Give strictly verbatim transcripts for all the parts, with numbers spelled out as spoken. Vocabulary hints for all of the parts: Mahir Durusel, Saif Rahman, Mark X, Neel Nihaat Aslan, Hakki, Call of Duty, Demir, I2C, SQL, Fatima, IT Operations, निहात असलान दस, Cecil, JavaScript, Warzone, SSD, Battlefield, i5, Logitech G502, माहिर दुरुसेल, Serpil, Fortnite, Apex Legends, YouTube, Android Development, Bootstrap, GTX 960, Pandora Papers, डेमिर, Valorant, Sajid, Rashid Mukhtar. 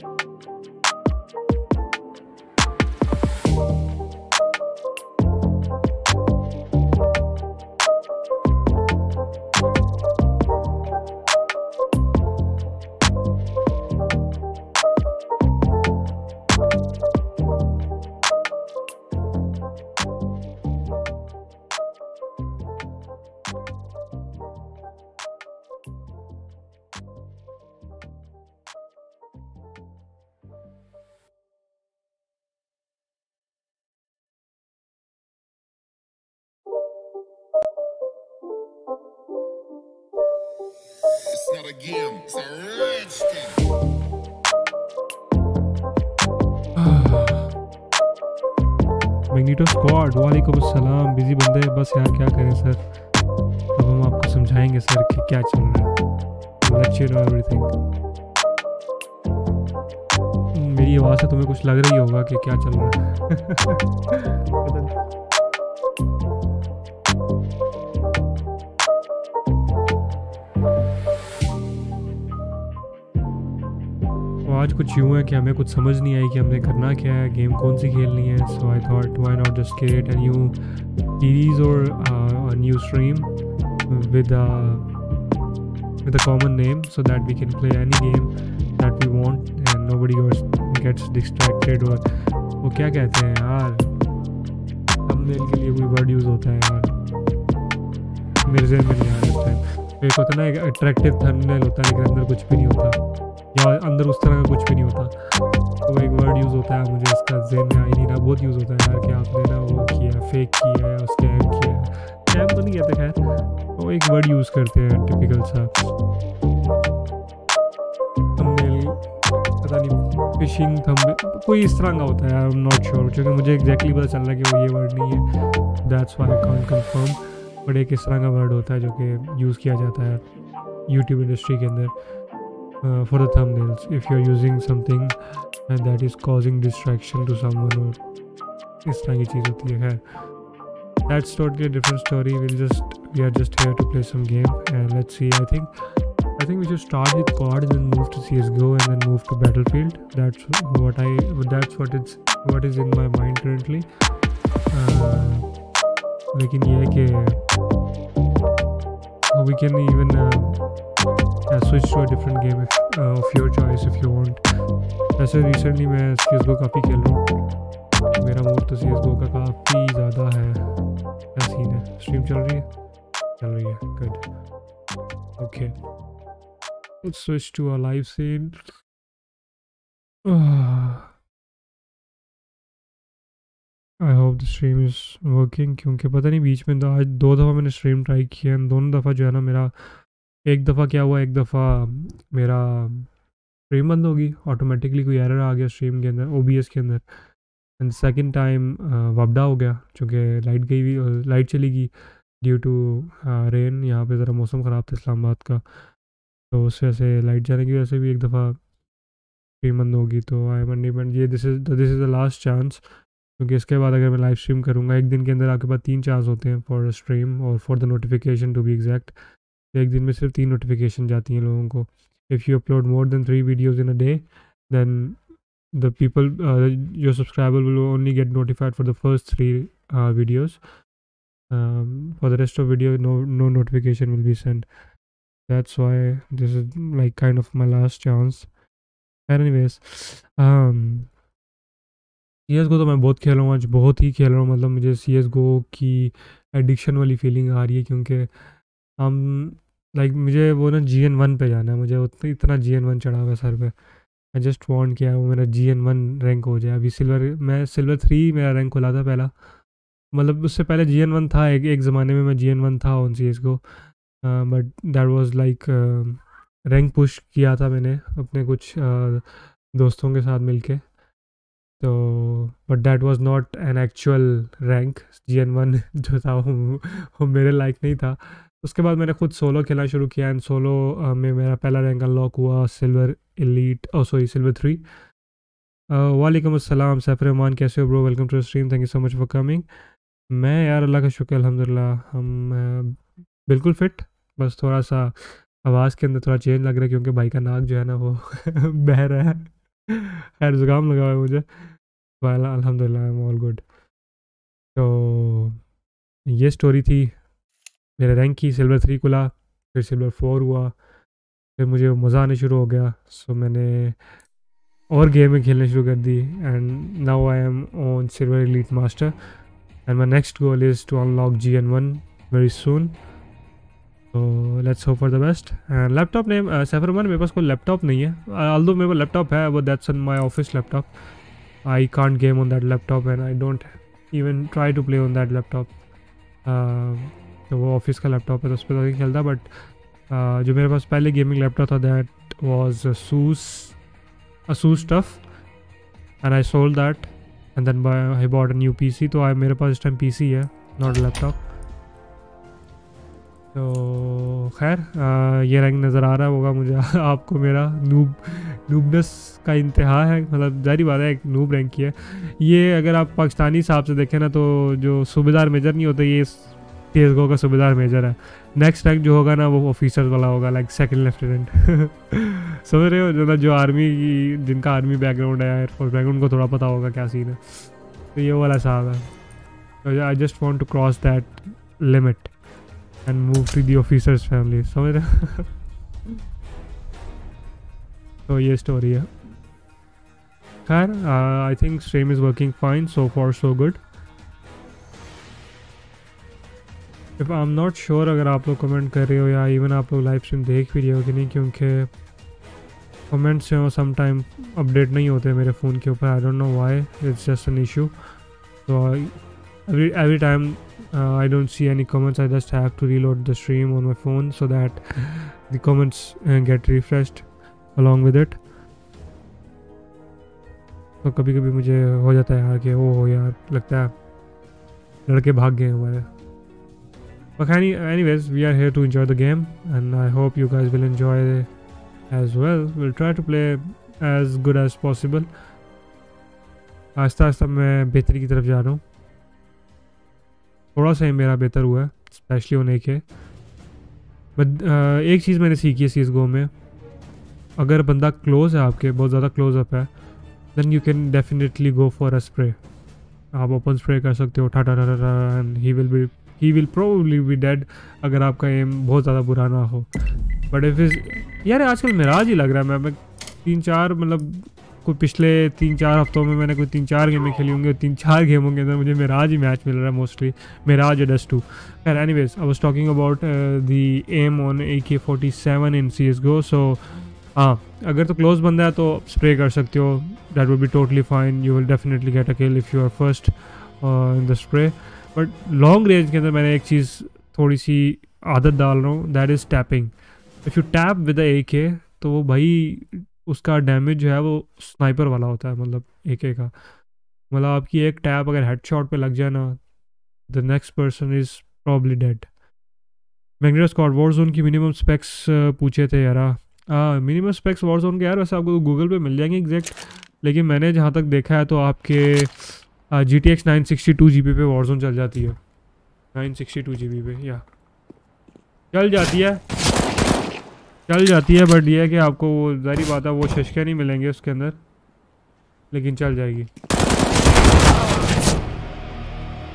It's not a game, it's a rich thing. Magneto squad वालेकुम अस्सलाम। Busy बंदे हैं बस यार, क्या करें सर। अब हम आपको समझाएंगे सर कि क्या चल रहा है, लेक्चर और एवरीथिंग। मेरी आवाज़ से तुम्हें कुछ लग रही होगा कि क्या चल रहा है। तो आज कुछ यूँ है कि हमें कुछ समझ नहीं आई कि हमने करना क्या है, गेम कौन सी खेलनी है। So I thought why not just create a new series और a new stream with a with a common name so that we can play any game that we want and nobody gets distracted. और वो क्या कहते हैं यार, thumbnail के लिए कोई वर्ड यूज़ होता है यार, मेरे ज़हन में नहीं आ रहा है। एक होता ना एक अट्रैक्टिव थंबनेल होता है लेकिन अंदर कुछ भी नहीं होता, या अंदर उस तरह का कुछ भी नहीं होता। तो एक वर्ड यूज़ होता है, मुझे इसका जेन में आई नहीं रहा। बहुत यूज़ होता है यार कि आपने ना वो किया, फेक किया है, स्कैम किया है। स्कैम तो नहीं कहते खैर, तो एक वर्ड यूज़ करते हैं टिपिकल सा थंबनेल, पता नहीं फिशिंग थंबनेल कोई इस तरह का होता है यार। आई एम नॉट श्योर, क्योंकि मुझे एग्जैक्टली पता चल रहा है कि वो ये वर्ड नहीं है, that's why I can't confirm. But एक इस तरह का वर्ड होता है जो कि यूज़ किया जाता है यूट्यूब इंडस्ट्री के अंदर Uh, for the thumbnails, if you're using something and that is causing distraction to someone or this kind of चीज़ होती है। That's totally a different story. We'll just we are just here to play some game and let's see. I think I think we should start with C O D and then move to C S G O and then move to Battlefield. That's what I that's what it's what is in my mind currently. Uh, लेकिन ये कि we can even uh, Uh, switch to a different game if, uh, of your choice if you want. वैसे recently मैं C S G O काफ़ी खेल रहा हूँ, मेरा मूड तो C S G O का काफ़ी ज़्यादा है। क्या सीन है, स्ट्रीम चल रही है? चल रही है, good, okay. Let's switch to a live scene. uh, I hope the stream is working, क्योंकि पता नहीं बीच में आज दो दफ़ा मैंने स्ट्रीम ट्राई किया, दोनों दफ़ा जो है ना मेरा, एक दफ़ा क्या हुआ, एक दफ़ा मेरा स्ट्रीम बंद होगी ऑटोमेटिकली, कोई एरर आ गया स्ट्रीम के अंदर O B S के अंदर। एंड सेकंड टाइम वबडा हो गया क्योंकि लाइट गई हुई, लाइट चली गई ड्यू टू रेन। यहाँ पे ज़रा मौसम ख़राब था इस्लामाबाद का, तो उस वजह से लाइट जाने की वजह से भी एक दफ़ा स्ट्रीम बंद होगी। तो आई एम डिपेंड, ये this is this is the last chance, क्योंकि इसके बाद अगर मैं लाइव स्ट्रीम करूँगा, एक दिन के अंदर आपके पास तीन चांस होते हैं फॉर स्ट्रीम और for the notification to be exact. एक दिन में सिर्फ तीन नोटिफिकेशन जाती हैं लोगों को। If you upload more than three videos in a day then the people your subscriber will only get notified for the first three videos, for the rest of video no no notification will be send. That's why this is like kind of my last chance. Anyways, C S G O तो मैं बहुत खेल रहा हूँ आज, बहुत ही खेल रहा हूँ। मतलब मुझे C S G O की एडिक्शन वाली फीलिंग आ रही है, क्योंकि हम लाइक like, मुझे वो ना जी एन वन पर जाना है, मुझे उतना इतना जी एन वन चढ़ा हुआ है सर पे। आई जस्ट वांट किया वो मेरा जी एन वन रैंक हो जाए। अभी सिल्वर, मैं सिल्वर थ्री मेरा रैंक खुला था पहला, मतलब उससे पहले जी एन वन था, एक एक ज़माने में मैं जी एन वन था on C S G O, but that was like rank push किया था मैंने अपने कुछ uh, दोस्तों के साथ मिल के, तो but that was not an actual rank. G N one जो था वो, वो मेरे लाइक नहीं था। उसके बाद मैंने खुद सोलो खेलना शुरू किया एंड सोलो में मेरा पहला रैंक अनलॉक हुआ silver elite, oh sorry silver three. वालेकुम अस्सलाम सैफ रहमान, कैसे हो bro? Welcome to stream, thank you so much for coming. मैं यार अल्लाह का शुक्र अल्हम्दुलिल्लाह, हम बिल्कुल फिट, बस थोड़ा सा आवाज़ के अंदर थोड़ा चेंज लग रहा है क्योंकि भाई का नाक जो है ना वो बह रहा है खैर जुकाम लगा हुआ है मुझे, अल्हम्दुलिल्लाह आई एम ऑल गुड। तो ये स्टोरी थी मेरे रैंक की। सिल्वर थ्री खुला, फिर सिल्वर फोर हुआ, फिर मुझे मज़ा आने शुरू हो गया, सो मैंने और गेमें खेलने शुरू कर दी। And now I am on silver elite master and my next goal is to unlock G N one very soon. तो let's hope for the best. And laptop name Saif Rahman, मेरे पास कोई लैपटॉप नहीं है, ऑल्दो मेरे पास लैपटॉप है, वो that's on my office laptop. I can't game on that laptop and I don't even try to play on that laptop. तो वो ऑफिस का लैपटॉप है तो उस पर नहीं खेलता, बट uh, जो मेरे पास पहले गेमिंग लैपटॉप था that was Asus Asus TUF and I sold that and then I bought a new PC. तो आई मेरे पास इस टाइम पीसी है, नॉट लैपटॉप। तो खैर uh, ये रैंक नज़र आ रहा होगा मुझे आपको, मेरा नूब नूबनेस का इंतहा है, मतलब जाहिर बात है एक नूब रैंक की है ये। अगर आप पाकिस्तानी हिसाब से देखें ना तो जो सूबेदार मेजर नहीं होते, ये सीएसगो का सूबेदार मेजर है। नेक्स्ट रैंक जो होगा ना वो ऑफिसर वाला होगा, लाइक सेकंड लेफ्टिनेंट समझ रहे हो, जो ना जो आर्मी की, जिनका आर्मी बैकग्राउंड है, एयरफोर्स बैकग्राउंड, उनको थोड़ा पता होगा क्या सीन है। तो ये वाला साहब है। I just want to cross that limit and move to the officers family, समझ रहे। तो ये स्टोरी है। खैर I think stream is working fine, so far so good. If I am not sure अगर आप लोग कमेंट कर रहे हो या इवन आप लोग लाइव स्ट्रीम देख भी रहे हो कि नहीं, क्योंकि कमेंट्स जो सम टाइम अपडेट नहीं होते मेरे फ़ोन के ऊपर। I don't know why, it's just an issue. तो every every time I don't see any comments, I just have to reload the stream on my phone so that the comments get refreshed along with it. तो कभी कभी मुझे हो जाता है यार कि वो हो यार लगता है लड़के भाग गए हमारे। But anyways we are here to enjoy the game and I hope you guys will enjoy as well. Will try to play as good as possible. आहिस्ता आहिस्ता मैं बेहतरी की तरफ जा रहा हूँ, थोड़ा सा ही मेरा बेहतर हुआ है स्पेशली होने के। बट एक चीज़ मैंने सीखी है सीएसगो में, अगर बंदा क्लोज है आपके, बहुत ज़्यादा क्लोज अप है, then you can definitely go for a spray. आप ओपन स्प्रे कर सकते हो, ठा ठा ठा ठा and he will be he will probably be dead अगर आपका एम बहुत ज़्यादा बुरा ना हो। बट इफ इज यार आजकल मिराज ही लग रहा है। मैं, मैं तीन चार मतलब कोई पिछले तीन चार हफ्तों में मैंने कोई तीन चार गेमें खेली होंगी, और तीन चार गेमों के अंदर मुझे मिराज ही मैच मिल रहा है मोस्टली, मिराज एडस टू। खैर anyways I was talking about the aim on A K forty seven in C S GO. So हाँ, अगर तो क्लोज बंदा है तो स्प्रे कर सकते हो, that will be totally fine, you will definitely get a kill if you are first in the spray. But long range के अंदर मैंने एक चीज़ थोड़ी सी आदत डाल रहा हूँ, that is tapping. If you tap with A K तो वो भाई उसका डैमेज जो है वो स्नाइपर वाला होता है, मतलब ए के का, मतलब आपकी एक टैप अगर हेड शॉट पर लग जाए ना, the next person is probably dead. मैंने स्क्वाड वॉरज़ोन की मिनिमम स्पेक्स पूछे थे यारा, हाँ मिनिमम स्पेक्स वॉरज़ोन के यार वैसे आपको गूगल पे मिल जाएंगे एग्जैक्ट, लेकिन मैंने जहाँ तक देखा है तो आपके G T X nine sixty two G B पे वॉरज़ोन चल जाती है, nine sixty two G B पे या चल जाती है चल जाती है बट ये है कि आपको वो जारी बात है वो शशके नहीं मिलेंगे उसके अंदर, लेकिन चल जाएगी।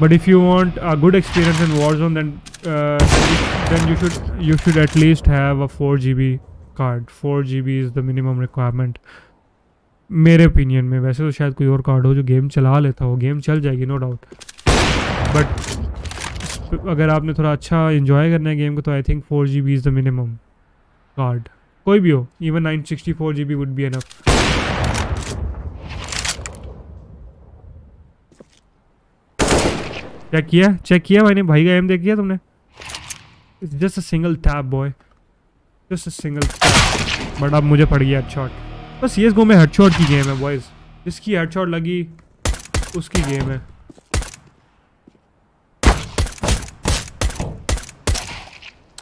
But if you want a good experience in Warzone then then you should you should at least have a four G B card. Four G B is the minimum requirement मेरे ओपिनियन में। वैसे तो शायद कोई और card हो जो game चला लेता हो, गेम चल जाएगी नो डाउट, बट अगर आपने थोड़ा अच्छा इन्जॉय करना है गेम को तो I think four G B is the minimum card, कोई भी हो, even nine sixty four G B would be enough. Check किया चेक किया भाई ने, भाई का एम देख किया तुमने, it's just a single tap boy, just single. But अब मुझे पड़ गया हेडशॉट, बस सीएसगो में हेडशॉट की गेम है बॉयज, जिसकी हेडशॉट लगी उसकी गेम है।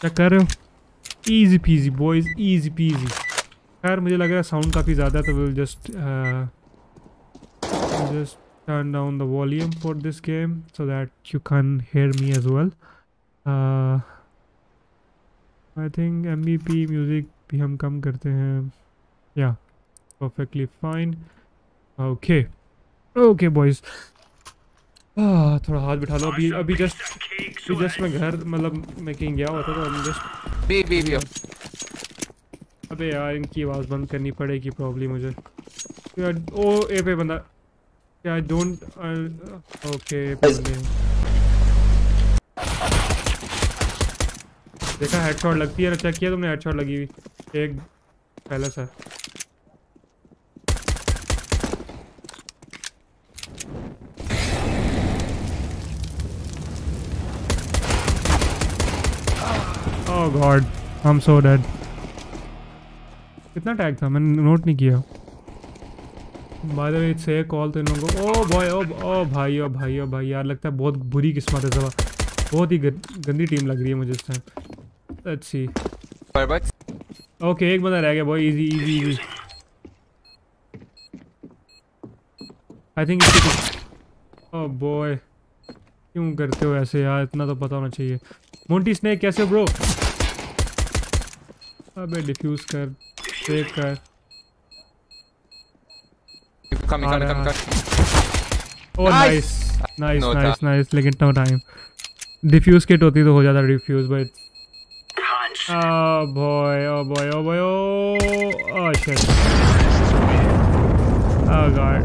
चेक कर रहे हो, easy PG boys, easy PG. खैर मुझे लग रहा है साउंड काफ़ी ज़्यादा है, तो will just just turn down the volume for this game so that you can hear me as well. I think M V P music भी हम कम करते हैं या perfectly fine. Okay, okay boys. Ah, थोड़ा हाथ बिठा लो अभी अभी जस्ट जस्ट मैं घर मतलब मैं कहीं गया हुआ था तो अभी जस्ट बी बी बी अबे यार इनकी आवाज़ बंद करनी पड़ेगी प्रॉब्ली मुझे यार। ओ ए पे बंदा यार डोंट ओके देखा हेडशॉट लगती है ना चेक किया तुमने हेडशॉट लगी हुई एक पहला सा Oh God, I'm so dead. कितना टैग था मैंने नोट नहीं किया। By the way it's a call तो इन लोगों को oh boy oh oh भाई oh भाई oh भाई यार लगता है बहुत बुरी किस्मत है जवा बहुत ही गंदी टीम लग रही है मुझे इस time. Let's see. Five bucks. Okay एक बंदा रह गया boy easy easy easy. I think it's oh boy क्यों करते हो ऐसे यार इतना तो पता होना चाहिए। मोंटी स्नेक कैसे ब्रो? अबे डिफ्यूज कर चेक कर come come come come oh nice nice nice nice लेकिन नो टाइम डिफ्यूज किट होती तो हो जाता डिफ्यूज बट आ boy oh boy oh boy oh shit oh God.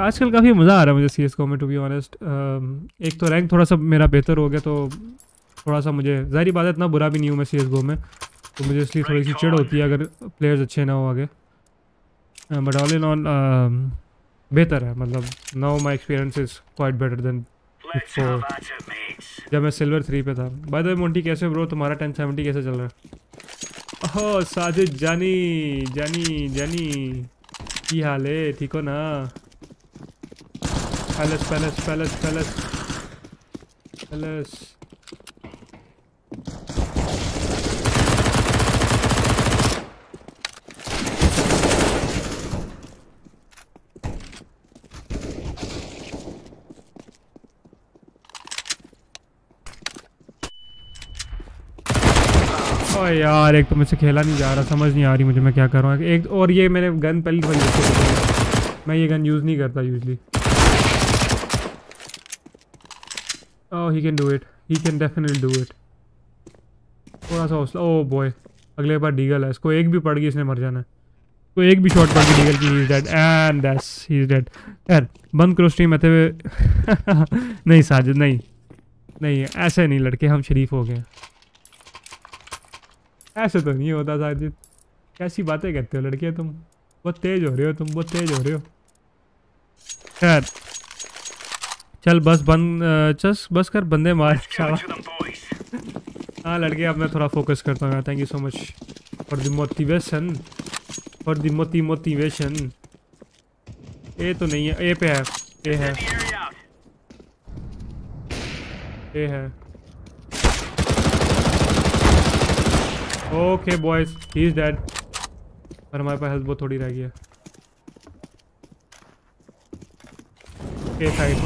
आजकल काफ़ी मज़ा आ रहा है मुझे सी एस को में टू बी ऑनेस्ट। एक तो रैंक थोड़ा सा मेरा बेहतर हो गया तो थोड़ा सा मुझे ज़ाहिर बात है इतना बुरा भी नहीं हूँ मैं सी एस गो में तो मुझे इसलिए थोड़ी सी चिड़ होती है अगर प्लेयर्स अच्छे ना हो आगे बट ऑल इन ऑल बेहतर है मतलब now my experience is quite better than जब मैं सिल्वर थ्री पे था। बाय द वे मोंटी कैसे ब्रो तुम्हारा टेन सेवेंटी कैसे चल रहा है? ओह साजिद जानी जानी जानी की हाल है ठीक हो ना? Palace palace palace palace palace oh यार एक तो मुझसे खेला नहीं जा रहा समझ नहीं आ रही मुझे मैं क्या कर रहा हूँ। एक और ये मैंने गन पहली बार मैं ये गन यूज़ नहीं करता usually. Oh, he can do it. He can definitely do it. थोड़ा सा हौसला oh boy. अगले बार डीगल है इसको एक भी पड़ गई इसने मर जाना है इसको एक भी शॉट पड़ गई डीगल की he's dead and that's he's dead. यार बंद करो स्ट्रीम आते हुए नहीं साजिद नहीं नहीं ऐसे नहीं लड़के हम शरीफ हो गए ऐसे तो नहीं होता साजिद कैसी बातें करते हो लड़के तुम बहुत तेज हो रहे हो तुम बहुत तेज हो रहे हो यार चल बस बंद चस बस कर बंदे मार हाँ लड़के अब मैं थोड़ा फोकस करता हूँ। Thank you so much for the motivation for the मोटी मोटिवेशन। ए तो नहीं है ए पे है ए है ए है okay boys he is dead पर हमारे पास हेल्थ बहुत थोड़ी रह गई है। A side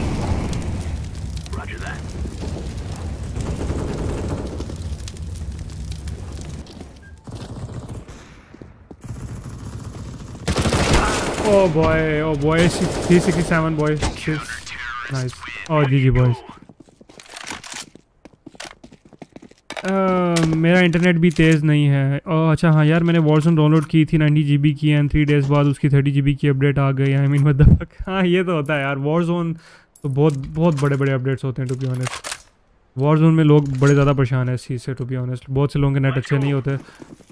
Oh boy, oh boy, three sixty-seven boy, nice, oh G G boys. uh, मेरा इंटरनेट भी तेज़ नहीं है। oh, अच्छा हाँ यार मैंने Warzone डाउनलोड की थी ninety G B की एंड थ्री डेज़ बाद उसकी thirty G B की अपडेट आ गई। I mean what the fuck. हाँ ये तो होता है यार Warzone तो बहुत बहुत बड़े बड़े अपडेट्स होते हैं टू बी ऑनेस्ट। Warzone में लोग बड़े ज़्यादा परेशान है इस चीज़ से टू बी ऑनेस्ट। बहुत से लोगों के नेट अच्छे नहीं होते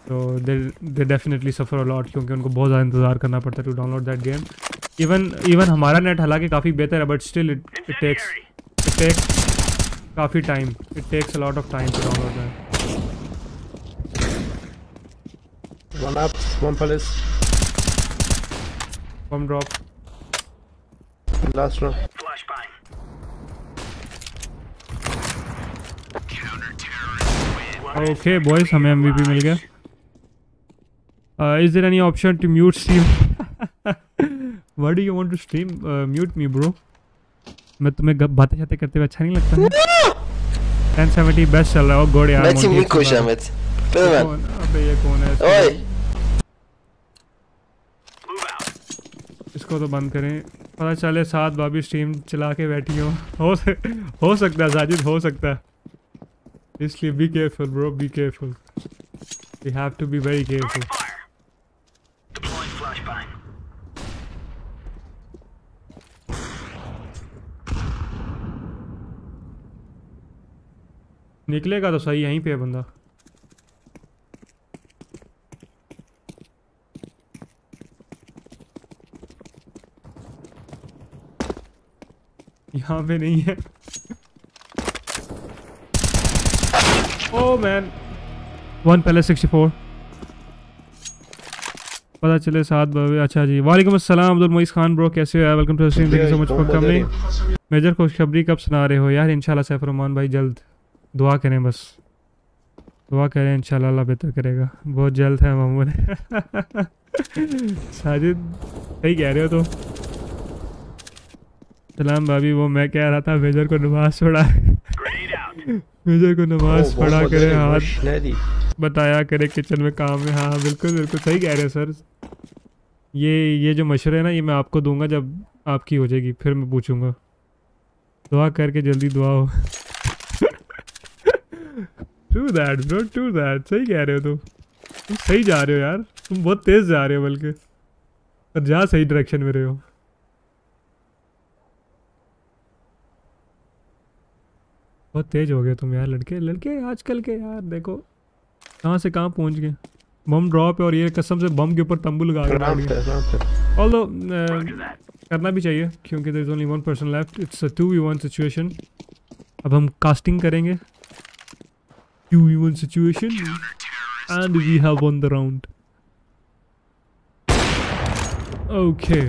तो they they definitely suffer allot क्योंकि उनको बहुत ज़्यादा इंतजार करना पड़ता है to download that game. Even even हमारा नेट हालांकि काफ़ी बेहतर है but still it it takes it takes काफ़ी time it takes a lot of time to download that. One up one place one drop last one okay boys हमें MVP मिल गया। Is there any option to mute stream? What do you want to stream? Mute me bro मैं तुम्हें बातें शातें करते हुए अच्छा नहीं लगता है। ten seventy बेस्ट चल रहा है। ओ गॉड यार मैं भी खुश हूं। अबे ये कौन है? ओए इसको तो बंद करें, पता चले साथ भाभी स्ट्रीम चला के बैठी हो हो, हो सकता है साजिद, हो सकता है, इसलिए be careful bro, be careful, we have to be very careful. निकलेगा तो सही, यहीं पे है बंदा। यहाँ पे नहीं है। ओ मैन, वन पहले सिक्सटी फोर, पता चले साथ बाबे। अच्छा जी, वालेकुम अस्सलाम अब्दुल मोइस खान ब्रो, कैसे हो? Welcome to stream, thank you so much for coming. Major खुशखबरी कब सुना रहे हो यार? इंशाल्लाह सैफ रहमान भाई जल्द, दुआ करें, बस दुआ करें, इंशाल्लाह अल्लाह बेहतर करेगा, बहुत जल्द है मामूल। साजिद सही कह रहे हो तो। सलाम भाभी, वो मैं कह रहा था मेजर को नमाज पढ़ा मेजर को नमाज पढ़ा करे, हाथ बताया करे किचन में काम में। हाँ बिल्कुल बिल्कुल सही कह रहे हैं सर। ये ये जो मशवरे ना, ये मैं आपको दूंगा जब आपकी हो जाएगी, फिर मैं पूछूंगा। दुआ करके जल्दी दुआ हो। To that bro, to that, सही कह रहे हो तुम तुम सही जा रहे हो यार, तुम बहुत तेज़ जा रहे हो, बल्कि पर जा सही डायरेक्शन में रहे हो। बहुत तेज हो गए तुम यार, लड़के लड़के आजकल के यार, देखो कहाँ से कहाँ पहुँच गए। बम ड्रॉप है और ये कसम से बम के ऊपर तंबू लगा के, ऑल्दो करना भी चाहिए क्योंकि there is only one person left, it's a two v one situation. अब हम कास्टिंग करेंगे, two v one situation and we have won the round. Okay.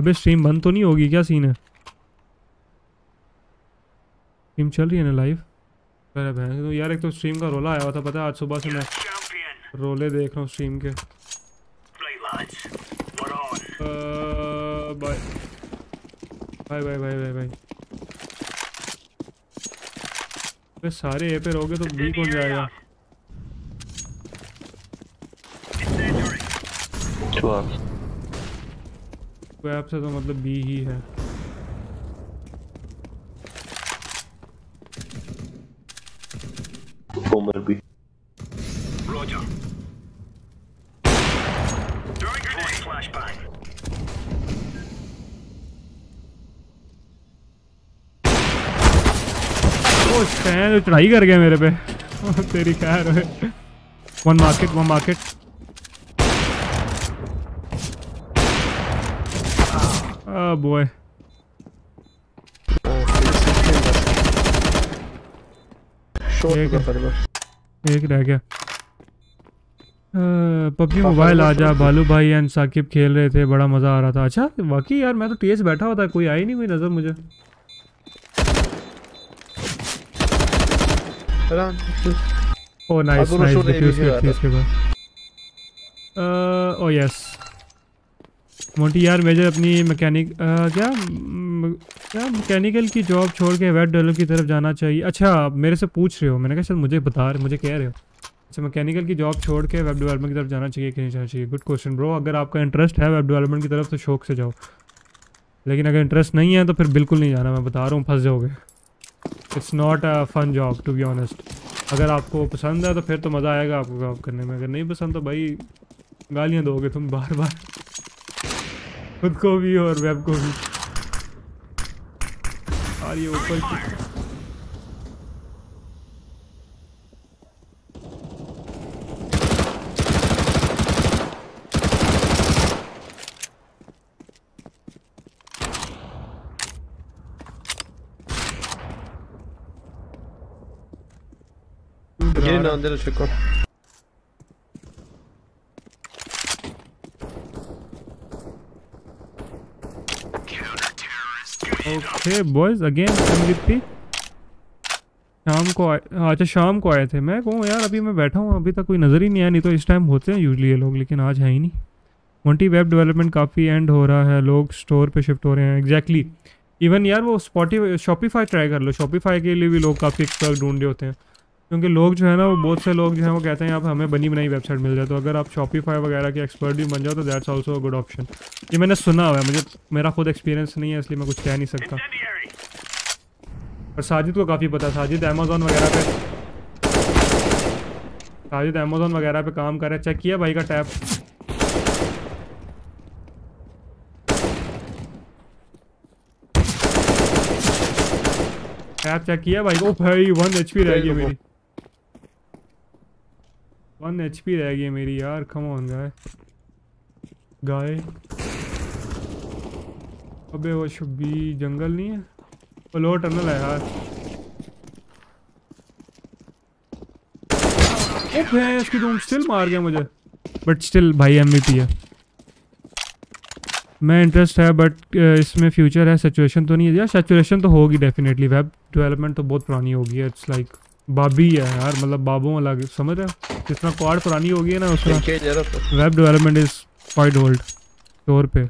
अबे स्ट्रीम बंद तो नहीं होगी, क्या सीन है? स्ट्रीम चल रही है ना लाइव? अरे बहन तो यार, एक तो स्ट्रीम का रोला आया हुआ था, पता है आज सुबह से मैं रोले देख रहा हूँ स्ट्रीम के। Bye bye bye bye bye. अबे सारे ए पे रहोगे तो बी कौन जाएगा? ट्वेल्व से तो मतलब बी ही है। तो चढ़ाई कर गया मेरे पे। तेरी खैर। One market, one market. Oh boy. एक रह गया। पबजी मोबाइल आ जा, भालू भाई एंड साकिब खेल रहे थे, बड़ा मजा आ रहा था। अच्छा वाकई यार, मैं तो टीएस बैठा होता, कोई आई नहीं, कोई नजर मुझे। ओ नाइस नाइस, इसके बाद ओ यस मोंटी यार। मेजर अपनी मैकेनिक क्या क्या मैकेनिकल की जॉब छोड़ के वेब डेवलप की तरफ जाना चाहिए। अच्छा मेरे से पूछ रहे हो, मैंने कहा शायद मुझे बता रहे, मुझे कह रहे हो। अच्छा मैकेनिकल की जॉब छोड़ के वेब डेवलपमेंट की तरफ जाना चाहिए कि नहीं जाना चाहिए? Good question bro. अगर आपका इंटरेस्ट है वेब डेवलपमेंट की तरफ तो शौक से जाओ, लेकिन अगर इंटरेस्ट नहीं है तो फिर बिल्कुल नहीं जाना, मैं बता रहा हूँ, फंस जाओगे। It's not a fun job to be honest. अगर आपको पसंद है तो फिर तो मज़ा आएगा आपको जॉब करने में, अगर नहीं पसंद तो भाई गालियाँ दोगे तुम बार बार, खुद को भी और वेब को भी। और ये ऊपर अंदर चुको। ओके बॉयज अगेन संगीत। शाम को अच्छा शाम को आए थे, मैं कहूँ यार अभी मैं बैठा हूँ, अभी तक कोई नज़र ही नहीं आया, नहीं तो इस टाइम होते हैं यूजली ये लोग, लेकिन आज है ही नहीं। मोंटी वेब डेवलपमेंट काफ़ी एंड हो रहा है, लोग स्टोर पे शिफ्ट हो रहे हैं। Exactly exactly. इवन यार वो स्पॉटी शॉपिफाई ट्राई कर लो, शॉपिफाई के लिए भी लोग काफ़ी एक्सपर्ट ढूंढ रहे होते हैं। क्योंकि लोग जो है ना वो बहुत से लोग जो हैं वो कहते हैं आप हमें बनी बनाई वेबसाइट मिल जाए, तो अगर आप शॉपिफाई वगैरह के एक्सपर्ट भी बन जाओ तो that's also a good option. ये मैंने सुना हुआ है, मुझे मेरा खुद एक्सपीरियंस नहीं है इसलिए मैं कुछ कह नहीं सकता, पर साजिद को काफ़ी पता। साजिद अमेज़ॉन वगैरह पे साजिद अमेज़ॉन वगैरह पे काम कर रहा है। चेक किया भाई का टैप? टैप चेक किया भाई? ओ भाई वन एच पी रह गई मेरी, वन एच पी रह गई मेरी यार। Come on guy guy. अबे वो शब्बी जंगल नहीं है, फ्लो टनल है यार। ओ भाई इसकी तुम स्टिल मार गया मुझे, बट स्टिल भाई एमवीपी है। मैं इंटरेस्ट है बट इसमें फ्यूचर है, सैचुरेशन तो नहीं है यार? सैचुरेशन तो होगी डेफिनेटली, वेब डेवलपमेंट तो बहुत पुरानी होगी। इट्स लाइक like, बाबी है यार, मतलब बाबों अलग, समझ रहे हो? जितना क्वाड पुरानी होगी ना उसमें web development is quite old तौर पे।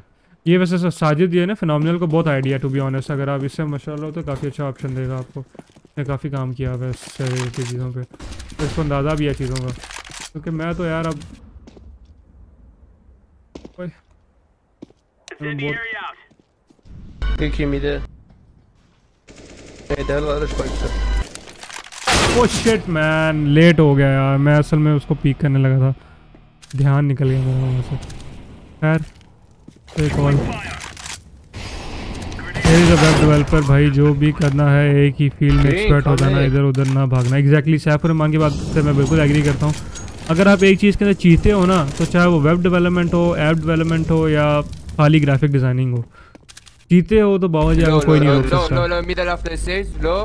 ये वैसे साजिद ये ना फिनोमिनल को बहुत आइडिया टू बी ऑनेस्ट, अगर आप इससे मशगूल हो तो काफ़ी अच्छा ऑप्शन देगा आपको। इसने काफ़ी काम किया वैसे चीज़ों पर, तो इसको अंदाज़ा भी है चीज़ों का, क्योंकि मैं तो यार अब Oh shit man, लेट हो गया यार मैं, असल में उसको पीक करने लगा था, ध्यान निकल गया मेरा वहाँ से। खैर एक और वेब डेवलपर भाई, जो भी करना है एक ही फील्ड में एक्सपर्ट हो जाना, इधर उधर ना भागना। एग्जैक्टली सैफ रहमान की बात से मैं बिल्कुल एग्री करता हूँ। अगर आप एक चीज़ के अंदर चीते हो ना, तो चाहे वो वेब डेवलपमेंट हो, ऐप डेवलपमेंट हो या खाली ग्राफिक डिजाइनिंग हो, जीते हो तो बाबा जी कोई नहीं रोक सकता। लो लो मिडिल ऑफ द स्टेज लो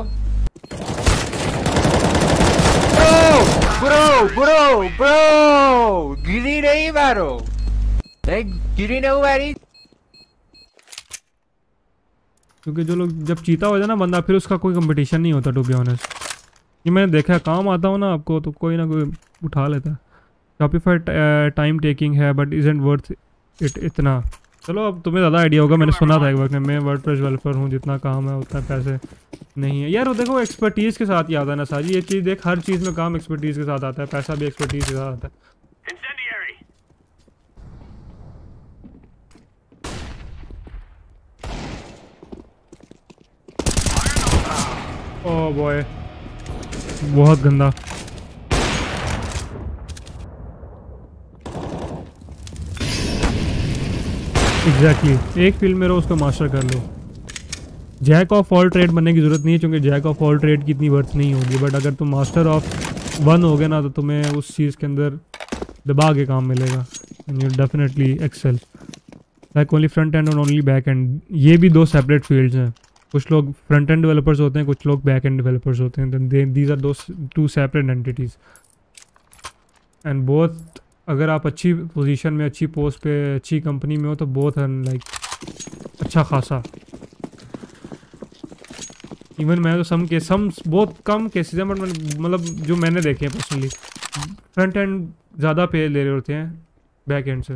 ब्रो ब्रो ब्रो गिरी नहीं मारो, एक गिरी नहीं मारी, क्योंकि जो लोग जब चीता हो जाए ना बंदा, फिर उसका कोई कंपटीशन नहीं होता टू बी ऑनेस्ट। ये मैंने देखा, काम आता हूँ ना आपको तो कोई ना कोई उठा लेता है। शॉपिफाई टाइम टेकिंग है बट इजंट वर्थ इट इतना। चलो अब तुम्हें ज़्यादा आइडिया होगा, मैंने सुना था एक वक्त में। मैं वर्डप्रेस डेवलपर हूँ, जितना काम है उतना पैसे नहीं है यार। वो देखो एक्सपर्टीज़ के साथ ही आता है ना साजी, ये चीज़ देख, हर चीज़ में काम एक्सपर्टीज़ के साथ आता है, पैसा भी एक्सपर्टीज़ के साथ आता है। ओह बॉय बहुत गंदा। Exactly exactly. एक फील्ड में रहो, उसको मास्टर कर लो। जैक ऑफ ऑल ट्रेड बनने की ज़रूरत नहीं है, क्योंकि जैक ऑफ ऑल ट्रेड की इतनी वर्थ नहीं होगी, बट अगर तुम मास्टर ऑफ वन हो गए ना तो तुम्हें उस चीज़ के अंदर दबा के काम मिलेगा and you definitely excel. Like only front end और ओनली बैक एंड, ये भी दो सेपरेट फील्ड्स हैं। कुछ लोग फ्रंट एंड डेवलपर्स होते हैं, कुछ लोग बैक एंड डेवलपर्स होते हैं। दीज आर दो two separate entities and both. अगर आप अच्छी पोजीशन में, अच्छी पोस्ट पे, अच्छी कंपनी में हो तो बहुत लाइक अच्छा खासा। इवन मैं तो सम के सम बहुत कम केसेस हैं, बट मतलब जो मैंने देखे हैं पर्सनली, फ्रंट एंड ज़्यादा पे ले रहे होते हैं बैक एंड से।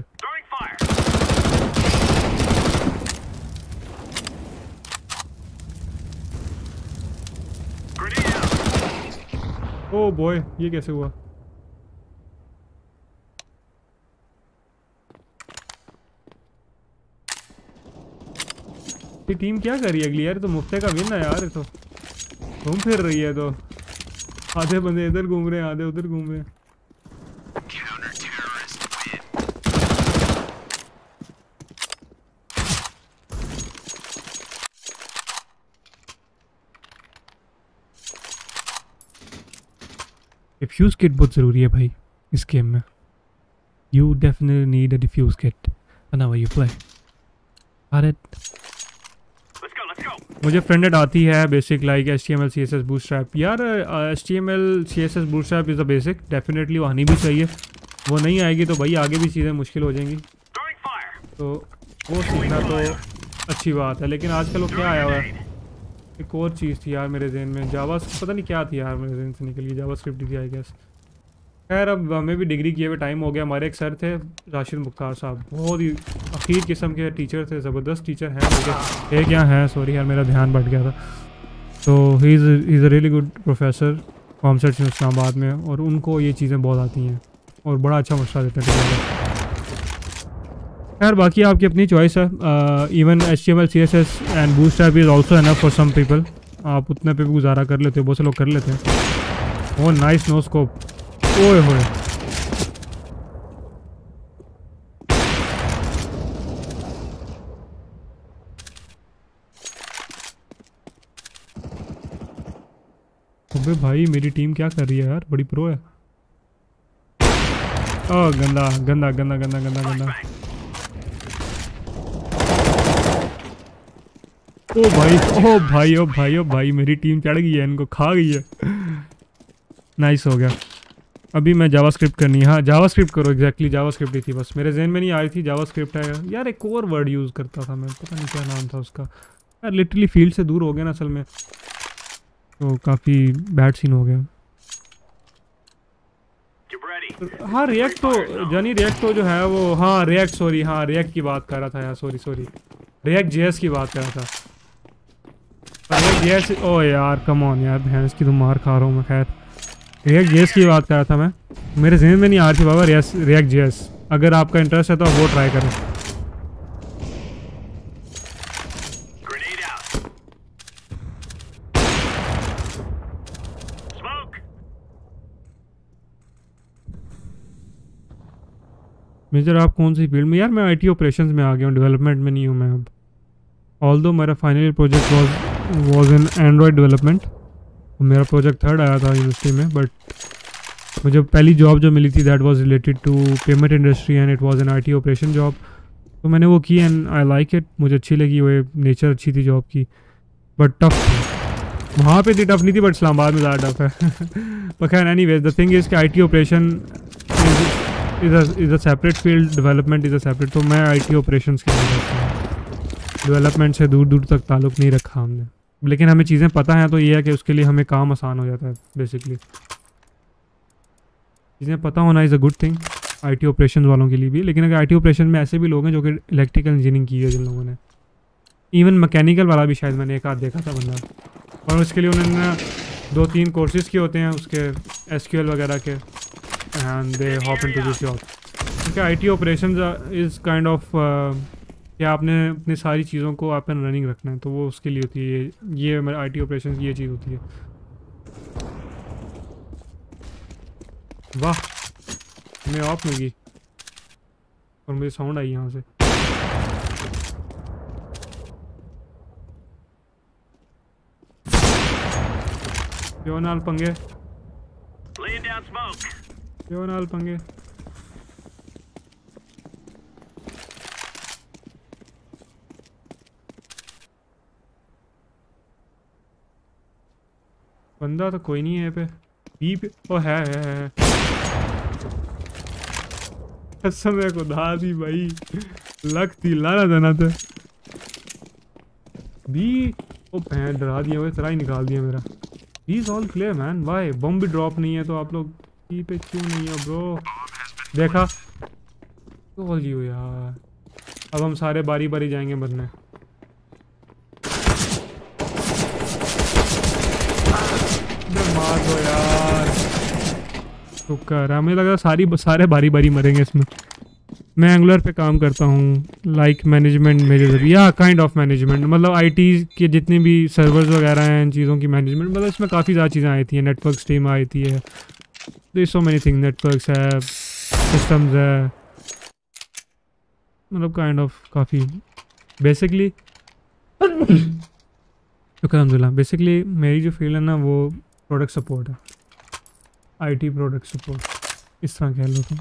ओह बॉय ये कैसे हुआ? टीम क्या कर रही है अगली यार? तो मुफ्ते का विन है यार, तो घूम फिर रही है, तो आधे बंदे इधर घूम रहे हैं, आधे उधर घूम रहे हैं। डिफ्यूज किट बहुत जरूरी है भाई इस गेम में। You definitely need a defuse kit and how you play are. मुझे फ्रेंडेड आती है basic like H T M L, C S S, Bootstrap. यार H T M L, C S S, Bootstrap is the basic, definitely वो आनी भी चाहिए। वो नहीं आएगी तो भाई आगे भी चीज़ें मुश्किल हो जाएंगी, तो वो सीखना तो अच्छी बात है। लेकिन आजकल वो क्या आया हुआ है, एक और चीज़ थी यार मेरे जहन में, जावा पता नहीं क्या थी यार, मेरे जहन से निकली, जावास्क्रिप्ट थी आई गेस। खैर अब हमें भी डिग्री किए हुए टाइम हो गया। हमारे एक सर थे राशिद मुख्तार साहब, बहुत ही अखीर किस्म के टीचर थे, ज़बरदस्त टीचर हैं। मुझे एक यहाँ है, सॉरी यार मेरा ध्यान बढ़ गया था। तो he is is a really good professor form set से इस्लामाबाद में, और उनको ये चीज़ें बहुत आती हैं और बड़ा अच्छा मशवरा देते हैं। खैर बाकी आपकी अपनी चॉइस है। Even H T M L, C S S and bootstrap is also enough for some people. आप उतने पे भी गुजारा कर लेते हो, बहुत से लोग कर लेते हैं। ओह नाइस नो स्कोप, ओए होए अबे भाई मेरी टीम क्या कर रही है यार, बड़ी प्रो है। ओह गंदा गंदा गंदा गंदा गंदा गंदा ओ भाई ओ भाई ओ भाई ओ भाई मेरी टीम चढ़ गई है, इनको खा गई है। नाइस हो गया। अभी मैं जावास्क्रिप्ट करनी है। हाँ जावास्क्रिप्ट करो, एग्जैक्टली जावास्क्रिप्ट ही थी, बस मेरे जहन में नहीं आई थी जावास्क्रिप्ट है यार। एक और वर्ड यूज़ करता था मैं, पता नहीं क्या नाम था उसका यार। लिटरली फील्ड से दूर हो गया ना असल में, तो काफ़ी बैड सीन हो गया। हाँ रिएक्ट तो जानी, रिएक्ट तो जो है वो, हाँ रिएक्ट सॉरी, हाँ रिएक्ट की बात कर रहा था यार, सॉरी सॉरी रिएक्ट जेएस की बात कर रहा था। रिएक्ट जेएस, ओ यार कम ऑन यार, भैंस की तो मार खा रहा हूँ मैं। खैर रिएक्ट जेएस की बात कर रहा था मैं, मेरे जहन में नहीं आ रही थी बाबा। रिएक्ट जेएस अगर आपका इंटरेस्ट है तो आप वो ट्राई करें। मेजर आप कौन सी फील्ड में? यार मैं आईटी ऑपरेशंस में आ गया हूँ, डेवलपमेंट में नहीं हूँ मैं अब। ऑल दो मेरा final project was was in Android development, मेरा प्रोजेक्ट थर्ड आया था यूनिवर्सिटी में, बट मुझे पहली जॉब जो मिली थी that was related to payment industry and it was an IT operation job. तो मैंने वो की एंड आई लाइक इट, मुझे अच्छी लगी, वो नेचर अच्छी थी जॉब की, बट टफ थी। वहाँ पर इतनी टफ नहीं थी, बट इस्लामाबाद में ज़्यादा टफ है। पर खैर anyways the thing is कि I T operation is a separate field, development is a separate. तो मैं आईटी ऑपरेशंस के लिए, डेवलपमेंट से दूर दूर तक ताल्लुक़ नहीं रखा हमने, लेकिन हमें चीज़ें पता हैं तो ये है कि उसके लिए हमें काम आसान हो जाता है। बेसिकली चीज़ें पता होना is a good thing IT operations वालों के लिए भी। लेकिन अगर आईटी ऑपरेशन में ऐसे भी लोग हैं जो कि इलेक्ट्रिकल इंजीनियरिंग की है जिन लोगों ने, इवन मैकेनिकल वाला भी शायद मैंने एक आध देखा था बंदा, और उसके लिए उन्होंने दो तीन कोर्सेज़ किए होते हैं उसके एसक्यूएल वगैरह के, and they hop into this job। क्योंकि I T operation is kind of कि आपने अपनी सारी चीज़ों को आप एंड रनिंग रखना है, तो वो उसके लिए होती है ये मेरा आई टी ऑपरेशन की ये चीज़ होती है। वाह मैं ऑफ होगी और मुझे साउंड आई यहाँ से। क्यों नाल पंगे, क्यों नाल पंगे। बंदा तो कोई नहीं है पे बी पे, ओ है है है कसम को धा दी भाई, लक थी लाना देना थे बी, ओ भैं डरा दिया, वो तरह ही निकाल दिया मेरा। बीज ऑल क्लियर मैन, भाई बम भी ड्रॉप नहीं है तो आप लोग बी पे क्यों नहीं हो ब्रो? देखा तो बोल जी हो यार, अब हम सारे बारी बारी जाएंगे मरने। मार दो यार, शुक्र हमें लगा सारी सारे बारी बारी मरेंगे इसमें। मैं एंगुलर पे काम करता हूँ, लाइक मैनेजमेंट मेरे या काइंड ऑफ मैनेजमेंट, मतलब आईटी के जितने भी सर्वर्स वगैरह हैं इन चीज़ों की मैनेजमेंट, मतलब इसमें काफ़ी ज़्यादा चीज़ें आई थी हैं। नेटवर्क टीम आई थी है, there so many thing, networks है, सिस्टम्स है, मतलब काइंड ऑफ काफ़ी बेसिकली। शुक्र अल्हम्दुलिल्लाह। बेसिकली मेरी जो फील्ड है ना वो प्रोडक्ट सपोर्ट है, आईटी प्रोडक्ट सपोर्ट इस तरह कह लो तुम।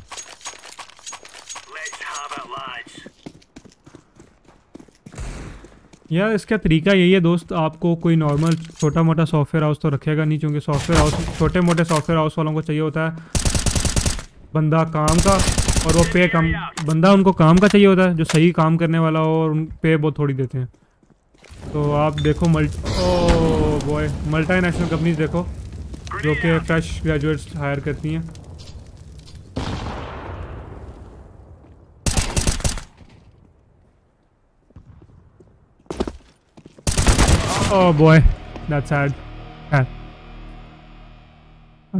यार इसका तरीका यही है दोस्त, आपको कोई नॉर्मल छोटा मोटा सॉफ्टवेयर हाउस तो रखेगा नहीं, क्योंकि सॉफ्टवेयर हाउस छोटे मोटे सॉफ्टवेयर हाउस वालों को चाहिए होता है बंदा काम का, और वो पे कम, बंदा उनको काम का चाहिए होता है जो सही काम करने वाला हो, और उन पे बहुत थोड़ी देते हैं। तो आप देखो multi oh boy multinational companies देखो जो कि फ्रेश ग्रेजुएट्स हायर करती हैं। Oh boy, that's sad. Yeah.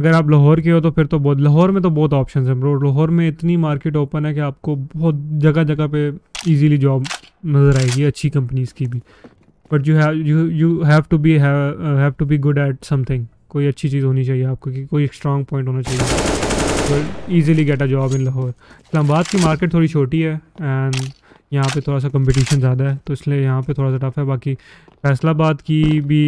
अगर आप लाहौर के हो तो फिर तो बहुत, लाहौर में तो बहुत ऑप्शंस हैं ब्रो। लाहौर में इतनी मार्केट ओपन है कि आपको बहुत जगह जगह पे इजीली जॉब नज़र आएगी, अच्छी कंपनीज़ की भी। But you have you you have to be have to be good at something, कोई अच्छी चीज़ होनी चाहिए आपको, कि कोई स्ट्रॉन्ग पॉइंट होना चाहिए। Easily get a job in Lahore. Islamabad की मार्केट थोड़ी छोटी है एंड यहाँ पे थोड़ा सा कंपटीशन ज़्यादा है, तो इसलिए यहाँ पे थोड़ा सा टफ है। बाकी फैसलाबाद की भी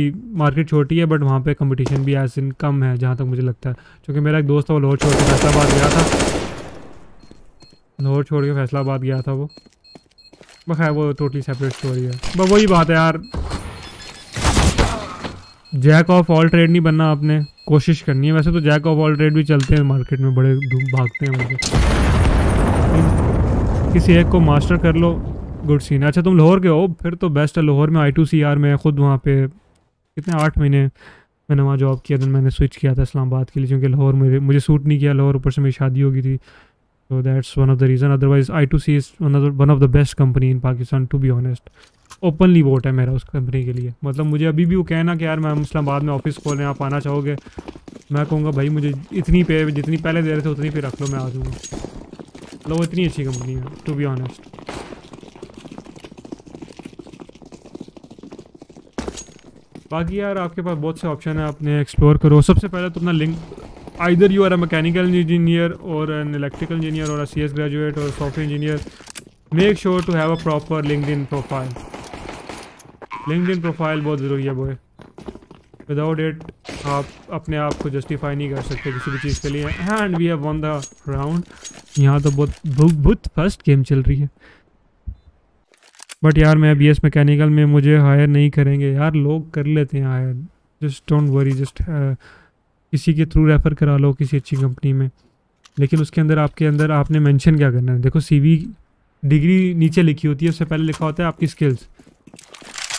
मार्केट छोटी है बट वहाँ पे कंपटीशन भी एज इन कम है जहाँ तक मुझे लगता है, क्योंकि मेरा एक दोस्त था वो लाहौर छोड़ के फैसलाबाद गया था, लाहौर छोड़ के फैसलाबाद गया था वो। बखैर वो टोटली सेपरेट स्टोरी है। बस वही बात है यार, जैक ऑफ ऑल ट्रेड नहीं बनना, आपने कोशिश करनी है। वैसे तो जैक ऑफ ऑल ट्रेड भी चलते हैं मार्केट में, बड़े भागते हैं मुझे, किसी एक को मास्टर कर लो, गुड सीन। अच्छा तुम लाहौर के हो, फिर तो बेस्ट है। लाहौर में आई टू सी आर में खुद वहाँ पे कितने आठ महीने मैंने वहाँ जॉब किया था। मैंने स्विच किया था इस्लामाबाद के लिए क्योंकि लाहौर मेरे मुझे सूट नहीं किया। लाहौर ऊपर से मेरी शादी हो गई थी, तो that's one of the reason. Otherwise I two C is one of the best company in Pakistan to be honest. Openly vote है मेरा उस कंपनी के लिए। मतलब मुझे अभी भी वो कहना कि यार मैम इस्लामाबाद में ऑफिस खोलें, आप आना चाहोगे, मैं कहूँगा भाई मुझे इतनी पे जितनी पहले दे रहे थे उतनी पे रख लो, मैं आ जाऊँगा। लो इतनी अच्छी कंपनी है टू बी ऑनेस्ट। बाकी यार आपके पास बहुत से ऑप्शन है, आपने एक्सप्लोर करो। सबसे पहले तो अपना link, either you are a mechanical engineer और एन इलेक्ट्रिकल इंजीनियर और सी एस ग्रेजुएट और software engineer, make sure to have a proper LinkedIn profile. LinkedIn profile बहुत ज़रूरी है बॉय, विदाउट इट आप अपने आप को जस्टिफाई नहीं कर सकते किसी भी चीज़ के लिए। And we have one the round. यहाँ तो बहुत बहुत फर्स्ट गेम चल रही है। बट यार मैं अभी एस मैकेनिकल में मुझे हायर नहीं करेंगे यार, लोग कर लेते हैं hire, just don't worry. Just किसी के थ्रू रेफ़र करा लो किसी अच्छी कंपनी में। लेकिन उसके अंदर आपके अंदर आपने मेंशन क्या करना है, देखो सीवी डिग्री नीचे लिखी होती है, उससे पहले लिखा होता है आपकी स्किल्स,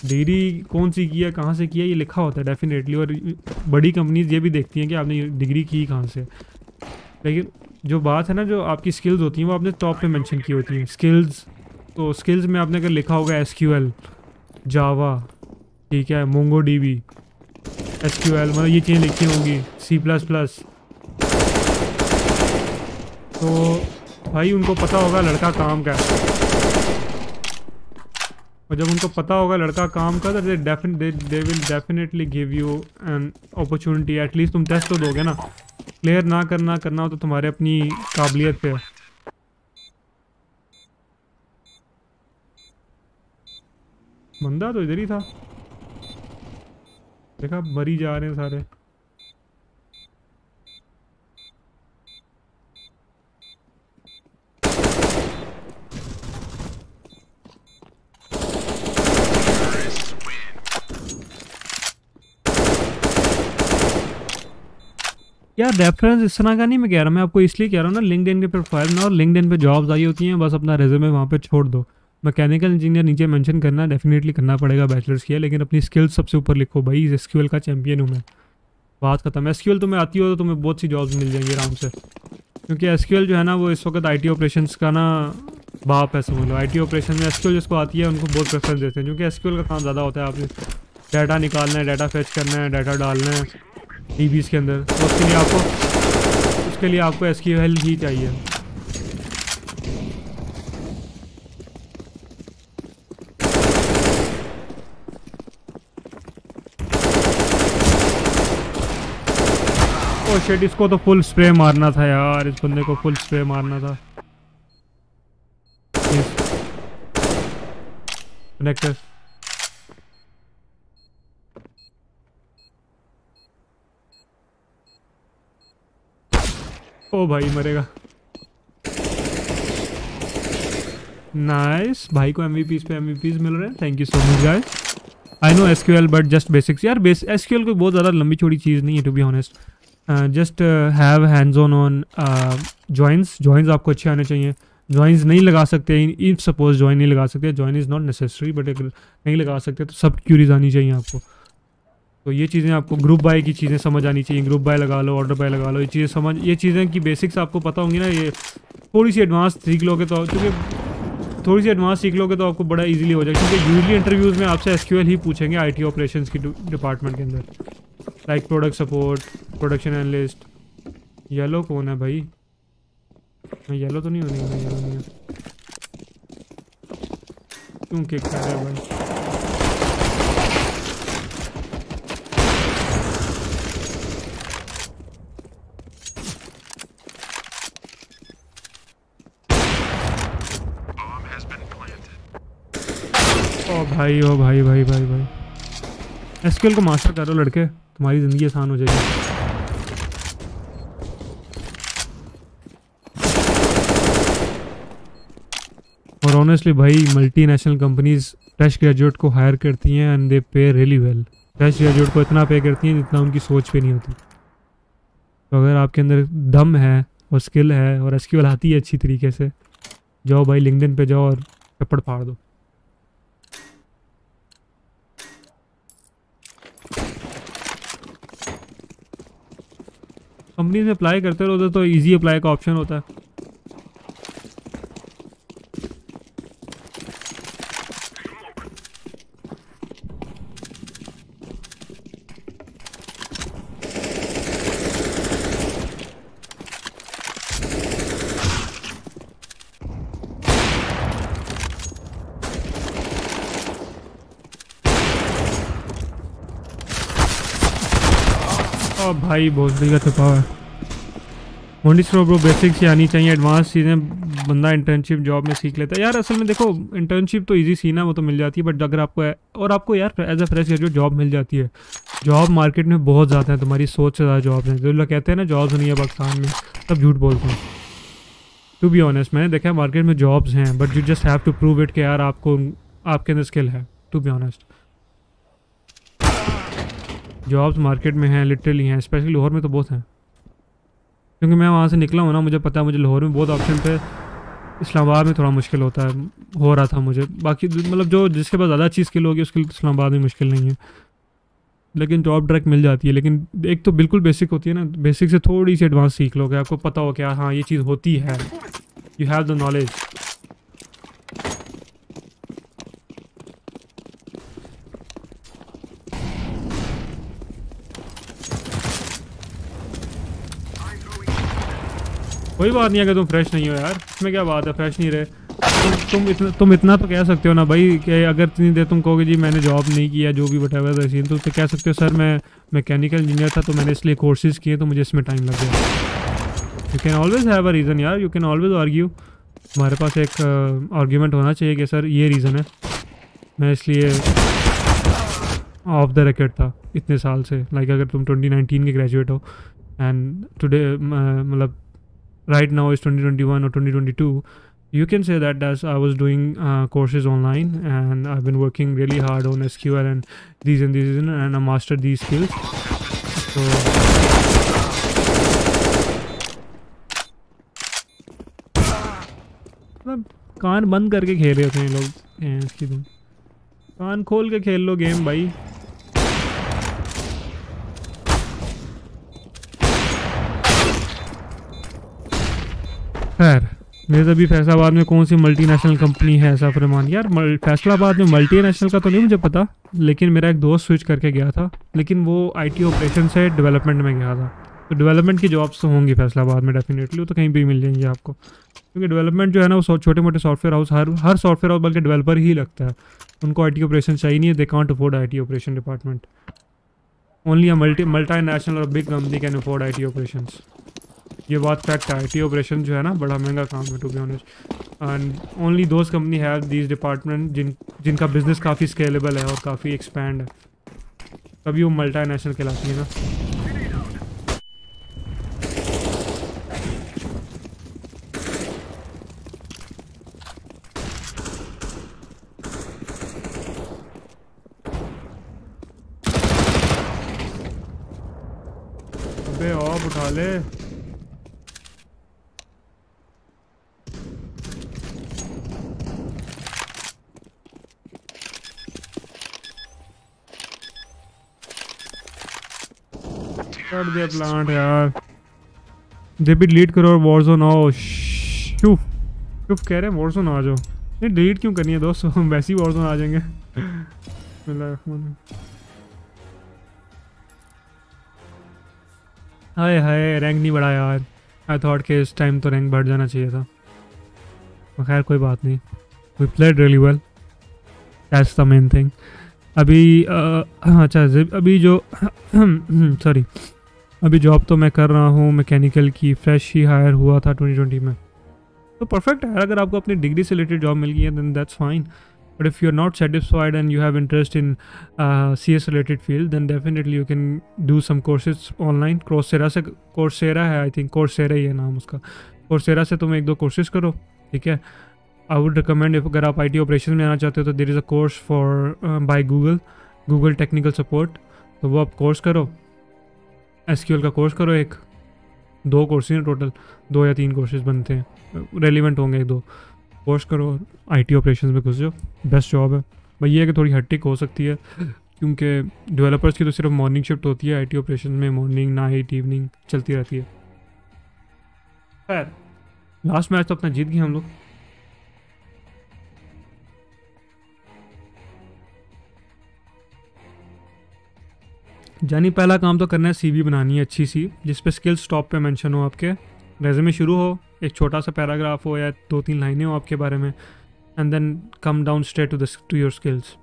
डिग्री कौन सी की है, कहाँ से की है, ये लिखा होता है डेफिनेटली। और बड़ी कंपनीज ये भी देखती हैं कि आपने डिग्री की कहाँ से। लेकिन जो बात है ना, जो आपकी स्किल्स होती हैं वो आपने टॉप पे मेंशन की होती हैं स्किल्स। तो स्किल्स में आपने अगर लिखा होगा एस क्यू एल, जावा, ठीक है, Mongo D B, S Q L, मतलब ये चीज़ें लिखी होंगी, सी प्लस प्लस, तो भाई उनको पता होगा लड़का काम का है। और जब उनको पता होगा लड़का काम का, तो they they will definitely give you an opportunity. At least तुम टेस्ट तो दोगे ना, क्लियर ना करना करना हो तो तुम्हारे अपनी काबिलियत पे। बंदा तो इधर ही था, देखा मरी जा रहे हैं सारे। यार रेफरेंस इस तरह का नहीं मैं कह रहा, मैं आपको इसलिए कह रहा हूँ ना, लिंक्डइन के प्रोफाइल में और लिंक्डइन पे जॉब्स आई होती हैं, बस अपना रेज्यूमे वहाँ पे छोड़ दो। मैकेनिकल इंजीनियर नीचे मेंशन करना डेफिनेटली करना पड़ेगा, बैचलर्स किया, लेकिन अपनी स्किल्स सबसे ऊपर लिखो भाई। एस क्यू एल का चैम्पियन हूँ मैं, बात खत्म। एस क्यू एल तुम्हें आती हो तो तुम्हें बहुत सी जॉब्स मिल जाएंगी आराम से, क्योंकि एस क्यू एल जो है ना वो इस वक्त आई टी ऑपरेशंस का ना बाप है, समझ लो। आई टी ऑपरेशन में एस क्यू एल जिसको आती है उनको बहुत प्रेफरेंस देते हैं, क्योंकि एस क्यू एल का काम ज़्यादा होता है। आपने डाटा निकालना है, डाटा फेच करना है, डाटा डालना है डीबीज़ के अंदर, तो उसके लिए आपको उसके लिए आपको एस क्यू एल ही चाहिए। ओ शिट, इसको तो फुल स्प्रे मारना था यार, इस बंदे को फुल स्प्रे मारना था। कनेक्टर ओ भाई मरेगा। नाइस, भाई को एमवीपीज पे एमवीपीज मिल रहे हैं, thank you so much guys. I know S Q L but just basics यार, बेस एस क्यू एल कोई बहुत ज़्यादा लंबी छोटी चीज़ नहीं है to be honest. Just have hands on on joins. Joins आपको अच्छे आने चाहिए। जॉइंस नहीं लगा सकते, इफ सपोज जॉइन नहीं लगा सकते, join is not necessary, but नहीं लगा सकते तो सब क्यूरीज आनी चाहिए आपको। तो ये चीज़ें आपको, ग्रुप बाय की चीज़ें समझ आनी चाहिए, ग्रुप बाय लगा लो, ऑर्डर बाय लगा लो, ये चीज़ें समझ, ये चीज़ें की बेसिक्स आपको पता होंगी ना। ये थोड़ी सी एडवांस सीख लोगे तो, क्योंकि थोड़ी सी एडवांस सीख लोगे तो आपको बड़ा इजीली हो जाएगा, क्योंकि यूजली इंटरव्यूज़ में आपसे एस क्यू एल ही पूछेंगे आईटी ऑपरेशंस की डिपार्टमेंट के अंदर, like product support, production analyst, yellow कौन है भाई? येलो तो नहीं होने वाला, येलो नहीं है। क्यों किक कर रहा है भाई? भाई ओ भाई भाई भाई भाई एसक्यूएल को मास्टर करो लड़के, तुम्हारी ज़िंदगी आसान हो जाएगी। और ऑनेस्टली भाई मल्टीनेशनल कंपनीज फ्रेश ग्रेजुएट को हायर करती हैं एंड दे पे रियली वेल। फ्रेश ग्रेजुएट को इतना पे करती हैं जितना उनकी सोच पे नहीं होती। तो अगर आपके अंदर दम है और स्किल है और एसक्यूएल आती है अच्छी तरीके से, जाओ भाई लिंक्डइन पे जाओ और थप्पड़ फाड़ दो। कंपनी में अप्लाई करते रहो तो इजी अप्लाई का ऑप्शन होता है। भाई बहुत बढ़िया छुपाव है मोंडी स्टोर ब्रो। बेसिक्स आनी चाहिए, एडवांस चीज़ें बंदा इंटर्नशिप जॉब में सीख लेता है यार। असल में देखो इंटर्नशिप तो इजी सीन है, वो तो मिल जाती है, बट अगर आपको और आपको यार as a fresh graduate job मिल जाती है। जॉब मार्केट में बहुत ज़्यादा है, तुम्हारी सोच से ज़्यादा जॉब है। जो लोग कहते हैं ना जॉब्स नहीं है पाकिस्तान में, तब झूठ बोलते हैं। टू बी ऑनेस्ट मैंने देखा है मार्केट में जॉब्स हैं, but you just have to prove it कि यार आपको आपके अंदर स्किल है। To be honest jobs market में हैं, लिटरली हैं, स्पेशली लाहौर में तो बहुत हैं। क्योंकि मैं वहाँ से निकला हूँ ना, मुझे पता है मुझे लाहौर में बहुत ऑप्शन थे, इस्लामाबाद में थोड़ा मुश्किल होता है, हो रहा था मुझे। बाकी मतलब जो जिसके पास ज़्यादा अच्छी स्किल होगी उसके लिए इस्लामाबाद में मुश्किल नहीं है, लेकिन जॉब डायरेक्ट मिल जाती है। लेकिन एक तो बिल्कुल बेसिक होती है ना, बेसिक से थोड़ी सी एडवांस सीख लोगे, आपको पता हो क्या हाँ ये चीज़ होती है, यू हैव द नॉलेज। कोई बात नहीं अगर तुम फ्रेश नहीं हो यार, इसमें क्या बात है फ्रेश नहीं रहे तुम तुम इतना तुम इतना तो कह सकते हो ना भाई कि अगर इतनी देर तुम कहोगे जी मैंने जॉब नहीं किया जो भी बटावा था सीन, तो उससे कह सकते हो सर मैं मैकेनिकल इंजीनियर था तो मैंने इसलिए कोर्सेज़ किए तो मुझे इसमें टाइम लग गया। You can always have a reason यार, यू कैन ऑलवेज आर्ग्यू। हमारे पास एक आर्ग्यूमेंट uh, होना चाहिए कि सर ये रीज़न है मैं इसलिए ऑफ द रिकॉर्ड था इतने साल से। लाइक अगर तुम ट्वेंटी नाइनटीन के ग्रेजुएट हो एंड टुडे मतलब right now is twenty twenty-one or twenty twenty-two, you can say that as I was doing uh, courses online and I've been working really hard on S Q L and these and these and I mastered these skills. So मतलब कान बंद करके खेल रहे थे लोग, इसकी तुम कान खोल के खेल लो गेम भाई। खैर मेरे अभी फैसलाबाद में कौन सी मल्टीनेशनल कंपनी है सैफ रहमान? यार फैसलाबाद में मल्टीनेशनल का तो नहीं मुझे पता, लेकिन मेरा एक दोस्त स्विच करके गया था, लेकिन वो आईटी ऑपरेशन से डेवलपमेंट में गया था। तो डेवलपमेंट की जॉब्स तो होंगी फैसलाबाद में डेफिनेटली, वो तो कहीं भी मिल जाएंगी आपको, क्योंकि डेवलपमेंट जो है ना वो छोटे मोटे सॉफ्टवेयर हाउस हर हर सॉफ्टवेयर हाउस बल्कि डेवलपर ही लगता है, उनको आई टी ऑपरेशन चाहिए नहीं है। They can't afford I T operation department, only a multi multinational और big company can afford I T operation. ये बात फैक्ट है, आई टी ऑपरेशन जो है ना बड़ा महंगा काम है to be honest, and only those company have these department जिन जिनका बिजनेस काफ़ी स्केलेबल है और काफ़ी एक्सपैंड है, तभी वो मल्टीनेशनल कहलाती है ना। अबे आप उठा ले दे प्लांट यार, दे भी डिलीट करो और वॉरजोन आओ। चुप चुप कह रहे हैं वॉरजोन आ जाओ, नहीं डिलीट क्यों करनी है दोस्त, हम वैसे ही वॉरजोन आ जाएंगे। हाय हाय रैंक नहीं बढ़ा यार, आई थॉट के इस टाइम तो रैंक बढ़ जाना चाहिए था। खैर कोई बात नहीं, we played really well, that's the main thing. अभी आ, अच्छा अभी जो सॉरी अभी जॉब तो मैं कर रहा हूँ मैकेनिकल की, फ्रेश ही हायर हुआ था ट्वेंटी ट्वेंटी में, तो परफेक्ट है। अगर आपको अपनी डिग्री से रिलेटेड जॉब मिल गई है then that's fine, but if you are not satisfied and you have interest in C S related field then definitely you can do some courses online. Coursera से Coursera है I think, Coursera ही है नाम उसका, Coursera से तुम एक दो courses करो, ठीक है। आई वुड रिकमेंड, अगर आप आई टी ऑपरेशन में आना चाहते हो तो there is a course for by Google, Google technical support, तो वो आप कोर्स करो, एस क्यू एल का कोर्स करो, एक दो कोर्सेज हैं टोटल, दो या तीन कोर्सेज बनते हैं, रेलिवेंट होंगे, एक दो कोर्स करो और आईटी ऑपरेशंस में घुस जाओ, बेस्ट जॉब है। भाई ये है कि थोड़ी हेक्टिक हो सकती है क्योंकि डेवलपर्स की तो सिर्फ मॉर्निंग शिफ्ट होती है, आईटी ऑपरेशंस में मॉर्निंग नाइट इवनिंग चलती रहती है। खैर लास्ट मैच तो अपना जीत गए हम लोग, जानी। पहला काम तो करना है सीवी बनानी है अच्छी सी, जिस पे स्किल्स टॉप पे मेंशन हो, आपके रेज्यूमे शुरू हो, एक छोटा सा पैराग्राफ हो या दो तीन लाइनें हो आपके बारे में, and then come down straight to the to your skills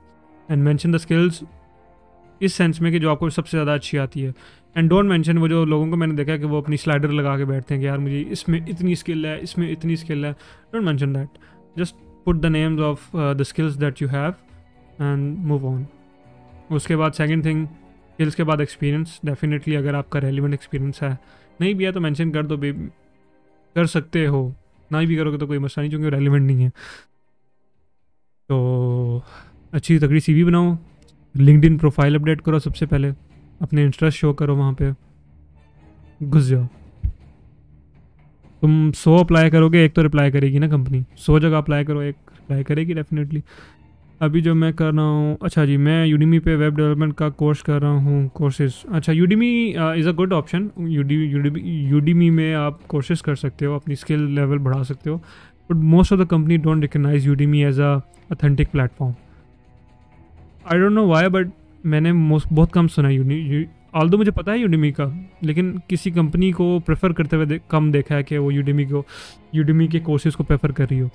and mention the skills इस सेंस में कि जो आपको सबसे ज़्यादा अच्छी आती है। एंड डोंट मेंशन वो जो लोगों को मैंने देखा है कि वो अपनी स्लाइडर लगा के बैठते हैं कि यार मुझे इसमें इतनी स्किल है, इसमें इतनी स्किल है, don't mention that, just put the names of the skills that you have and move on. उसके बाद सेकेंड थिंग, स्किल्स के बाद एक्सपीरियंस, डेफिनेटली अगर आपका रेलिवेंट एक्सपीरियंस है, नहीं भी है तो मेंशन कर दो, भी कर सकते हो, ना भी करोगे तो कोई मसला नहीं क्योंकि रेलिवेंट नहीं है। तो अच्छी तगड़ी सीवी बनाओ, लिंक्डइन प्रोफाइल अपडेट करो, सबसे पहले अपने इंटरेस्ट शो करो, वहाँ पे घुस जाओ। तुम सौ अप्लाई करोगे एक तो रिप्लाई करेगी ना कंपनी, सौ जगह अप्लाई करो एक रिप्लाई करेगी डेफिनेटली। अभी जो मैं कर रहा हूँ, अच्छा जी मैं यूडीमी पे वेब डेवलपमेंट का कोर्स कर रहा हूँ, कोर्सेज, अच्छा Udemy is a good option, Udemy में आप कोर्सेज कर सकते हो, अपनी स्किल लेवल बढ़ा सकते हो, but most of the company don't recognize Udemy as a authentic platform. I don't know why, but मैंने मोस्ट बहुत कम सुना यूडीमी, ऑल्दो मुझे पता है यूडीमी का, लेकिन किसी कंपनी को प्रेफर करते हुए दे, कम देखा है कि वो यूडीमी को, यूडीमी के कोर्सेज को प्रेफर कर रही हो।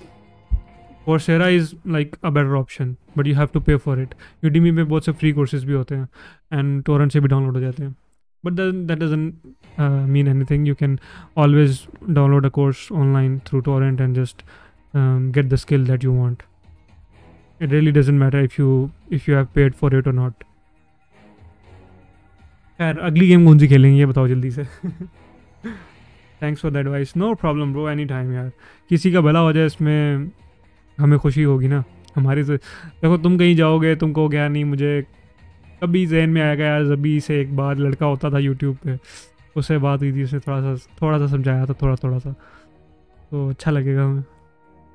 Coursera is like a better option but you have to pay for it. Udemy में बहुत से फ्री कोर्सेज भी होते हैं एंड टोरेंट से भी डाउनलोड हो जाते हैं, but that doesn't mean anything, you can always download a course online through torrent and just get the skill that you want. It really doesn't matter if you if you have paid for it और not. खैर अगली game कौन सी खेलेंगे ये बताओ जल्दी से। Thanks for the advice, no problem bro, any time यार, किसी का भला हो जाए इसमें हमें खुशी होगी ना। हमारे से देखो, तुम कहीं जाओगे तुम कहोगे क्या नहीं मुझे कभी जहन में आएगा यार, जबी से एक बार लड़का होता था यूट्यूब पे, उससे बात हुई थी, उसने थोड़ा सा थोड़ा सा समझाया था, थोड़ा थोड़ा सा, तो अच्छा लगेगा हमें।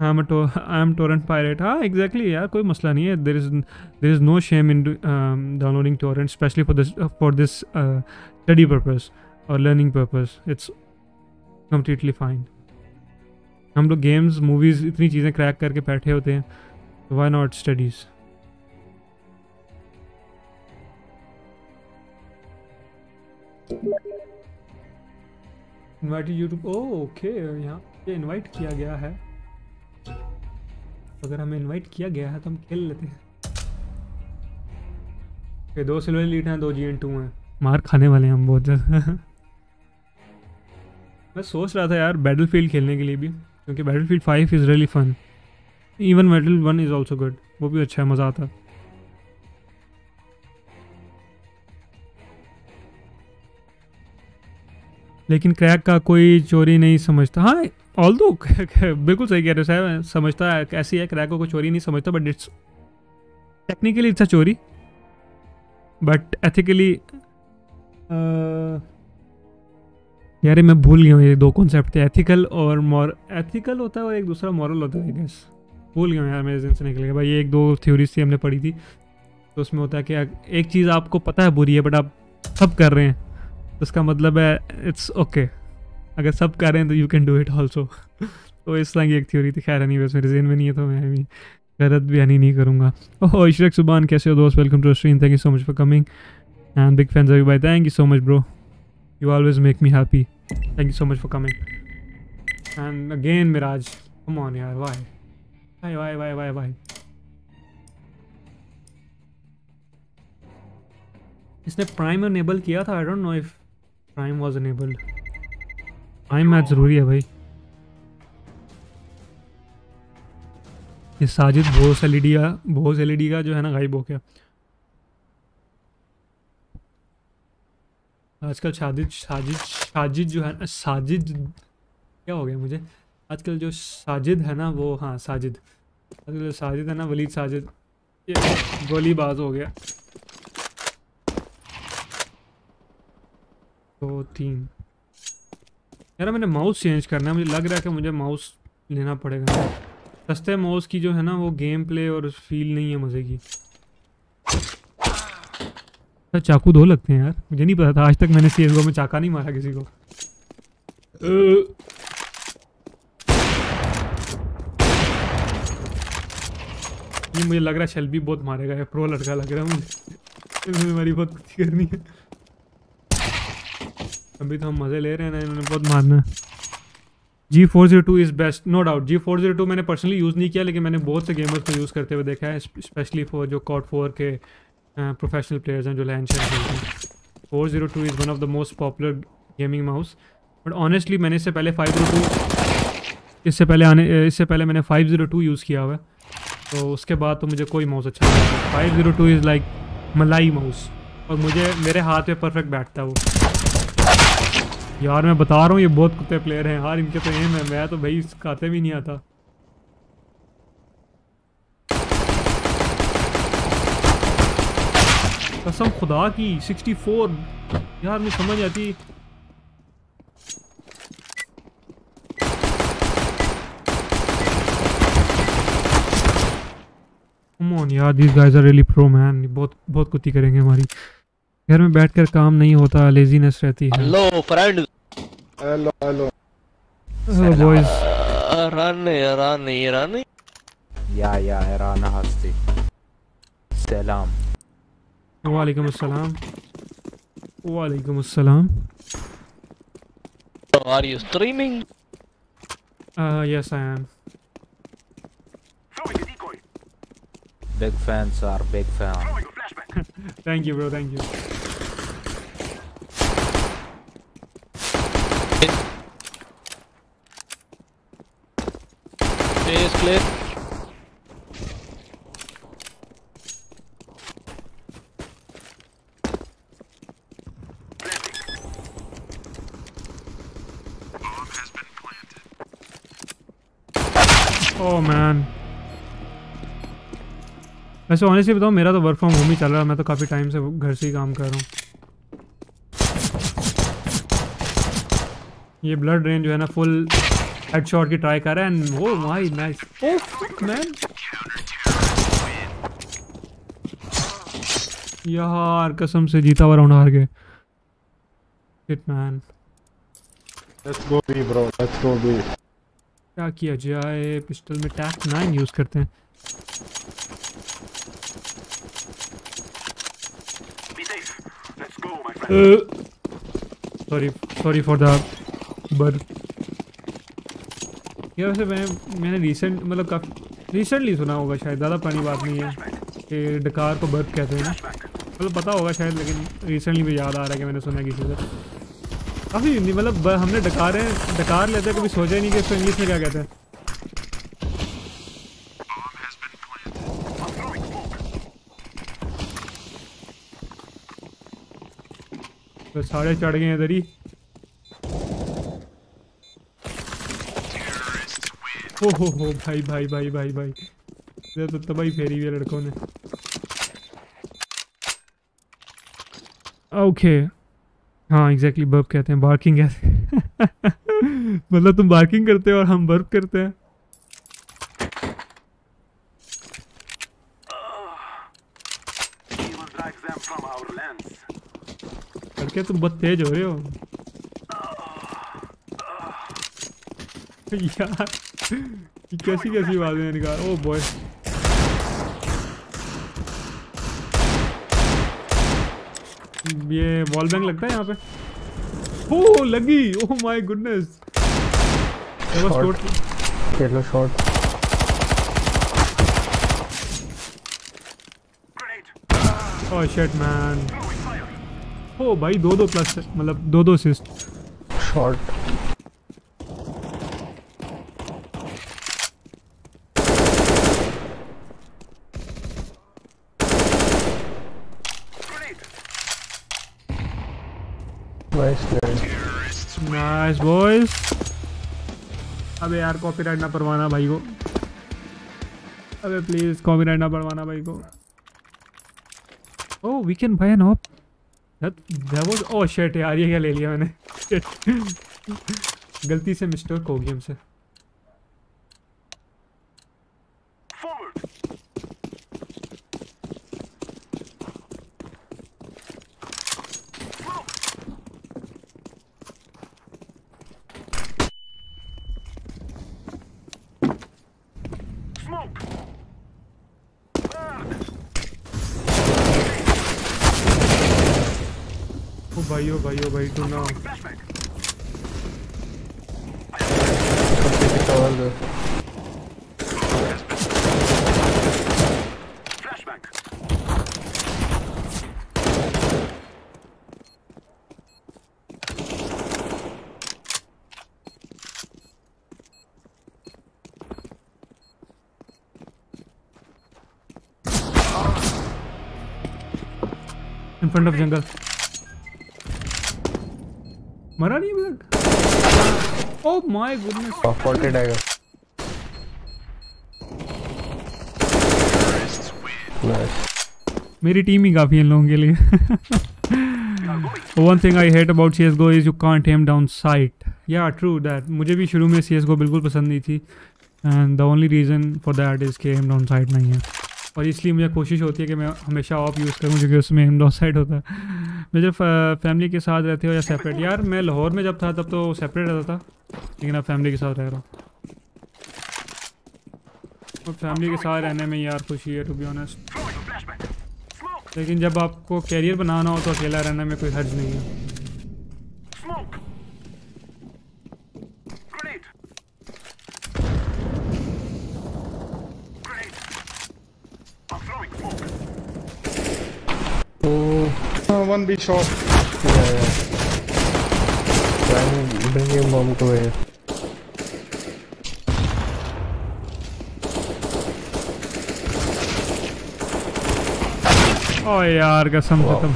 हाँ मैं to I am torrent pirate, हाँ एग्जैक्टली यार, कोई मसला नहीं है, there is there is no shame in downloading torrent specially for this for this study purpose और learning purpose, it's completely fine. हम लोग गेम्स मूवीज़ इतनी चीज़ें क्रैक करके बैठे होते हैं, why not studies. Invited YouTube, okay यहाँ पे इनवाइट किया गया है, अगर हमें इनवाइट किया गया है तो हम खेल लेते हैं। ये दो सिल्वर एलीट हैं, दो जी एन टू हैं, मार खाने वाले हैं हम बहुत ज़्यादा। मैं सोच रहा था यार बैटलफील्ड खेलने के लिए भी, क्योंकि Battlefield five is really fun, even battle one is also good, वो भी अच्छा है, मज़ा आता। लेकिन क्रैक का कोई चोरी नहीं समझता, हाँ ऑल दो बिल्कुल सही कह रहे हो साहब, समझता है ऐसी है, क्रैक को कोई चोरी नहीं समझता, but it's technically it's a चोरी, बट एथिकली यार मैं भूल गया हूँ, ये दो कॉन्सेप्ट थे, एथिकल और मॉर, एथिकल होता है और एक दूसरा मॉरल होता है, आई गेस भूल गया हूँ यार, मेरे दिन से निकल गया भाई। ये एक दो थ्योरीज थी हमने पढ़ी थी, तो उसमें होता है कि एक चीज़ आपको पता है बुरी है बट आप सब कर रहे हैं, तो इसका मतलब है इट्स ओके okay. अगर सब कर रहे हैं तो you can do it also, तो इस तरह की एक थ्योरी थी। खैर नहीं बस मेरे जहन में नहीं है तो मैं भी गलत बयानी नहीं करूँगा। ओह इशरक सुबान कैसे हो दोस्त, welcome to stream, thank you so much for coming and big fans भाई, thank you so much bro. You always make me happy. Thank you so much for coming. And again, Miraj. Come on, yeah. Why? Why, why, why, why, why? इसने prime enable किया था. I don't know if prime was enabled. Prime match जरूरी है भाई. ये Sajid Bose LED का Bose LED का जो है ना गायब हो गया. आजकल साजिद साजिद साजिद जो है ना साजिद क्या हो गया मुझे. आजकल जो साजिद है ना वो हाँ साजिद आजकल साजिद है ना वलीद साजिद ये गोलीबाज हो गया. दो तीन यार मैंने माउस चेंज करना है. मुझे लग रहा है कि मुझे माउस लेना पड़ेगा. सस्ते माउस की जो है ना वो गेम प्ले और फील नहीं है मज़े की. तो चाकू दो लगते हैं यार. मुझे नहीं पता था आज तक मैंने सीएसगो में चाका नहीं मारा किसी को. ये मुझे लग रहा है शेल्बी बहुत मारेगा. ये प्रो लड़का लग रहा है मुझे. हमारी बहुत कुछ करनी है. अभी तो हम मज़े ले रहे हैं ना. इन्होंने बहुत मारना है. G four zero two is best no doubt. G four zero two मैंने पर्सनली यूज़ नहीं किया लेकिन मैंने बहुत से गेमर्स को यूज़ करते हुए देखा है. स्पेशली फॉर जो कॉड फोर के प्रोफेशनल प्लेयर्स हैं जो लैंड खेलते हैं. Four zero two is one of the most popular gaming mouse. But honestly मैंने इससे पहले फाइव जीरो टू इससे पहले आने इससे पहले मैंने फाइव जीरो टू यूज़ किया हुआ तो उसके बाद तो मुझे कोई माउस अच्छा नहीं लगता. Five zero two is like मलाई माउस और मुझे मेरे हाथ में परफेक्ट बैठता है वो. यार मैं बता रहा हूँ ये बहुत कुत्ते प्लेयर हैं यार. इनके तो एम है. मैं तो भाई खाते भी नहीं आता. कसम खुदा की सिक्सटी फोर यार मुझे समझ आती. कम ऑन यार this guys are really pro man. बहुत बहुत कुत्ती करेंगे हमारी. घर में बैठकर काम नहीं होता. लेजीनेस रहती है. Hello friend. Hello hello boys. हैरान हैरान हैरान या या हैरान हस्ती. सलाम वालेकुम अस्सलाम. वालेकुम अस्सलाम. Are you streaming? Yes I am. Big fan sir big fan. Thank you bro. Thank you. Please click. Bomb has been planted. Oh man. वैसे ऑनेस्टली बताऊँ मेरा तो वर्क फ्रॉम होम ही चल रहा है. मैं तो काफ़ी टाइम से घर से ही काम कर रहा हूँ. ये ब्लड रेन जो है ना फुल हेडशॉट की ट्राई कर रहा है. And oh my nice. Oh man यार कसम से जीता हुआ राउंड हार गए. Hit man. Let's go B bro. Let's go B. क्या किया जाए. पिस्टल में टैक नाइन यूज़ करते हैं. Sorry sorry for the bird. ये वैसे मैं मैंने रिसेंट मतलब काफ़ी रिसेंटली सुना होगा शायद. ज़्यादा पुरानी बात नहीं है कि डकार को बर्ड कहते हैं ना. मतलब पता होगा शायद लेकिन रिसेंटली मुझे याद आ रहा है कि मैंने सुना किसी से. काफ़ी मतलब हमने डकार है डकार लेते हैं कभी सोचा ही नहीं कि इसको इंग्लिश में क्या कहते हैं. तो सारे चढ़ गए इधर ही. हो हो हो भाई भाई भाई भाई भाई ये तो तबाही फेरी हुई है लड़कों ने. ओके हाँ एग्जैक्टली बर्ब कहते हैं. बार्किंग कहते हैं. मतलब तुम बार्किंग करते हो और हम बर्ब करते हैं. क्या तुम बहुत तेज हो रहे हो यार. कैसी कैसी बातें हैं निकाल. ओ बॉय ये वॉल बैंक लगता है यहाँ पे. Oh, laggy! Oh my goodness! That was short. Get low short. Oh shit, man. Oh, भाई दो दो प्लस मतलब दो दो असिस्ट. Short. Nice boys. अबे यार कॉपीराइट ना परवाना भाई को. अबे प्लीज कॉपीराइट ना परवाना भाई को. Oh, we can buy an op. That that was oh shit यार ये क्या ले लिया मैंने. गलती से मिस्टेक हो गई हमसे. भाई ओ भाई ओ भाई तू ना in front of jungle. मरा नहीं अभी तक. Oh my goodness. Forty tiger. मेरी टीम ही काफी है इन लोगों के लिए. One thing I hate about C S GO is you can't aim down sight. Yeah true that. मुझे भी शुरू में सी एस गो बिल्कुल पसंद नहीं थी and the only reason for that is can aim down sight नहीं है और इसलिए मुझे कोशिश होती है कि मैं हमेशा ऑप यूज़ करूँ क्योंकि उसमें हेम डाउन साइट होता है. मैं जब फैमिली के साथ रहते हो या सेपरेट. यार मैं लाहौर में जब था तब तो सेपरेट रहता था लेकिन अब फैमिली के साथ रह रहा हूँ और फैमिली के साथ रहने में यार खुशी है टू बी ऑनेस्ट. लेकिन जब आपको कैरियर बनाना हो तो अकेला रहने में कोई हर्ज नहीं है. One be shot. Yeah, yeah. Try bring your bomb to here. Oh यार कसम खत्म.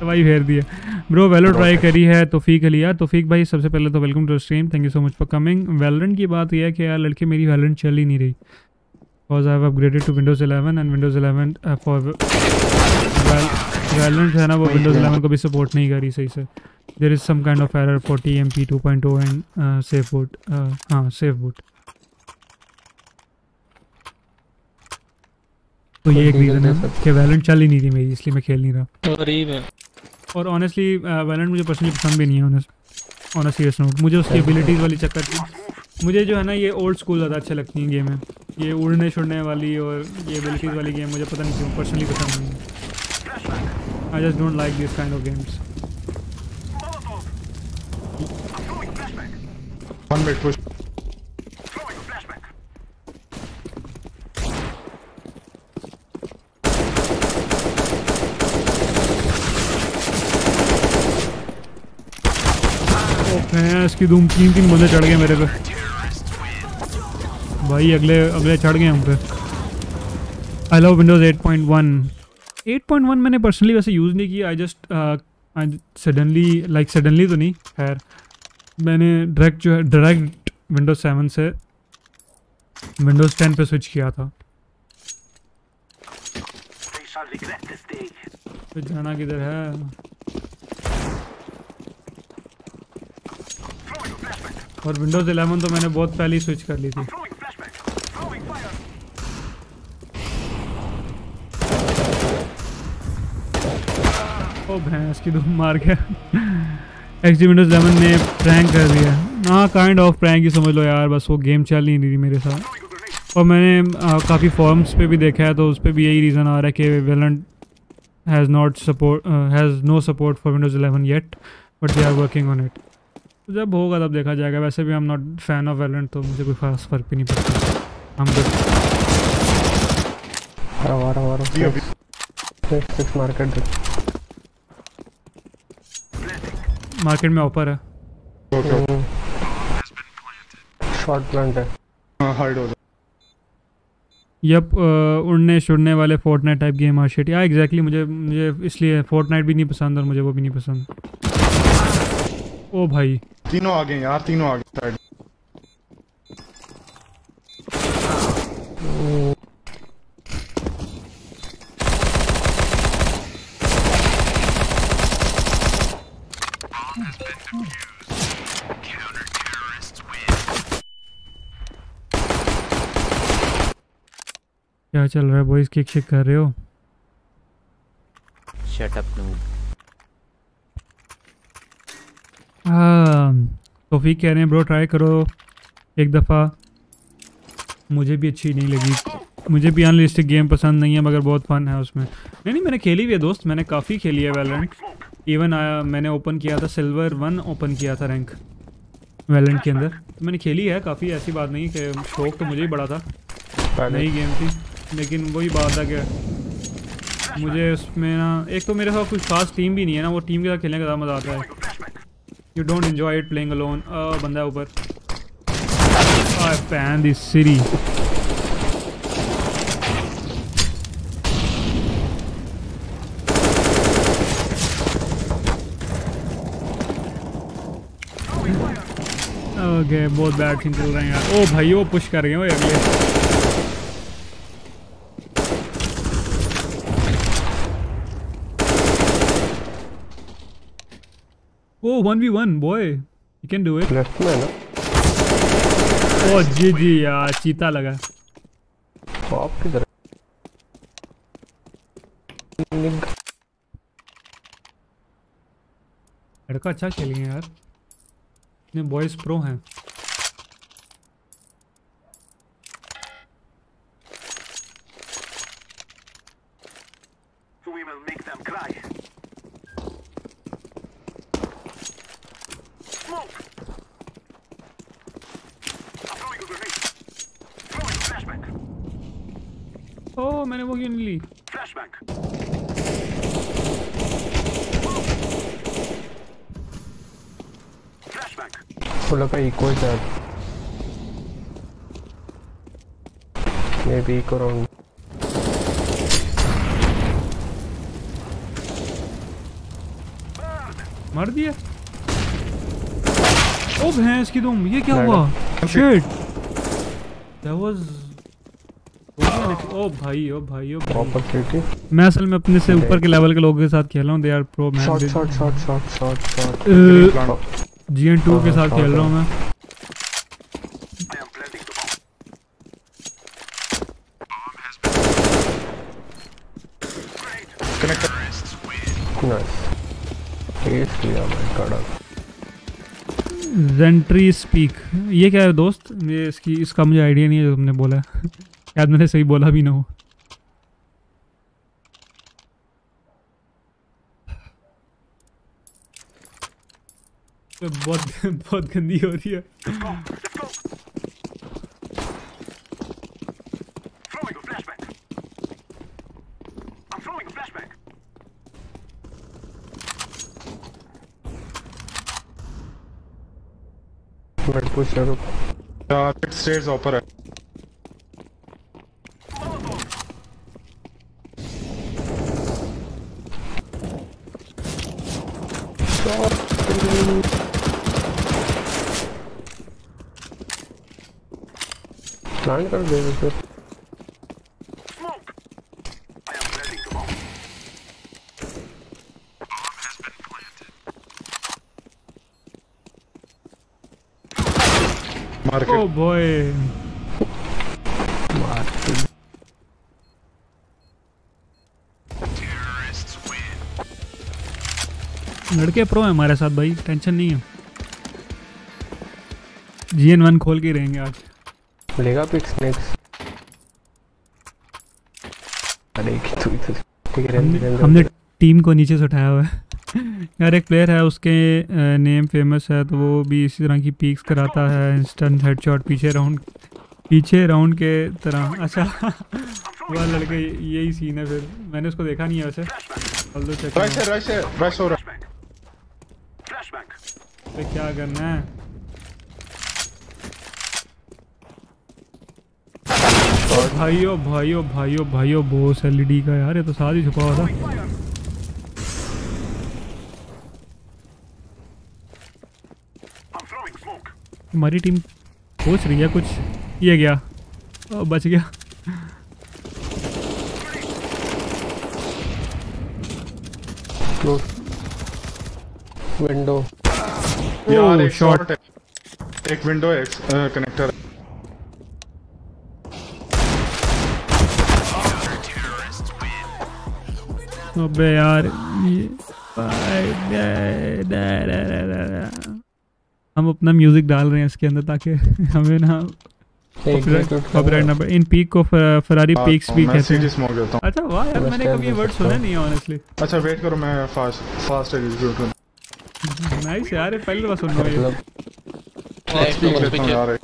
दवाई फेर दिया. ब्रो वेलो ट्राई करी है तौफीक अली. यार तौफीक भाई सबसे पहले तो welcome to stream. Thank you so much for coming. Valorant की बात यह है कि यार लड़के मेरी वैलोरेंट चल ही नहीं रही. Because I have upgraded to Windows eleven and Windows eleven uh, for Valorant है ना वो Windows eleven को भी support नहीं कर रही सही से. There is some kind of error for T M P two point oh and uh, safe boot. हाँ uh, safe boot. तो ये एक reason है कि Valorant चल ही नहीं थी मेरी इसलिए मैं खेल नहीं रहा. गरीब है. और honestly uh, Valorant मुझे personally पसंद भी नहीं है honest on a serious note. मुझे उसकी abilities वाली चक्कर मुझे जो है ना ये ओल्ड स्कूल ज़्यादा अच्छे लगती हैं गेम में. ये उड़ने छुड़ने वाली और ये एबिलिटीज़ वाली गेम मुझे पता नहीं क्यों पर्सनली पसंद नहीं है. I just don't like this kind of games. One minute push. Okay इसकी धूम तीन तीन बंदे चढ़ गए मेरे पे भाई. अगले अगले चढ़ गए हम पे. I love Windows eight point one. Eight point one मैंने पर्सनली वैसे यूज़ नहीं किया. I just I suddenly like suddenly तो नहीं खैर मैंने डायरेक्ट जो है डायरेक्ट विंडोज़ सेवन से विंडोज़ टेन पे स्विच किया था. तो जाना किधर है. और विंडोज़ इलेवन तो मैंने बहुत पहले ही स्विच कर ली थी. ओ भैंस की धूम मार गया. एक्सडी विंडोज़ इलेवन ने प्रैंक कर दिया. हाँ काइंड ऑफ प्रैंक ही समझ लो यार. बस वो गेम चल ही नहीं रही मेरे साथ. और मैंने काफ़ी फॉर्म्स पे भी देखा है तो उस पर भी यही रीज़न आ रहा है कि Valorant has not support has no support for Windows eleven yet. But they are working on it. जब होगा तब देखा जाएगा। वैसे भी I am not fan of Valorant, तो मुझे कोई खास फर्क भी नहीं पड़ता। हम सिक्स मार्केट मार्केट में ऑफर है, शॉर्ट प्लांट है। यप, उड़ने छुड़ने वाले Fortnite type game are shit. या एग्जैक्टली, मुझे मुझे इसलिए फोर्टनाइट भी नहीं पसंद और मुझे वो भी नहीं पसंद। ओ भाई तीनों आ गए यार, तीनों आ गए। क्या चल रहा है बॉयज? किक शिक कर रहे हो? Shut up noob. हाँ तौफीक कह रहे हैं ब्रो ट्राई करो एक दफ़ा। मुझे भी अच्छी नहीं लगी, मुझे भी अनलिस्टिक गेम पसंद नहीं है, मगर बहुत फन है उसमें। नहीं नहीं मैंने खेली हुई है दोस्त, मैंने काफ़ी खेली है वैलोरेंट। इवन आया मैंने ओपन किया था सिल्वर वन, ओपन किया था रैंक वैलोरेंट के अंदर, तो मैंने खेली है काफ़ी। ऐसी बात नहीं कि शौक तो मुझे ही बड़ा था, नई गेम थी, लेकिन वही बात है कि मुझे उसमें ना, एक तो मेरे साथ कुछ खास टीम भी नहीं है ना, वो टीम के साथ खेलने का ज़्यादा मज़ा आता है। You don't enjoy it playing alone. बंदा ऊपर पैन दिस सीरी। ओके बहुत बैड थिंग चल रहे हैं यार। ओ भाई वो पुश कर गए वो अगले। Oh, one v one boy, you can do it. Left में ना। Oh जी जी यार चीता लगा। बाप की तरह। लड़का अच्छा खेलेंगे यार, इतने बॉयज प्रो हैं। Equal that maybe equal round. मार दिया। ओ भैंस की तुम, ये क्या हुआ? Shit. That was. ओ भाई ओ भाई ओ भाई। मैं असल में अपने से ऊपर के लेवल के लोगों के साथ खेल रहा हूँ। They are pro man. Shot shot shot shot shot shot. G N two के साथ खेल रहा हूँ मैं। जेंट्री स्पीक, ये क्या है दोस्त? ये इसकी इसका मुझे आइडिया नहीं है जो तुमने बोला है। शायद मैंने सही बोला भी ना हो। बहुत बहुत गंदी हो रही है। स्टेज ऊपर है। प्लांट कर दे फिर। ओ बॉय लड़के प्रो है हमारे साथ भाई, टेंशन नहीं है। जी एन वन खोल के रहेंगे आज। लेगा पिक्स नेक्स्ट। अरे हमने, हमने टीम को नीचे से उठाया हुआ है। यार एक प्लेयर है उसके नेम फेमस है तो वो भी इसी तरह की पिक्स कराता है, इंस्टेंट हेडशॉट पीछे राउंड पीछे राउंड के तरह। अच्छा वह लड़के यही सीन है फिर, मैंने उसको देखा नहीं है वैसे। रश है, रश है, रश हो रहा है। क्या करना है भाइयों भाइयों भाइयों भाइयों बोस एलईडी का यार, ये तो साथ ही छुपा हुआ था। हमारी टीम सोच रही है कुछ, ये गया ओ, बच गया। विंडो यार, एक शॉट, एक विंडो एक कनेक्टर। अबे यार हम अपना म्यूजिक डाल रहे हैं इसके अंदर ताकि हमें ना कॉपीराइट ना पड़े। इन पीक को फरारी पीक्स भी कहते हैं। अच्छा वाह यार, मैंने कभी ये वर्ड सुना नहीं है ऑनेस्टली। अच्छा वेट करो, मैं फास्ट फास्ट एग्जीक्यूट करूं। नाइस यार, पहली बार सुन रहा हूं। फ्लैश तो बस पीछे,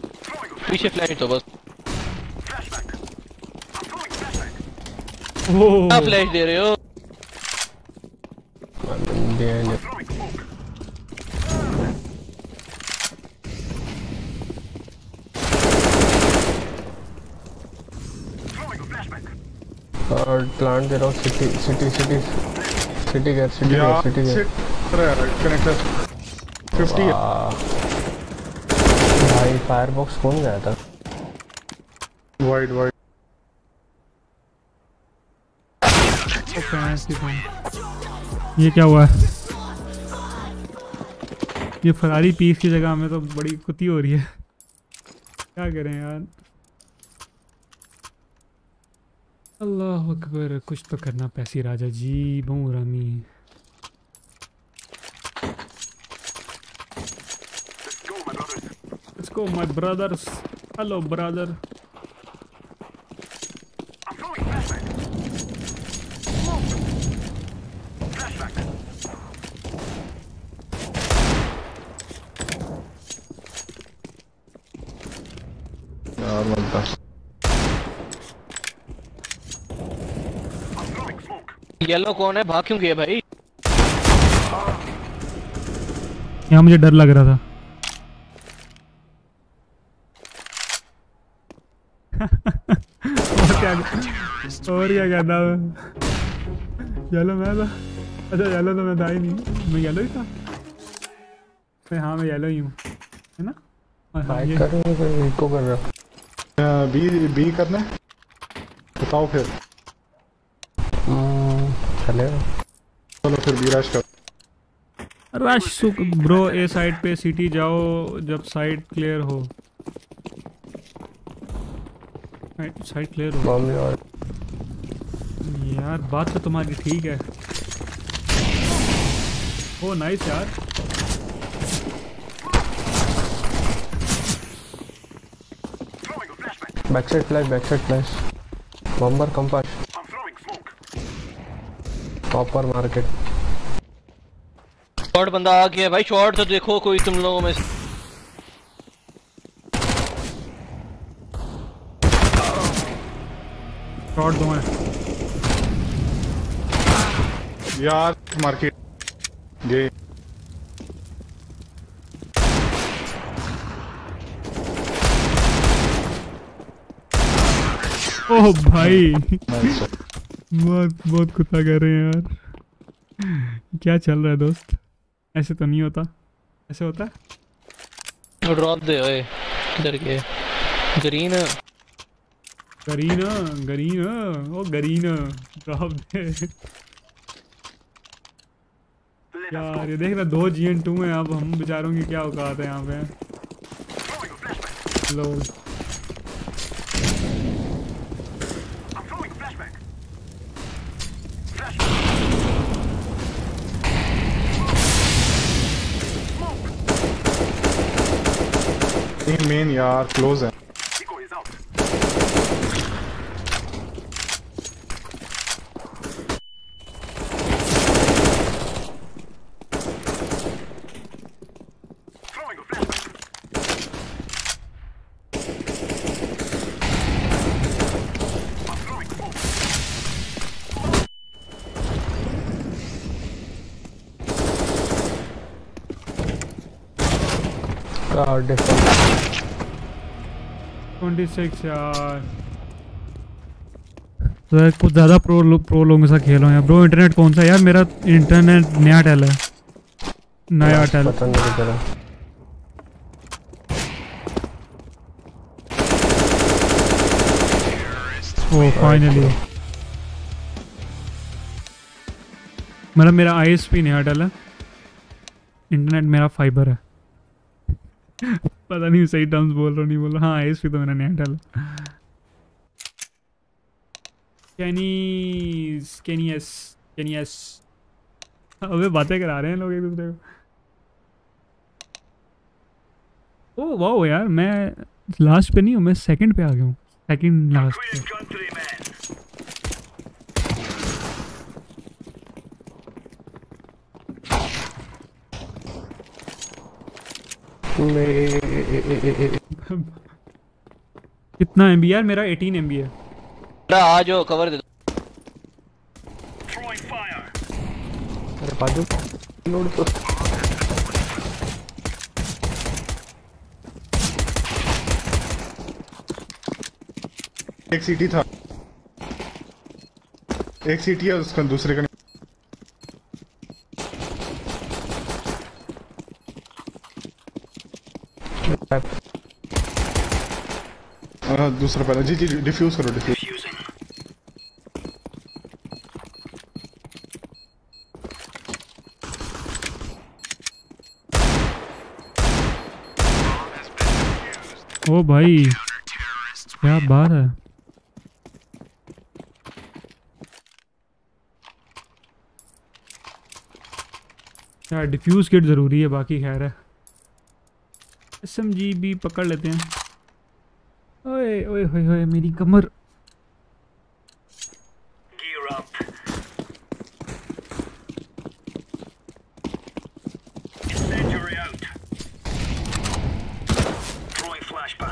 पीछे फ्लैश तो बस। ओह आप फ्लैश दे रहे हो। और प्लांट दे रहा हूँ। City city city city gas CT gas CT gas connector fifty है भाई। फायरबॉक्स कौन गया था? वाइड वाइड ये क्या हुआ है? ये फरारी पीस की जगह हमें तो बड़ी कुत्ती हो रही है, क्या करें यार। अल्लाह अकबर, कुछ तो करना पैसी राजा जी बहु रामी। इसको my brothers, hello brother. Yellow कौन है? भाग क्यों गया भाई? यहाँ मुझे डर लग रहा था। और क्या कहना है? येलो मैं था। अच्छा येलो तो मैं था ही नहीं, मैं येलो ही था। मैं हाँ मैं येलो ही हूँ, है ना? भाई कर इको कर रहा। बी बी करना बताओ फिर। चलो फिर भी रश कर। रश ब्रो, ए साइड पे सिटी जाओ जब साइड क्लियर हो। साइड क्लियर हो यार, बात तो तुम्हारी ठीक है। ओ नाइस यार, back side flash, back side flash, bumper compass, proper market. Short बंदा आ गया भाई, शॉर्ट तो देखो कोई तुम लोगों में। शॉर्ट दो मैं यार, मार्केट गए। ओह भाई बहुत बहुत कुत्ता कर रहे हैं यार, क्या चल रहा है दोस्त? ऐसे तो नहीं होता, ऐसे होता है। ड्रॉप दे ओए, किधर गए? Green green green oh green, drop दे यार। ये देख ना, दो जीएन टू हैं, अब हम बेचारों की क्या औकात है यहाँ पे। लोग मेन यार क्लोज है। uh, different. छब्बीस यार तो कुछ ज़्यादा प्रो लो, प्रो लोगों सा खेल रहा हूँ यार ब्रो। इंटरनेट कौन सा यार? मेरा इंटरनेट नया टेल है, नया टेल पता नहीं चला। ओ फाइनली मतलब मेरा आईएसपी नया टेल है, इंटरनेट मेरा फाइबर है। पता नहीं सही टर्म्स बोल रहा नहीं बोल रहा। हाँ आईएसपी तो मेरा नया टेल है। कैनीस कैनियस कैनियस अबे बातें करा रहे हैं लोग एक दूसरे को। ओह वाह यार मैं लास्ट पे नहीं हूँ, मैं सेकंड पे आ गया हूँ, सेकंड लास्ट पे। कितना एमबी यार? मेरा अठारह एमबी है। आ जाओ कवर दे दो। अरे पाजू लोड तो एक सीटी था, एक सीटी है उसका दूसरे का। हाँ दूसरा पहला जी जी डिफ्यूज करो, डिफ्यूज ओ भाई क्या बात है। यार डिफ्यूज किट जरूरी है, बाकी खैर है। एसएमजी भी पकड़ लेते हैं। ओए ओए होए होए मेरी कमर।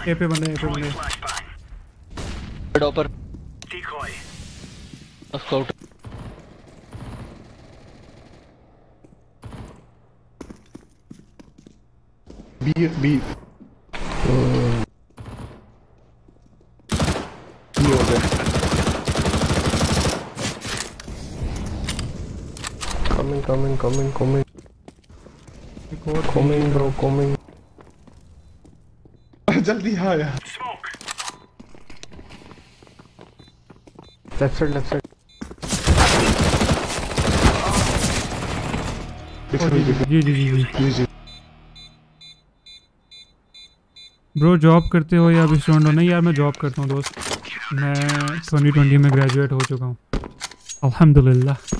ए पे बंदे, ए पे बंदे। डॉपर decoy scout B B yo they coming coming coming coming coming bro coming जल्दी। हाँ यार left side left side. G G G G bro job करते हो या अभी स्टूडेंट हो? नहीं यार मैं जॉब करता हूँ दोस्त, मैं ट्वेंटी ट्वेंटी में ग्रेजुएट हो चुका हूँ अल्हम्दुलिल्लाह।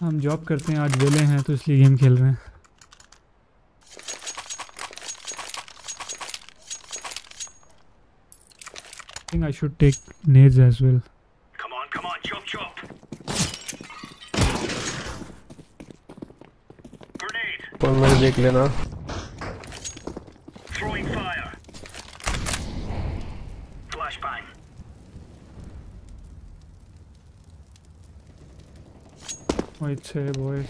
हम जॉब करते हैं, आज वेले हैं तो इसलिए गेम खेल रहे हैं। I should take nades as well. Come on, come on, chop chop. Grenade. One minute, देख लेना. Throwing fire. Flashbang. Wait, say boys.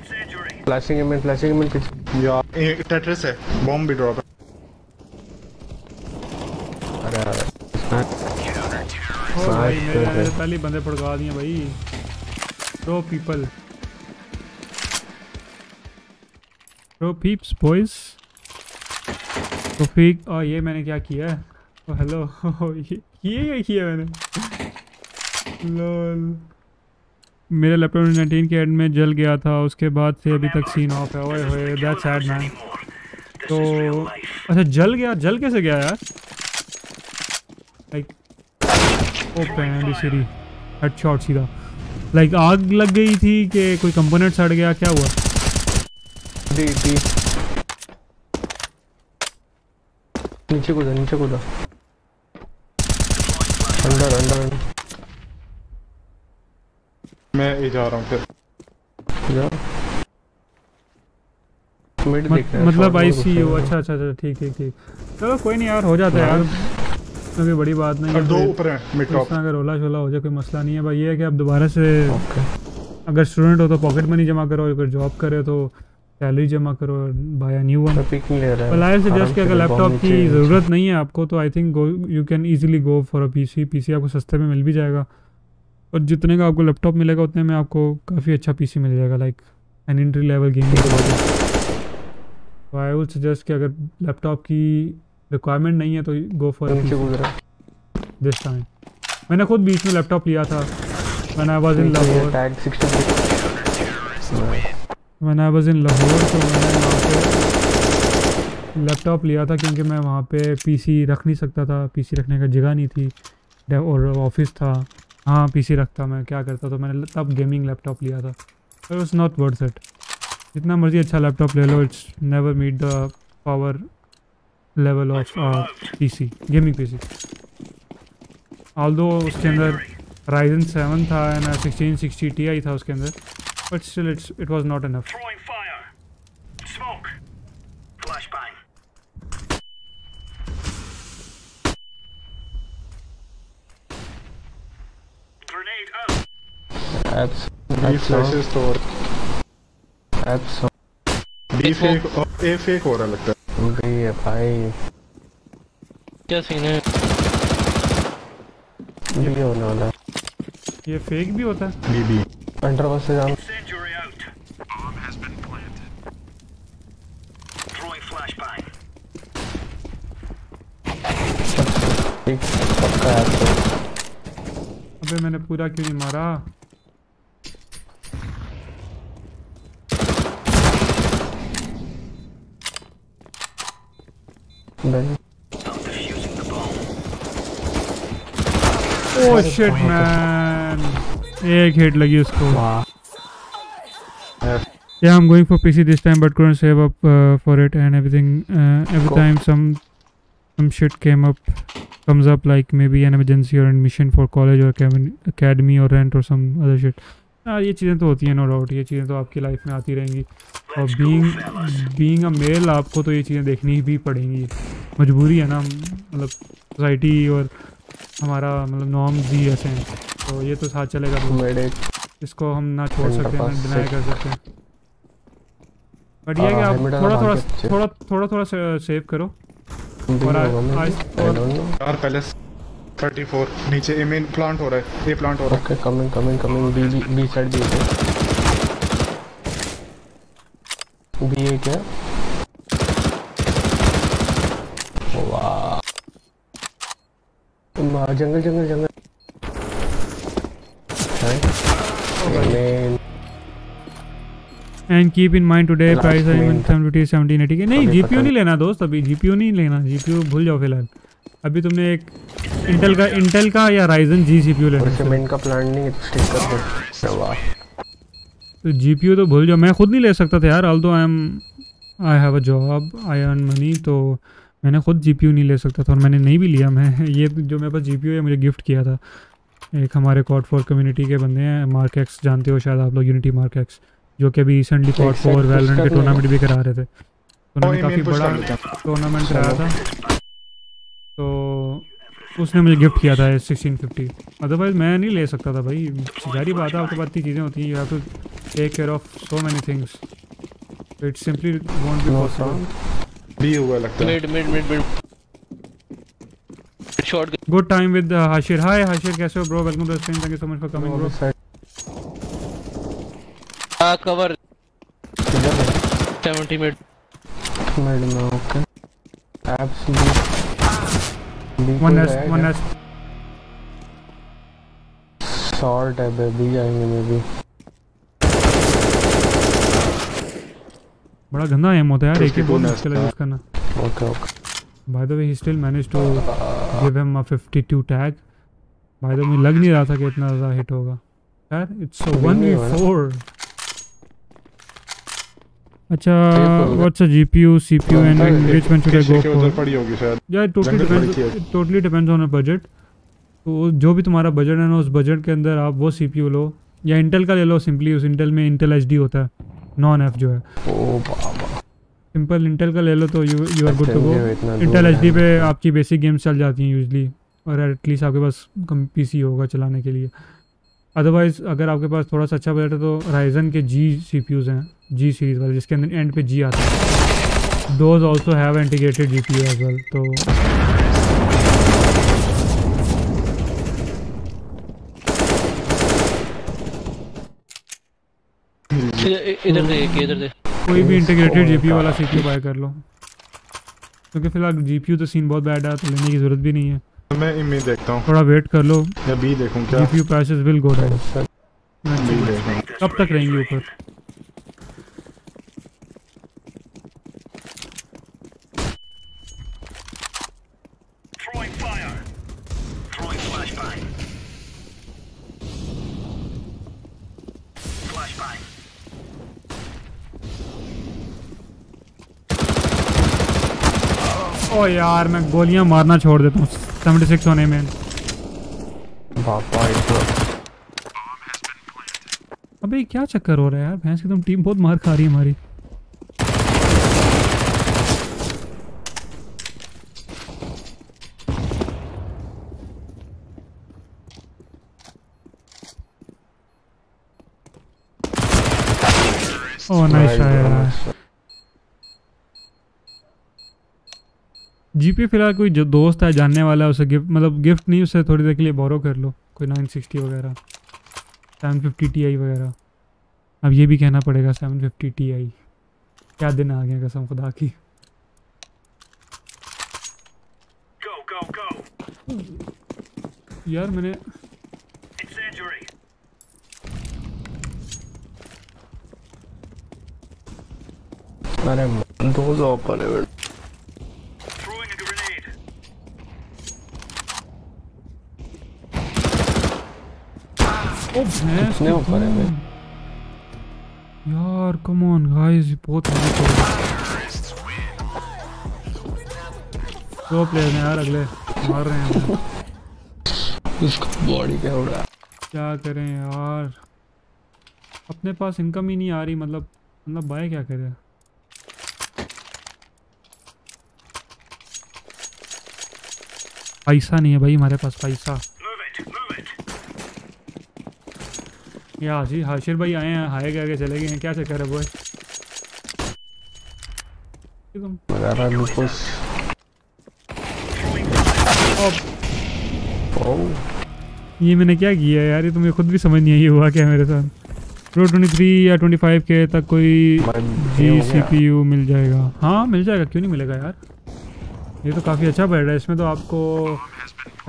Incendiary. Flashing him in, flashing him in pitch. Yeah, एक Tetris है. Bomb भी drop. भाई मेरे पहले बंदे पड़का दिए भाई। Pro people pro peeps boys Taufiq. और ये मैंने क्या किया है? ओ हेलो ये क्या किया मैंने? लोल मेरे लैपटॉप नाइनटीन के एंड में जल गया था, उसके बाद से अभी तक सीन ऑफ है। ओए होए दैट सैड मैन। तो अच्छा जल गया, जल कैसे गया यार? लाइक ओपन सीरी हेडशॉट सीधा लाइक आग लग गई थी कि कोई कंपोनेंट सड़ गया, क्या हुआ? डी डी नीचे कूदा, नीचे कूदा अंदर अंदर। मैं ये जा रहा हूँ फिर जा मिड देखते हैं मतलब आई सी यू। अच्छा अच्छा अच्छा ठीक ठीक ठीक चलो कोई नहीं यार, हो जाता है यार, कोई बड़ी बात नहीं है। दो ऊपर है मिड टॉप, अगर रोला शोला हो जाए कोई मसला नहीं है भाई। ये है कि आप दोबारा से okay. अगर स्टूडेंट हो तो पॉकेट मनी जमा करो, अगर जॉब करे तो सैलरी जमा करो, buy a new one. I suggest कि अगर लैपटॉप की ज़रूरत नहीं है आपको तो I think you can easily go for a PC. PC आपको सस्ते में मिल भी जाएगा और जितने का आपको लैपटॉप मिलेगा उतने में आपको काफ़ी अच्छा पीसी मिल जाएगा, like an entry level gaming के लिए। तो आई वुड सजेस्ट कि अगर लैपटॉप की रिक्वायरमेंट नहीं है तो गो फॉर दिस टाइम। मैंने खुद बीच में लैपटॉप लिया था when I was in Lahore, when I was in Lahore तो मैंने वहाँ पे लैपटॉप लिया था क्योंकि मैं वहाँ पे पीसी रख नहीं सकता था, पीसी रखने का जगह नहीं थी और ऑफिस था। हाँ पीसी रखता मैं क्या करता, तो मैंने तब गेमिंग लैपटॉप लिया था। But it's not worth it, जितना मर्जी अच्छा लैपटॉप ले लो it's never meet the power level of PC, gaming PC. Although उसके अंदर राइजन सेवन था and sixteen sixty T I था उसके अंदर, but still it's it was not enough. Fake हो रहा लगता है भाई, क्या सीन है? ये होने वाला, ये फेक भी होता है बीबी अंडर बस से जाओ। अबे मैंने पूरा क्यों नहीं मारा? ओह शिट मैन, एक हिट लगी उसको। Yeah, I'm going for P C this time, but couldn't save up uh, for it and everything. Uh, every cool. time some some shit came up, comes up like maybe an emergency or admission for college or academy or rent or some other shit. आ ये चीज़ें तो होती हैं, no doubt ये चीज़ें तो आपकी life में आती रहेंगी और बीइंग बीइंग अ मेल आपको तो ये चीज़ें देखनी भी पड़ेंगी, मजबूरी है ना। मतलब सोसाइटी और हमारा मतलब नॉर्म्स ही ऐसे हैं, तो ये तो साथ चलेगा, तो इसको हम ना छोड़ सकते हैं, डिनाई कर सकते हैं। बट ये कि आप थोड़ा थोड़ा थोड़ा थोड़ा थोड़ा सेव करो। और आज और पहले थर्टी फोर नीचे ए मेन प्लांट हो रहा है, ए प्लांट हो रहा है। Coming coming coming B B side B है, बी है क्या? वाह jungle jungle jungle and keep in mind today price seven seven eighty K. नहीं जीपीयू नहीं लेना दोस्त, अभी जीपीयू नहीं लेना, जीपीयू भूल जाओ फिलहाल। अभी तुमने एक इंटेल का इंटेल का या राइजन जी सीपीयू लेना है, मेन का प्लान नहीं है तो ठीक कर दो। तो जीपीयू तो भूल जाओ, मैं खुद नहीं ले सकता था यार, although I am I have a job I earn money, तो मैंने खुद जीपीयू नहीं ले सकता था और मैंने नहीं भी लिया। मैं ये जो मेरे पास जीपीयू है मुझे गिफ्ट किया था एक हमारे कॉड फोर कम्युनिटी के बंदे हैं, मार्क एक्स जानते हो शायद आप लोग, यूनिटी मार्क एक्स, जो कि अभी रिसेंटली कॉड फोर वैलोरेंट के टूर्नामेंट भी करा रहे थे। उन्होंने काफ़ी बड़ा टूर्नामेंट कराया था तो उसने मुझे गिफ्ट किया था सिक्सटीन फिफ्टी। अदरवाइज मैं नहीं ले सकता था भाई, जारी बात है, आपके पास इतनी चीज़ें होती हैं, you have to take care of so many things, it simply won't be possible. B हुआ लगता है, mid mid mid mid short good time with uh, Hashir. Hi Hashir, kaise ho bro, welcome to the stream, thank you so much for coming bro. aa uh, cover seventy mid mid mein okay absolutely one s one s short hai baby, आएंगे maybe। बड़ा गंदा M होता है यार, एक ही बोल मुश्किल है यूज करना। Okay okay By the way he still managed to give him a fifty-two tag. By the way लग नहीं रहा था कि इतना ज़्यादा हिट होगा यार, it's a one we four. अच्छा what's a G P U, C P U and which one should I go for? यार totally depends, totally depends on a budget। तो जो भी तुम्हारा बजट है ना उस बजट के अंदर आप वो C P U लो या Intel का ले लो सिंपली। उस Intel में Intel H D होता है, नॉन F जो है, सिंपल इंटेल का ले लो तो you you are good to go. Intel H D पे आपकी बेसिक गेम्स चल जाती हैं यूजली और एटलीस्ट आपके पास कम पीसी होगा चलाने के लिए। अदरवाइज़ अगर आपके पास थोड़ा सा अच्छा बजट है तो राइजन के जी सीपीयूज़ हैं, जी सीरीज़ वाले, जिसके अंदर एंड पे जी आता है। Those also have integrated G P U as well. तो इधर देख, इधर देख, कोई भी इंटीग्रेटेड जी पी यू वाला सी पी यू बाय कर लो, क्योंकि फिलहाल जी पी यू तो सीन बहुत बैड है, तो लेने की ज़रूरत भी नहीं है। मैं इमेज देखता हूं, थोड़ा वेट कर लो, मैं भी देखूं क्या GPU prices will go down. कब तक रहेंगे ऊपर? ओ यार मैं गोलियां मारना छोड़ देता हूँ छिहत्तर होने में। अबे क्या चक्कर हो रहा है यार, भैंस की तुम टीम बहुत मार खा रही है हमारी। ओ नाइस यार। जीपी फिलहाल कोई जो दोस्त है जानने वाला है उसे गिफ्ट, मतलब गिफ्ट नहीं, उसे थोड़ी देर के लिए बोरो कर लो, कोई नाइन सिक्सटी वगैरह, सेवन फिफ्टी टी आई वगैरह। अब ये भी कहना पड़ेगा सेवन फिफ्टी टी आई, क्या दिन आ गया कसम खुदा की। go, go, go. यार मैंने मैंने दो सौ पर कितने ऊपर है मैं यार। कम ऑन गाइस, बहुत दो प्लेयर हैं यार, अगले मार रहे हैं उसका बॉडी पे हो रहा है, क्या करें यार, अपने पास इनकम ही नहीं आ रही, मतलब मतलब भाई क्या करें। पैसा नहीं है भाई हमारे पास, पैसा। या हाशिर भाई आए हैं, हाय करके चले गए हैं, क्या चक्कर है बॉय? ये मैंने क्या किया यार, ये तुम्हें खुद भी समझ नहीं आई, हुआ क्या मेरे साथ। प्रो तेईस या पच्चीस के तक कोई जी सीपीयू मिल जाएगा? हाँ मिल जाएगा, क्यों नहीं मिलेगा यार, ये तो काफ़ी अच्छा बैठ रहा है। इसमें तो आपको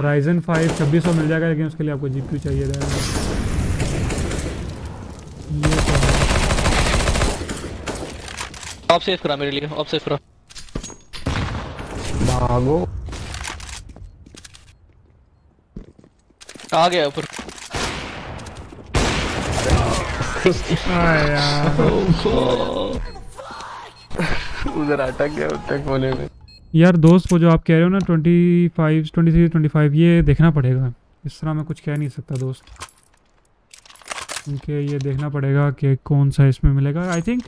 राइजन फाइव छब्बीस सौ मिल जाएगा, लेकिन उसके लिए आपको जीपीयू चाहिए रहेगा। आप सेफ करा मेरे लिए, आप सेफ करा, भागो, आ गया ऊपर। उधर अटक गया उतने कोने में यार। दोस्त वो जो आप कह रहे हो ना पच्चीस, तेईस, पच्चीस, ये देखना पड़ेगा, इस तरह मैं कुछ कह नहीं सकता दोस्त, क्योंकि ये देखना पड़ेगा कि कौन सा इसमें मिलेगा। आई थिंक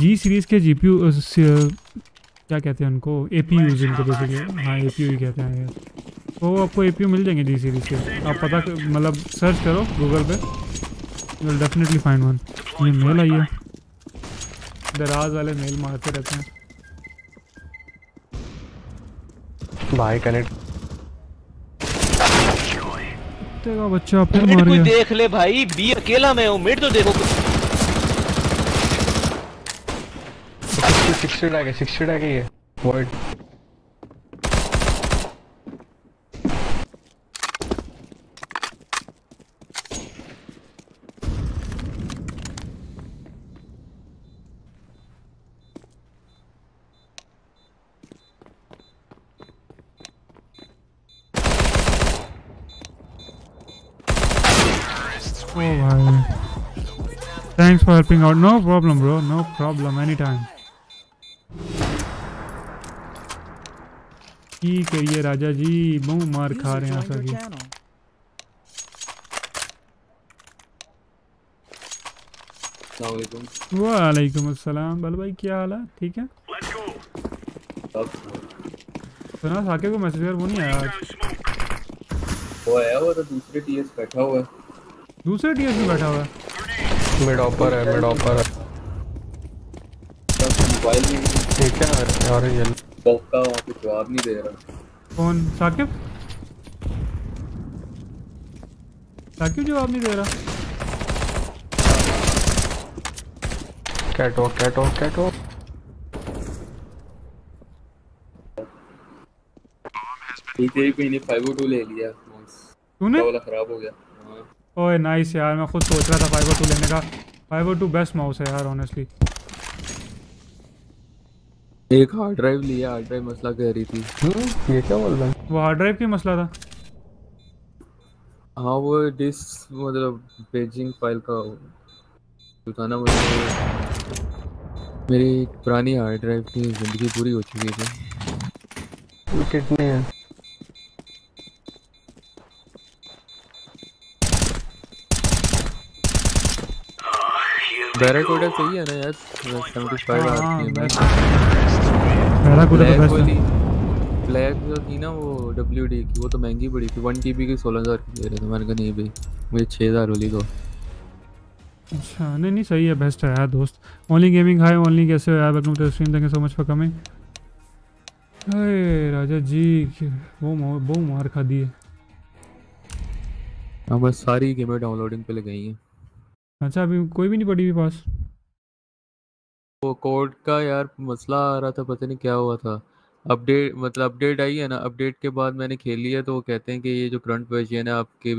जी सीरीज़ के जी पी यू क्या कहते हैं उनको, ए पी यू जिनको बेसिकली, हाँ ए पी यू ही कहते हैं यार, तो आपको ए पी यू मिल जाएंगे जी सीरीज़ के। आप पता मतलब सर्च करो गूगल पे, you will definitely find one. ये मेल आई है, दराज वाले मेल मारते रहते हैं भाई। कनेक्ट का बच्चा फिर मार गया। देख ले भाई, बी अकेला मैं हूं, मिड तो देखो। सिक्सटी आ गया, सिक्सटी आ गई है void. Thanks for helping out. No problem, bro. No problem. Anytime. ठीक है ये राजा जी, बहु मार खा रहे हैं सभी। अस्सलामुअलैकुम। वालेकुम अस्सलाम। बल भाई क्या हाल है? ठीक है। सुना साके को मैसेज कर, वो नहीं आया आज। वो है, वो तो दूसरे टीएस बैठा हुआ है। दूसरे टीयर में बैठा हुआ है। मिड ऑपर है, मिड ऑपर है। मोबाइल में ठीक है यार, ये बक्का वहां पे जवाब नहीं दे रहा। कौन? साकिब? साकिब जवाब नहीं दे रहा। Catwalk catwalk catwalk. तेरी पे इन्हें फाइव ओ टू ले लिया। तूने वाला खराब हो गया। ओए नाइस यार, मैं खुद सोच रहा था फाइव ओ टू लेने का। Five O two best mouse है यार ऑनेस्टली। एक हार्ड ड्राइव लिया, हार्ड ड्राइव मसला कह रही थी। हम्म, ये क्या बोल रहा है? वो हार्ड ड्राइव की मसला था। हाँ वो डिस्क मतलब पेजिंग फाइल का बताना मुझे। मेरी पुरानी हार्ड ड्राइव की जिंदगी पूरी हो चुकी थी। कितने हैं? बैरा कोडर सही है ना यार, सेवेंटी फाइव आती है। बैरा कोडर बेस्ट है। ब्लैक जो थी ना वो डब्ल्यूडी की, वो तो महंगी पड़ी थी। वन टीबी की सोलह हज़ार की दे रहे थे, मैंने कहा नहीं भाई मुझे छह हज़ार वाली दो। अच्छा नहीं नहीं सही है, बेस्ट है यार दोस्त। ओनली गेमिंग हाय ओनली, कैसे हो यार? Welcome to stream, thank you so much for coming. अरे राजा जी वो वो मार खा दी है। अब बस सारी गेमें डाउनलोडिंग पे लगाई हैं। अच्छा अभी कोई भी नहीं पड़ी भी पास। वो कोड का यार मसला आ रहा था, पता नहीं क्या हुआ था। अपडेट मतलब अपडेट आई है ना, अपडेट के बाद मैंने खेली है तो वो कहते हैं कि ये जो करंट वर्जन है आपके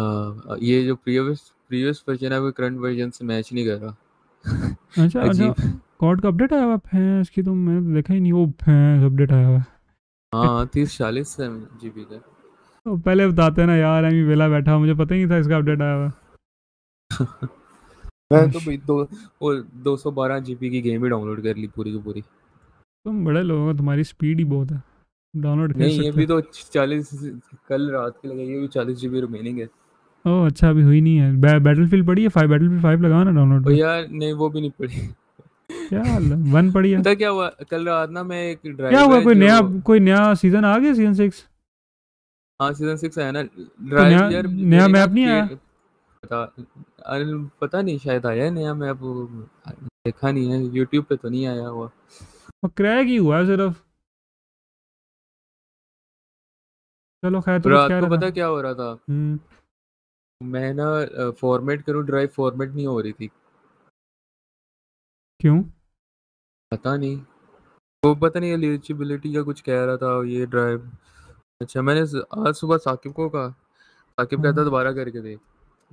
आ, ये जो प्रीवियस प्रीवियस वर्जन है वो करंट वर्जन से मैच नहीं कर रहा। अच्छा अच्छा कोड का अपडेट आया हुआ है इसकी, तो मैंने देखा ही नहीं। वो अपडेट आया हुआ है हां तीस चालीस जीबी का। तो पहले बताते ना यार, मैं वेला बैठा, मुझे पता ही नहीं था इसका अपडेट आया हुआ। मैं तो भाई दो और दो सौ बारह जीबी की गेम ही डाउनलोड कर ली पूरी की पूरी। तुम बड़े लोग हो, तुम्हारी स्पीड ही बहुत है, डाउनलोड कर सकते हो। नहीं ये भी तो चालीस, कल रात की लगाई है, भी चालीस जीबी रिमेनिंग है। ओह अच्छा अभी हुई नहीं है। बै, बैटलफील्ड पड़ी है फाइव, बैटलफील्ड फाइव लगाओ ना डाउनलोड। ओ यार नहीं वो भी नहीं पड़ी। क्या वन पड़ी है। पता क्या हुआ कल रात ना, मैं एक ड्राइवर क्या हुआ कोई नया कोई नया सीजन आ गया, सीजन सिक्स। हां सीजन सिक्स आया ना। ड्राइवर नया मैप नहीं आया पता पता नहीं, शायद आया नया मैप, देखा नहीं है YouTube पे तो नहीं आया हुआ। वो क्रैक ही हुआ सिर्फ। चलो खैर तो आपको पता क्या हो रहा था। मैं ना फॉर्मेट करूं ड्राइव, फॉर्मेट नहीं हो रही थी। क्यों पता नहीं, वो पता नहीं एलिजिबिलिटी का कुछ कह रहा था ये ड्राइव। अच्छा मैंने आज सुबह साकिब को कहा, साकिब कहता दोबारा करके देख।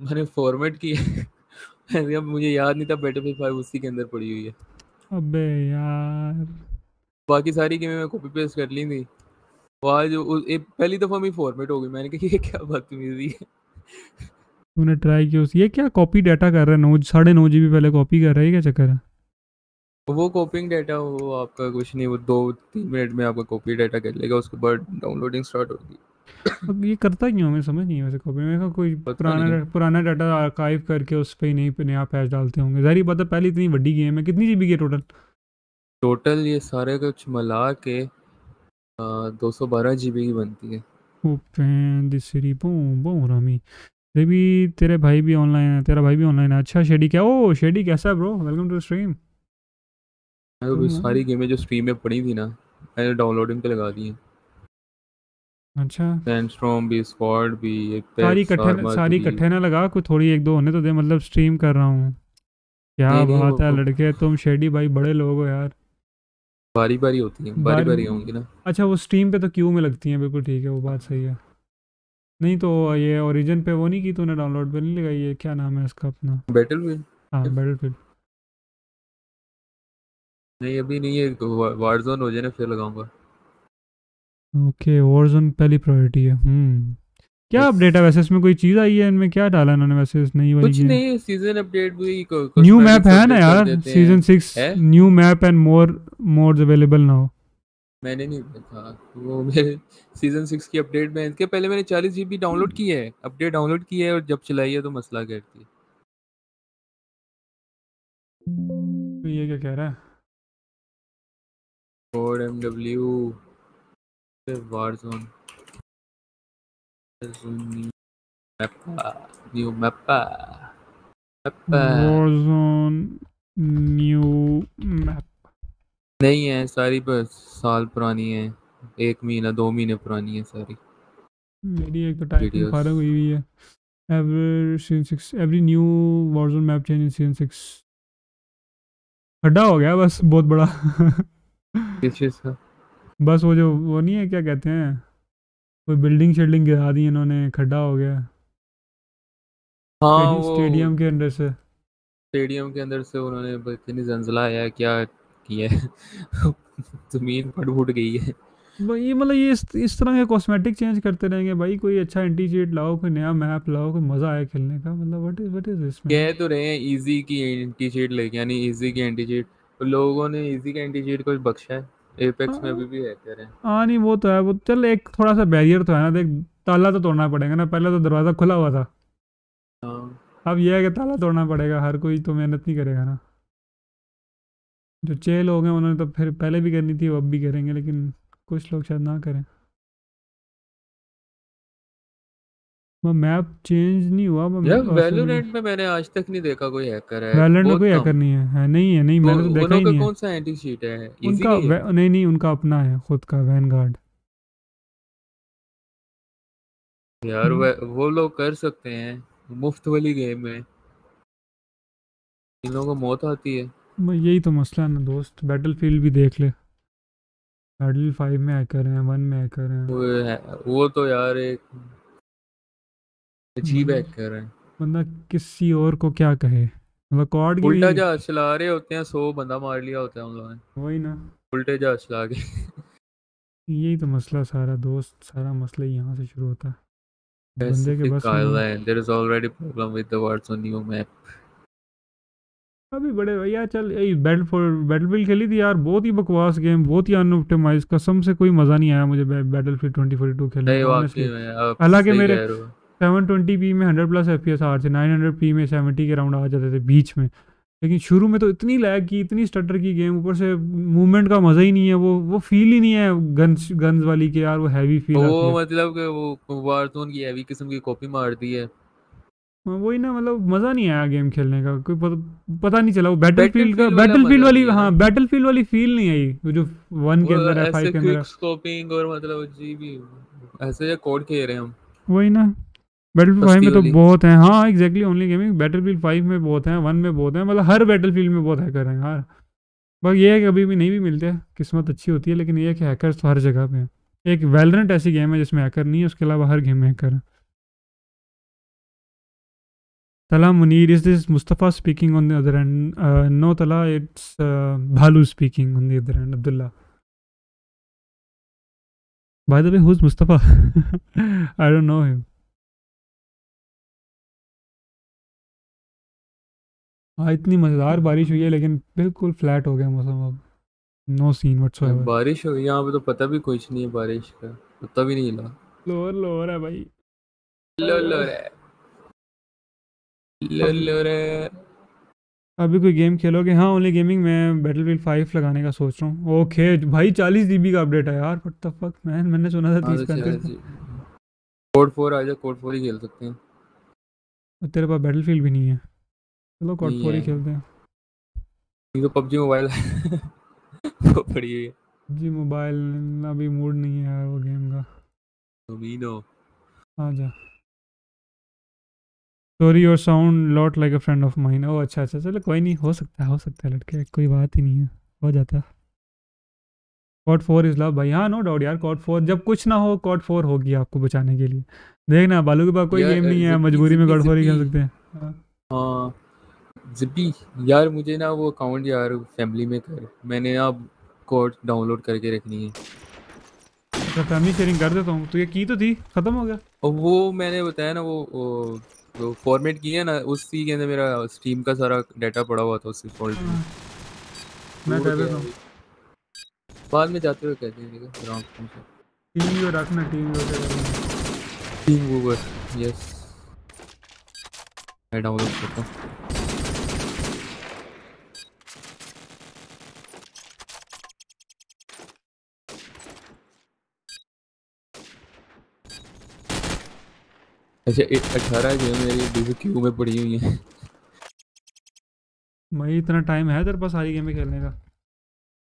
मैंने फॉर्मेट किया, मुझे याद नहीं था बैटलफील्ड फाइव उसी के अंदर पड़ी हुई है। अबे यार बाकी सारी गेमें मैं कॉपी पेस्ट कर ली थी। आज पहली दफा मैं फॉर्मेट हो गई, मैंने कहा ये क्या बदतमीजी है। तूने ट्राई किया उस ये क्या कॉपी डाटा कर रहा है? नौ साढ़े नौ जीबी पहले कॉपी कर रहा है, क्या चक्कर है? वो कॉपिंग डाटा वो आपका कुछ नहीं, वो दो तीन मिनट में आपका कॉपी डाटा कर लेगा, उसके बाद डाउनलोडिंग स्टार्ट होगी। अब ये करता क्यों, हमें समझ नहीं है। वैसे कॉपी में कोई पुराना पुराना डाटा आर्काइव करके उस पे ही नहीं पे नया पैच डालते होंगे। जाहिर बात है पहले इतनी बड़ी गेम है, कितनी जीबी की टोटल? टोटल ये सारे कुछ मिला के दो सौ बारह जीबी की बनती है। ओपन दिसरी बूम बूम रामी देवी। तेरे भाई भी ऑनलाइन है, तेरा भाई भी ऑनलाइन है। अच्छा शेडी क्या, ओ शेडी कैसा है ब्रो? Welcome to stream. वो सारी गेमें जो स्ट्रीम में पड़ी थी ना मैंने डाउनलोडिंग पे लगा दी है। अच्छा सैंडस्टॉर्म भी, स्क्वाड भी, एक सारी इकट्ठे सारी इकट्ठे ना लगा, कोई थोड़ी एक दो होने तो दे। मतलब स्ट्रीम कर रहा हूँ, क्या बात है लड़के तुम। शेडी भाई बड़े लोग हो यार, बारी बारी होती है, बारी बारी होंगी ना। अच्छा वो स्ट्रीम पे तो क्यू में लगती है, बिल्कुल ठीक है, वो बात सही है। नहीं तो ये ओरिजिन पे वो नहीं की तूने डाउनलोड पे नहीं लगाई है, क्या नाम है इसका अपना, बैटलफील्ड? हाँ बैटलफील्ड नहीं अभी नहीं है, वारजोन हो जाए ना फिर लगाऊंगा। ओके वॉरजोन पहली प्रायोरिटी है। हम्म क्या yes. अपडेट है वैसे इसमें? कोई चीज आई है इनमें, क्या डाला इन्होंने वैसे इस नई वाली? कुछ नहीं, सीजन अपडेट भी, न्यू मैप है ना यार season six, new map and more modes available now. मैंने नहीं देखा वो, मेरे सीजन सिक्स की अपडेट में इसके पहले मैंने चालीस जीबी डाउनलोड की है, अपडेट डाउनलोड की है और जब चलाई है तो मसला करती है। तो ये क्या कह रहा है और MW Warzone Mappa, new mappa, mappa. Warzone, new map. नहीं है सारी, बस साल पुरानी है, एक महीना दो महीने पुरानी है सारी। मेरी एक तो टाइम फारा हुई हुई है। Every season six, every new Warzone map change in season six. खड्डा हो गया बस बहुत बड़ा। किस चीज़ का? बस वो जो वो नहीं है, क्या कहते हैं, कोई बिल्डिंग शेल्डिंग गिरा दी इन्होंने, खड्डा हो गया। हाँ, स्टेडियम के अंदर से, स्टेडियम के अंदर से उन्होंने इतनी जंजला आया क्या किया है। जमीन फट फूट गई है भाई। मतलब ये इस, इस तरह के कॉस्मेटिक चेंज करते रहेंगे भाई। कोई अच्छा एंटी चीट लाओ, कोई नया मैप लाओ, कोई मज़ा आया खेलने का। मतलब what is what is this. कह तो रहे हैं इजी की एंटी चीट लेके, यानी इजी की एंटी चीट। लोगों ने इजी की एंटी चीट को बख्शा है, एपेक्स में अभी भी है कह रहे हैं। हाँ नहीं वो तो है, वो चल एक थोड़ा सा बैरियर तो है ना। देख ताला तो तोड़ना पड़ेगा ना, पहले तो दरवाज़ा खुला हुआ था। अब यह है कि ताला तोड़ना पड़ेगा, हर कोई तो मेहनत नहीं करेगा ना। जो छह लोग हैं उन्होंने तो फिर पहले भी करनी थी, वो अब भी करेंगे, लेकिन कुछ लोग शायद ना करें। मैं मैप चेंज नहीं हुआ। मैं वैलोरेंट में मैंने आज तक नहीं देखा कोई हैकर है। वैलोरेंट में कोई हैकर नहीं है, है नहीं है नहीं मैंने तो देखा ही नहीं। कौन सा एंटी चीट है उनका? नहीं नहीं उनका अपना है, खुद का वैनगार्ड। यार वो लोग कर सकते हैं मुफ्त वाली गेम है, इन लोगों को मौत आती है। यही तो मसला है ना दोस्त। बैटलफील्ड भी देख ले, बैटल फाइव में हैकर हैं, वन में हैकर हैं। वो, है, वो तो यार एक अजीब हैकर है। बंदा किसी और को क्या कहे, मतलब कॉर्ड की उल्टा जहाज चला रहे होते हैं, सौ बंदा मार लिया होता है उन लोगों ने। वही ना, उल्टे जहाज चला के। यही तो मसला सारा दोस्त, सारा मसला यहाँ से शुरू होता है। बंदे के बस there is already problem with the words on new map. अभी बड़े भैया चल ये बैटल फॉर बैटलफील्ड खेली थी यार, बहुत ही बकवास गेम, बहुत ही अनऑप्टिमाइज। कसम से कोई मजा नहीं आया मुझे बैटलफील्ड ट्वेंटी फोर्टी टू खेलने में। हालांकि मेरे सेवन ट्वेंटी पी में हंड्रेड प्लस एफपीएस आ रहे थे, नाइन हंड्रेड पी में सेवेंटी के राउंड आ जाते थे बीच में। लेकिन शुरू में तो इतनी लैग की, इतनी स्टटर की गेम, ऊपर से मूवमेंट का मजा ही नहीं है। वो वो फील ही नहीं है गन्स गन्स वाली के यार, वो हैवी फील आती है। वो मतलब कि वो वारजोन की हैवी किस्म की कॉपी मार दी है। वही ना, मतलब मज़ा नहीं आया गेम खेलने का, कोई पता, पता नहीं चला। वो बैटलफील्ड का बैटलफील्ड वाली, हाँ बैटलफील्ड वाली फील नहीं आई वो जो वन के अंदर है, फाइव के अंदर स्कोपिंग और मतलब जी भी ऐसे जो कोड खेल रहे हैं हम। वही ना, बैटलफील्ड फाइव में तो बहुत हैं। हाँ exactly, only gaming Battlefield five में बहुत हैं, वन में बहुत हैं, मतलब हर बैटलफील्ड में बहुत हैकर हैं यार। बस ये है कि अभी भी नहीं भी मिलते, किस्मत अच्छी होती है, लेकिन ये है कि हैकर्स तो हर जगह पे हैं। एक वैलोरेंट ऐसी गेम है जिसमें हैकर नहीं है, उसके अलावा हर गेम में हैकर है। Tala Munir, is this Mustafa speaking on the other end? Uh, no, Tala, it's uh, Bhalu speaking on the other end, Abdullah. By the way, who's Mustafa? I don't know him. हाँ इतनी मज़ेदार बारिश हुई है, लेकिन बिल्कुल flat हो गया मौसम अब। No scene whatsoever. बारिश हुई यहाँ पे तो पता भी कुछ नहीं है बारिश का, पता भी नहीं हिला। लोअर लोअर है भाई, लोअर लोअर है। अभी कोई गेम खेलोगे? हाँ ओनली गेमिंग में बैटलफील्ड फाइव लगाने का सोच रहा हूँ। ओके भाई, चालीस जीबी का अपडेट है यार, व्हाट द फक मैन। मैंने सुना था तीस का। कोड फोर आ जाए, कोड फोर ही खेल सकते हैं। तो तेरे पास बैटलफील्ड भी नहीं है, चलो कोड फोर ही खेलते हैं। ये तो पबजी मोबाइल वो पड़ी हुई है। पबजी मोबाइल अभी मूड नहीं है यार वो गेम का। डोमिनो आ जा। Sorry your sound lot like a friend of mine. Oh अच्छा अच्छा, चलो कोई नहीं, हो सकता है हो सकता है लड़के, कोई बात ही नहीं है, हो जाता है। कॉड फोर इज लव भाई, हाँ नो डाउट यार। कॉड फोर जब कुछ ना हो, कॉड फोर होगी आपको बचाने के लिए। देखना बालू के पास कोई गेम नहीं है, मजबूरी में कॉड फोर ही खेल सकते हैं। हाँ जिप्पी यार, मुझे ना वो अकाउंट यार फैमिली में कर, मैंने अब कोड डाउनलोड करके रखनी है। फैमिली शेयरिंग कर देता हूँ, तो ये की तो थी, खत्म हो गया। और वो मैंने बताया ना वो तो फॉर्मेट किया ना, उसी के अंदर मेरा स्टीम का सारा डाटा पड़ा हुआ था उसी फोल्डर में। मैं कर देता हूं बाद में, जाते हुए कर देंगे। टीम को रखना, टीम को रखना, टीम गूगल। यस मैं डाउनलोड करता हूं। अच्छा अठारह जो है मेरी डीवी क्यू में पड़ी हुई है भाई। इतना टाइम है तेरे पास सारी गेमें खेलने का?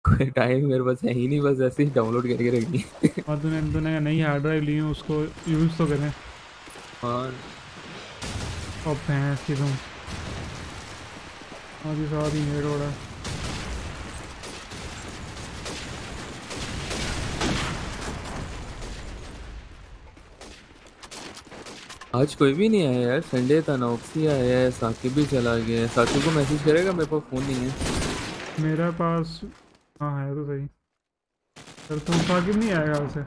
कोई टाइम मेरे पास है ही नहीं, बस ऐसे ही डाउनलोड करके रख दी। और तूने तूने नई हार्ड ड्राइव ली है, उसको यूज़ तो करें। और अब भैंस की तुम अभी सारी मेड हो रहा है। आज कोई भी नहीं आया यार, संडे था। नौकसी आया है, साकिब भी चला गया है। साकिब को मैसेज करेगा, मेरे पास फ़ोन नहीं है। मेरा पास हाँ है तो सही। सर तुम साकिब नहीं आएगा? उसे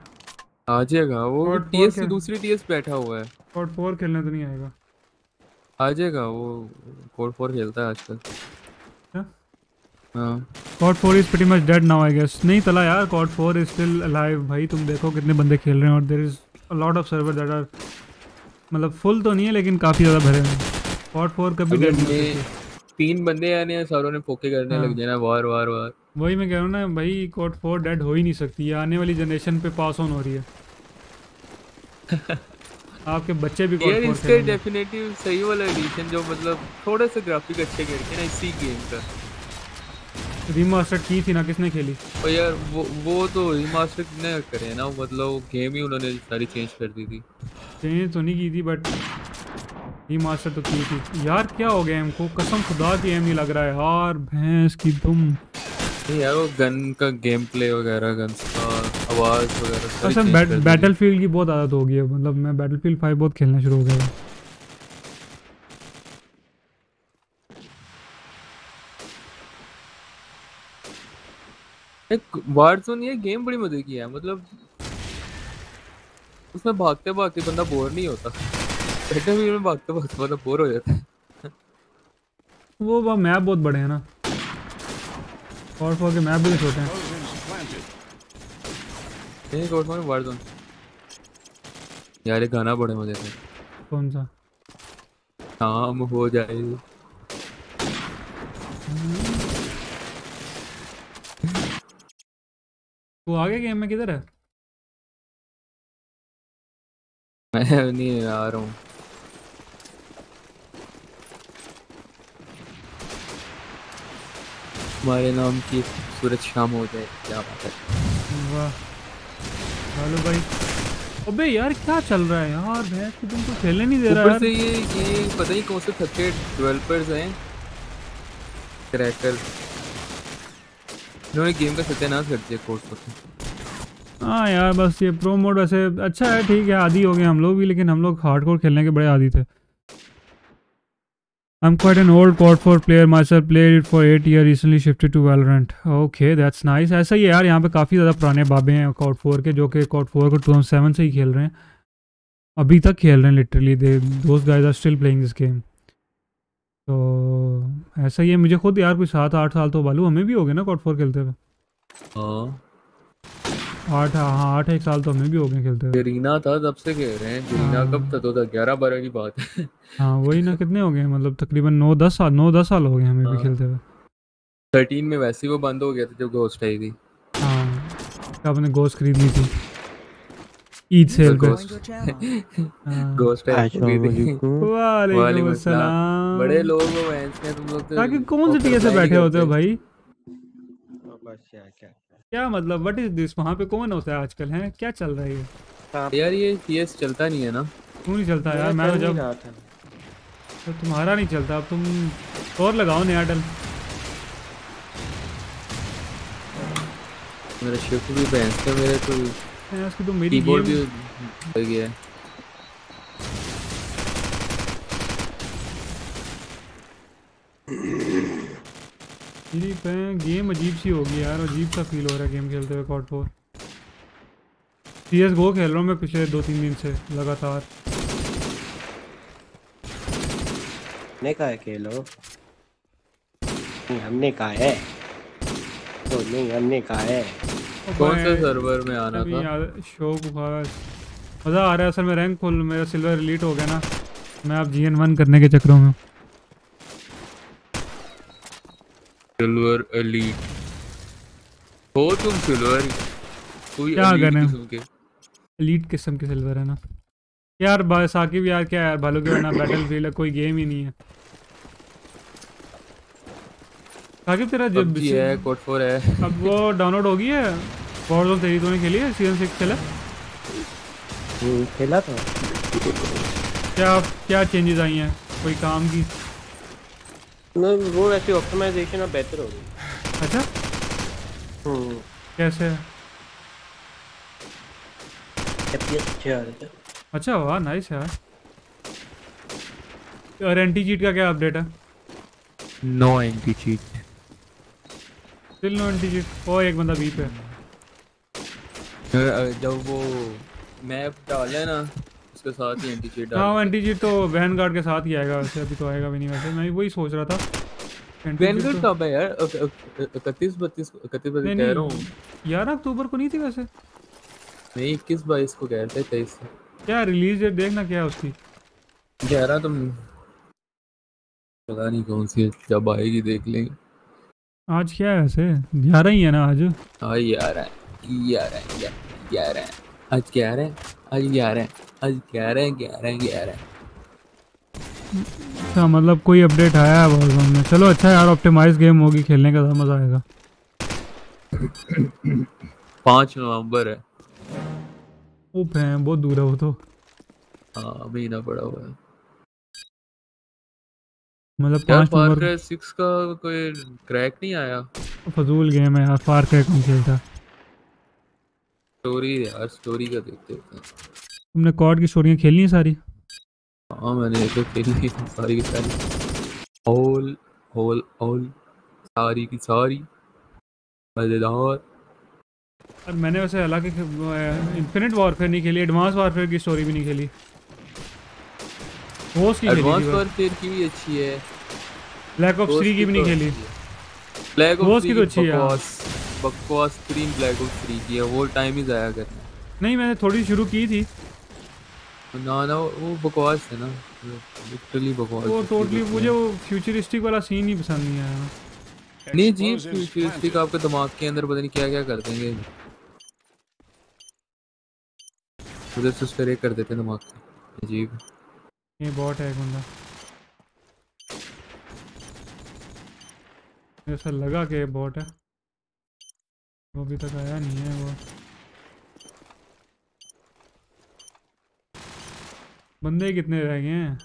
आ जाएगा वो, टीएस से दूसरी टीएस बैठा हुआ है। कोड फोर खेलने तो नहीं आएगा? आ जाएगा वो, कोड फोर खेलता है आजकल। क्या? हां COD four is pretty much dead now I guess. नहीं चला यार, COD four is still alive भाई। तुम देखो कितने बंदे खेल रहे हैं और there is a lot of server that are, मतलब फुल तो नहीं है लेकिन काफी ज्यादा भरे हैं। कॉड फोर कभी डेड नहीं। तीन बंदे आने हैं, सारों ने फोके करने हाँ। लग जाना वार वार वार। वही मैं कह रहा हूं ना भाई, कॉड फोर डेड हो ही नहीं सकती। ये आने वाली जनरेशन पे पास ऑन हो रही है। आपके बच्चे भी कॉड फोर यार, इसके डेफिनेटिव सही वाला एडिशन जो मतलब थोड़े से ग्राफिक अच्छे करके ना, इसी गेम का रीमास्टर की थी ना, किसने खेली? और यार वो वो तो रीमास्टर ने करे ना, मतलब गेम ही उन्होंने सारी चेंज कर दी थी। चेंज तो नहीं की थी बट रीमास्टर तो की थी यार। क्या हो गया एम को? कसम खुदा की एम नहीं लग रहा है यार, भैंस की तुम। ये यार वो गन का गेम प्ले वगैरह, गन का आवाज़ वगैरह कसम। बैट, बैटलफील्ड की बहुत आदत हो गई है, मतलब मैं बैटलफील्ड फाइव बहुत खेलना शुरू हो गया। एक वारज़ोन ये गेम बड़ी मजे की है, मतलब उसमें भागते भागते बंदा बोर नहीं होता। बैटलफील्ड में भागते भागते बंदा बोर हो जाता है। वो वह मैप बहुत बड़े हैं ना, और फोर के मैप भी छोटे हैं। एक और फोर वारज़ोन यार, ये गाना बड़े मजे का। कौन सा? शाम हो जाए। वो आगे गेम में किधर है? मैं नहीं आ रहा हूँ। हमारे नाम की सूरज शाम हो जाए, क्या बात है। वाह हेलो भाई। अबे यार क्या चल रहा है यार, भैंस की तुम तो खेलने नहीं दे रहा यार। ऊपर से ये ये पता नहीं कौन से थर्टी डेवलपर्स हैं, क्रैकर्स, गेम का सत्यानाश करती है कोर्स पर। हाँ यार बस ये प्रो मोड वैसे अच्छा है, ठीक है, आदी हो गए हम लोग भी, लेकिन हम लोग हार्डकोर खेलने के बड़े आदी थे। I am quite an old COD four player myself, played it for eight year, recently shifted to Valorant. Okay that's nice. ऐसा ही है यार, यहाँ पे काफ़ी ज़्यादा पुराने बाबे हैं कॉड फोर के, जो कि कॉड फोर को टू थाउजेंड सेवन से ही खेल रहे हैं, अभी तक खेल रहे हैं literally. They those guys are still playing this game. तो ऐसा ही है। मुझे खुद यार कोई सात आठ साल तो बालू हमें भी हो गए ना कॉड फोर खेलते हुए। आठ हाँ आठ एक साल तो हमें भी हो गए खेलते हुए। रीना था तब से खेल रहे हैं। रीना कब था? तो ग्यारह बारह की बात है। हाँ वही ना, कितने हो गए, मतलब तकरीबन नौ दस साल नौ दस साल हो गए हमें भी खेलते हुए। थर्टीन में वैसे ही वो बंद हो गया था जब घोस्ट आई थी। हाँ आपने घोस्ट खरीद ली थी ईद सेल पे। घोस्ट वालेकुम सलाम। बड़े लोग हो वैंस के तुम लोग। ताकि कौन से टीए से बैठे होते हो भाई? क्या मतलब व्हाट इज दिस? वहां पे कौन होता है आजकल? हैं क्या चल रहा है ये यार? ये टीएस चलता नहीं है ना? क्यों नहीं चलता यार? मैं जब तो तुम्हारा नहीं चलता। अब तुम और लगाओ नया डल। मेरा शिफ्ट भी वैंस का, मेरे तो इसकी तो मेरी गेम भी हो गया है। मेरी गेम अजीब सी हो गई यार, अजीब सा फील हो रहा है गेम खेलते हुए कॉड फोर। सीएसगो खेल रहा हूँ मैं पिछले दो तीन दिन से लगातार। ने कहा है खेलो, हमने कहा है तो नहीं, हमने कहा है। कौन से सर्वर में आना था? शो बुखार मज़ा आ रहा है असल में। रैंक फुल मेरा सिल्वर एलीट हो गया ना, मैं अब जी एन वन करने के चक्करों में। सिल्वर एलीट हो तुम? सिल्वर क्या करने? एलीट किस्म के सिल्वर है ना। यार साकिब यार क्या यार भालू के बना बैटलफील्ड कोई गेम ही नहीं है। साकिब तेरा जब जी है कोड फोर है अब वो डाउनलोड हो गई है। वॉरज़ोन तेरी तूने खेली है? सीजन सिक्स खेला? हम्म खेला था। क्या क्या चेंजेस आई हैं? कोई काम की ना वो वैसे ऑप्टिमाइजेशन अब बेहतर हो गई। अच्छा हम्म कैसे है? एफपीएस अच्छे आ रहे थे। अच्छा वाह नाइस यार। और एंटी चीट का क्या अपडेट है? No anti cheat still no anti cheat. ओ एक बंदा बी पे जब वो मैप डाले ना उसके साथ ही एंटी चीट डाल। हां एंटी चीट तो वैनगार्ड के साथ ही आएगा वैसे अभी तो आएगा भी नहीं। वैसे मैं भी वही सोच रहा था वैनगार्ड कब है यार? इकतीस बत्तीस इकतीस बत्तीस कह रहा हूं यार। अक्टूबर को नहीं थी वैसे? नहीं इक्कीस बाईस को कह रहे थे। तेईस क्या रिलीज डेट देखना क्या है उसकी? ग्यारह तुम पता नहीं कौन सी जब आएगी देख लेंगे। आज क्या है वैसे? ग्यारह ही है ना आज? हां यार ग्यारह ग्यारह आज ग्यारह आज ग्यारह आज ग्यारह ग्यारह ग्यारह। अच्छा मतलब कोई अपडेट आया है वॉरज़ोन में? चलो अच्छा यार ऑप्टिमाइज गेम होगी खेलने का मजा आएगा। पाँच नवंबर है। वो फैन बहुत दूर है वो तो। हाँ अभी ना पड़ा हुआ है मतलब फार क्राई सिक्स का कोई क्रैक नहीं आया? फजूल गेम है यार फार क्राई कौन खेलता। स्टोरी यार स्टोरी का देखते हैं। तुमने कॉड की स्टोरियां खेलनी है सारी? हां मैंने तो खेली थी सारी की सारी ऑल ऑल ऑल सारी की सारी मजेदार। और मैंने वैसे हालांकि इंफिनिट वॉरफेयर नहीं खेली एडवांस वॉरफेयर की स्टोरी भी नहीं खेली। होस्ट की एडवांस वॉरफेयर की भी अच्छी है। ब्लैक ऑप्स थ्री की भी नहीं खेली। ब्लैक ऑप्स की तो अच्छी है बकवास स्क्रीन ब्लैक ऑप्स थ्री की है वो टाइम ही जाया करना। नहीं मैंने थोड़ी शुरू की थी ना ना वो बकवास है ना लिटरली बकवास। वो टोटली मुझे वो फ्यूचरिस्टिक वाला सीन ही पसंद नहीं आया। नहीं जी फ्यूचरिस्टिक आपके दिमाग के अंदर पता नहीं क्या क्या कर देंगे उधर से स्टरे कर देते हैं दिमाग को। अजीब ये बॉट है बंदा ऐसा लगा कि बॉट है वो अभी तक आया नहीं है। वो बंदे कितने रह गए हैं?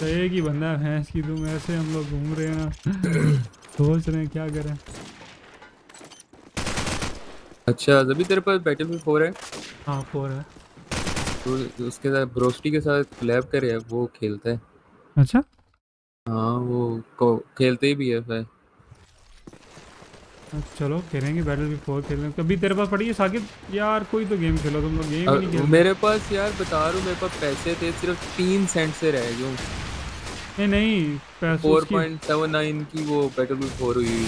तो एक ही बंदा है इसकी तुम ऐसे हम लोग घूम रहे हैं सोच रहे हैं क्या करें। अच्छा अभी तेरे पास बैटलफील्ड फोर है? हाँ फोर है तो उसके साथ ब्रोस्टी के साथ लैब करे है वो खेलता है। अच्छा हाँ वो को खेलते ही भी है फिर। चलो खेलेंगे बैटलफील्ड फोर खेलेंगे कभी। तेरे पास पड़ी है साकिब? यार कोई तो गेम खेलो तुम लोग गेम नहीं खेलते। मेरे पास यार बता रहा हूं मेरे पास पैसे थे सिर्फ तीन सेंट से रह गए। नहीं नहीं पैसे चार पॉइंट सात नौ की वो बैटलफील्ड फोर हुई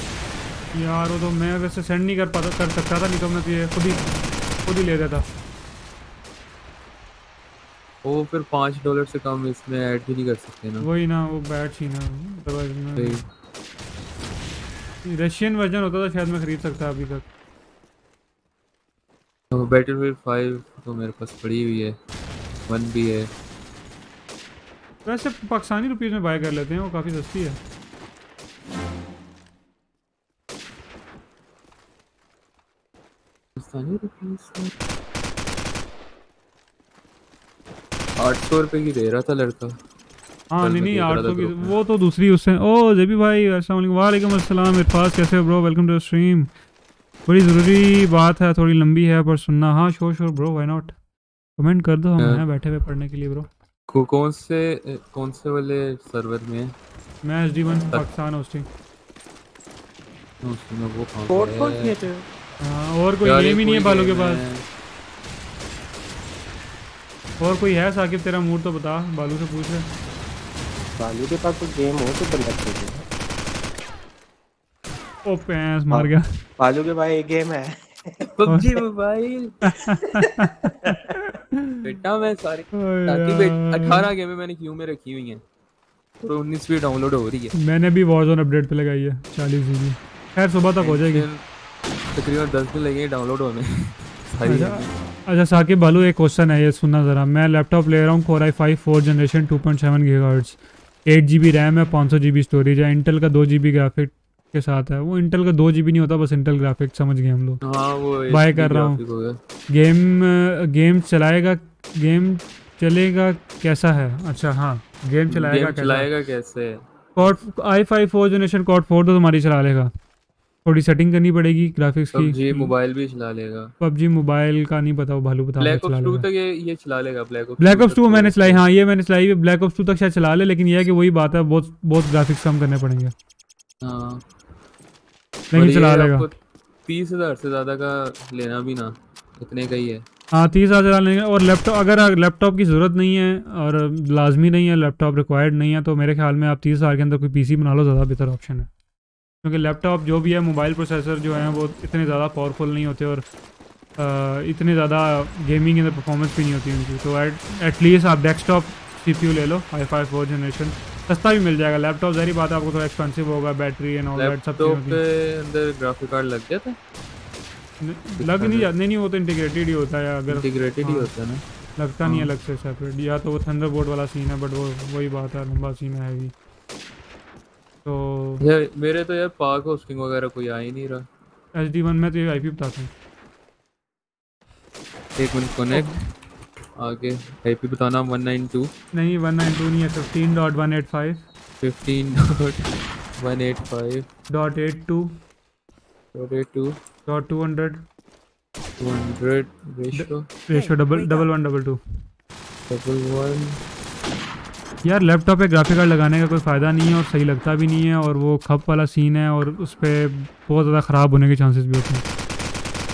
यार वो तो मैं वैसे सेंड नहीं कर पाता कर सकता था नहीं तो मैं ये खुद ही खुद ही ले लेता। वो फिर पाँच डॉलर से कम इसमें ऐड भी नहीं कर सकते ना। वही ना वो बैड थी ना। रशियन वर्जन होता तो शायद मैं खरीद सकता अभी तक। तो बैटलफील्ड फाइव तो मेरे पास पड़ी हुई है वन भी है। वैसे पाकिस्तानी रुपीस में बाय कर लेते हैं वो काफ़ी सस्ती है। पाकिस्तानी रुपीस आठ सौ रुपये की दे रहा था लड़का। हाँ नहीं नहीं आठ सौ की वो तो दूसरी उससे। ओ जेबी भाई अस्सलाम वालेकुम अस्सलाम इरफास कैसे हो ब्रो वेलकम टू स्ट्रीम। बड़ी ज़रूरी बात है थोड़ी लंबी है पर सुनना। हाँ शोर शोर ब्रो वाई नॉट कमेंट कर दो हम यहाँ बैठे हुए पढ़ने के लिए ब्रो। को, कौन से कौन से वाले सर्वर में है? मैं H D one Pakistan hosting. और कोई गेम ही नहीं है बालों के पास। और कोई है साकिब तेरा मूड तो बता बालू से पूछ रहे बालू के पास कोई गेम हो तो बंदा खेले। ओ पैंस मार गया बालू के भाई। एक गेम है पबजी मोबाइल बेटा मैं सारे ताकि अठारह गेमें मैंने क्यू में रखी हुई हैं और उन्नीस भी डाउनलोड हो रही है। मैंने भी वॉरज़ोन अपडेट पे लगाई है चालीस जीबी। खैर सुबह तक हो जाएगी तकरीबन दस दिन लगेंगे डाउनलोड होने सारी। अच्छा साकिब बालू एक क्वेश्चन है, ये सुनना ज़रा। मैं लैपटॉप ले रहा हूँ core I five four generation two point seven gigahertz, eight G B RAM है, पाँच सौ जी बी स्टोरेज है, इंटेल का दो जी बी ग्राफिक के साथ है। वो इंटेल का दो जी बी नहीं होता, बस इंटेल ग्राफिक, समझ गए हम लोग। हाँ, वो बाय कर रहा हूँ। गेम गेम चलाएगा, गेम चलेगा कैसा है? अच्छा हाँ, गेम चलाएगा चलाएगा कैसे? Core I five four generation core four तो तुम्हारी चला लेगा, थोड़ी सेटिंग करनी पड़ेगी ग्राफिक्स की। पबजी मोबाइल भी चला लेगा। पबजी मोबाइल का नहीं पता, वो भालू बता। ब्लैक ऑप्स टू तक ये ये चला लेगा। Black ops black ops two मैंने चलाई, हाँ ये मैंने चलाई, ब्लैक ऑप्स टू तक शायद चला ले, लेकिन ये है कि वही बात है, बहुत बहुत ग्राफिक्स कम करने पड़ेंगे। हां लेकिन चला लेगा। तीस हज़ार से ज्यादा का लेना भी ना, इतने का ही है। हाँ तीस हज़ार लेंगे। और लैपटॉप, अगर लैपटॉप की ज़रूरत नहीं है और लाजमी नहीं है, लैपटॉप रिक्वायर्ड नहीं है, तो मेरे ख्याल में आप तीस हज़ार के अंदर कोई पीसी बना लो, ज़्यादा बेहतर ऑप्शन है। क्योंकि लैपटॉप जो भी है, मोबाइल प्रोसेसर जो है वो इतने ज़्यादा पावरफुल नहीं होते और आ, इतने ज़्यादा गेमिंग के अंदर परफॉर्मेंस भी नहीं होती उनकी। तो एट एटलीस्ट आप डेस्कटॉप सीपीयू ले लो, आई फाइव फोर जनरेशन सस्ता भी मिल जाएगा। लैपटॉप जहरी बात है आपको थोड़ा एक्सपेंसिव होगा, बैटरी एंड ऑल दैट सब अंदर। ग्राफिक कार्ड लग जाता है? लग नहीं जाते, नहीं होता, इंटीग्रेटेड ही होता है। अगर इंटीग्रेटेड ही होता है ना, लगता नहीं है अलग से सेपरेट। या तो वो थंडरबोल्ट वाला सीन है, बट वो वही बात है, लंबा सीन है भी। तो यार मेरे तो यार पार्क होस्टिंग वगैरह कोई आ ही नहीं रहा। एच डी वन में तो ये आईपी बताता हूँ, एक मिनट कनेक्ट आगे आईपी बताना। वन नाइन टू नहीं, वन नाइन टू नहीं है, fifteen dot one eight five fifteen dot one eight five dot eight two dot eight two two hundred ratio ratio double double one double two double one. यार laptop पे graphic card लगाने का कोई फ़ायदा नहीं है और सही लगता भी नहीं है, और वो खप वाला सीन है और उस पर बहुत ज़्यादा ख़राब होने के चांसेस भी होते हैं।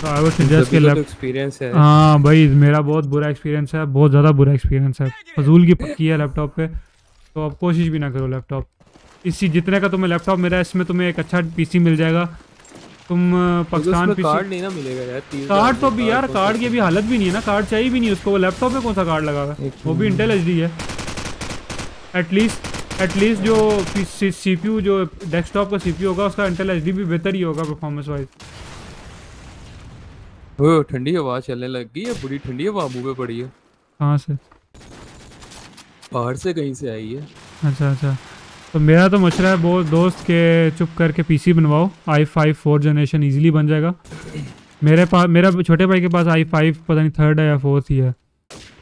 तो आई वुड सजेस्ट के लैप एक्सपीरियंस है। हाँ भाई मेरा बहुत बुरा एक्सपीरियंस है, बहुत ज़्यादा बुरा एक्सपीरियंस है, फजूल की पक्की है लैपटॉप पे। तो आप कोशिश भी ना करो लैपटॉप, इसी जितने का तुम्हें लैपटॉप मेरा, इसमें तुम्हें एक अच्छा पीसी मिल जाएगा। तुम पाकिस्तान पे कार्ड नहीं ना मिलेगा यार, कार्ड तो भी यार, कार्ड की भी हालत भी नहीं है ना, कार्ड चाहिए भी नहीं उसको। वो लैपटॉप पे कौन सा कार्ड लगाएगा, वो भी इंटेल एच डी है। एटलीस्ट एटलीस्ट जो सीपीयू, जो डेस्कटॉप का सीपीयू होगा उसका इंटेल एच डी भी बेहतर ही होगा परफॉर्मेंस वाइज। वो ठंडी हवा चलने लग गई है, पूरी ठंडी हवा मुँह पे पड़ी है। कहाँ से? बाहर से कहीं से आई है। अच्छा अच्छा, तो मेरा तो मशवरा है बहुत दोस्त के, चुप करके पीसी बनवाओ, I five four generation easily बन जाएगा। मेरे पास, मेरा छोटे भाई के पास आई फाइव पता नहीं थर्ड है या फोर्थ ही है,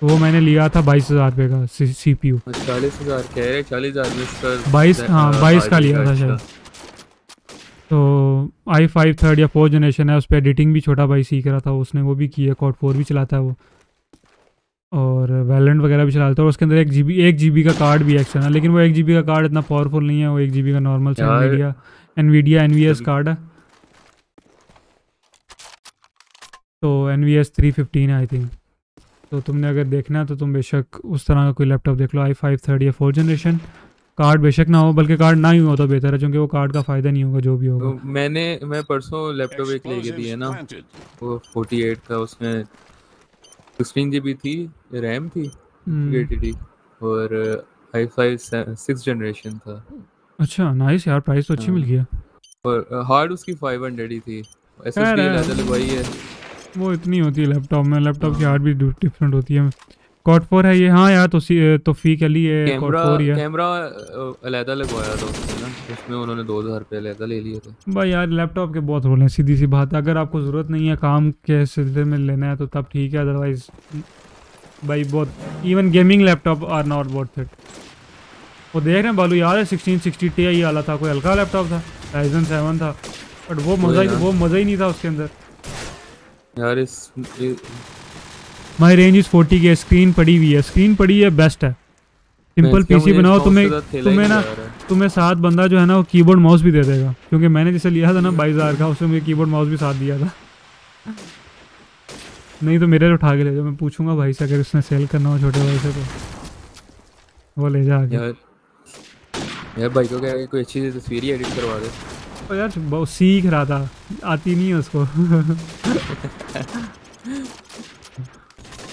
तो वो मैंने लिया था बाईस हज़ार रुपये का सी पी यू। चालीस हज़ार कह रहे, चालीस हज़ार बाईस, हाँ बाईस का लिया था शायद। तो आई फाइव थर्ड या फोर्थ जनरेशन है, उस पर एडिटिंग भी छोटा भाई सीख रहा था, उसने वो भी किया, कॉड फोर भी चलाता है वो, और वैलेंट वगैरह भी चलाता है। और उसके अंदर एक जी बी एक जी बी का कार्ड भी एक्शन है, लेकिन वो एक जी बी का कार्ड इतना पावरफुल नहीं है, वो एक जी बी का normal Nvidia Nvidia NVS card है। तो एनवीएस थ्री फिफ्टीन है आई थिंक। तो तुमने अगर देखना है तो तुम बेशक उस तरह का कोई लैपटॉप देख लो, आई फाइव थर्ड या फोर्थ जनरेशन। कार्ड बेशक ना हो, बल्कि कार्ड ना ही हो तो बेहतर है, क्योंकि वो कार्ड का फ़ायदा नहीं होगा जो भी होगा। तो मैंने मैं परसों लैपटॉप एक लेके दिया ना, वो फोर्टी एट था, उसमें सिक्सटीन जीबी थी, रैम थी एटीडी, और आई फाइव सिक्स जनरेशन था। अच्छा नाइस यार, प्राइस तो अच्छी मिल गया। और हार्ड उसकी फाइव हंड्रेड ही थी, एसएसडी ज़्यादा लगवाई है, वो इतनी होती है लैपटॉप में। लैपटॉप की हार्ड भी डिफरेंट होती है। कॉड फोर है ये, हाँ यार तो तौफीक अली है, कॉड फोर है। कैमरा अलहदा लगवाया था उसने ना, उसमें उन्होंने दो हज़ार रुपये अलहदा ले लिए थे। भाई यार लैपटॉप के बहुत रोल हैं, सीधी सी बात है। अगर आपको ज़रूरत नहीं है, काम के सिलसिले में लेना है तो तब ठीक है, अदरवाइज भाई बहुत, even gaming laptop are not worth it. वो देख रहे हैं बालू यार है, सिक्सटीन सिक्सटी टी आई वाला था, कोई हल्का लैपटॉप था, राइजन सेवन था, बट वो मज़ा ही वो मज़ा ही नहीं था उसके अंदर यार। इस माई रेंज इस फोर्टी के, स्क्रीन पड़ी हुई है, स्क्रीन पड़ी है, बेस्ट है। सिंपल पीसी बनाओ, तुम्हें तुम्हें ना तुम्हें साथ बंदा जो है ना वो कीबोर्ड माउस भी दे देगा, क्योंकि मैंने जैसे लिया था ना बाईस हज़ार का, उसने मुझे कीबोर्ड माउस भी साथ दिया था। नहीं तो मेरे उठा के ले जाओ, मैं पूछूंगा भाई से, अगर उसने सेल करना हो छोटे भाई से तो वो ले जा यार। भाई को क्या कोई अच्छी तस्वीर ही एडिट करवा दे। और यार बहुत सीख रहा था, आती नहीं है उसको,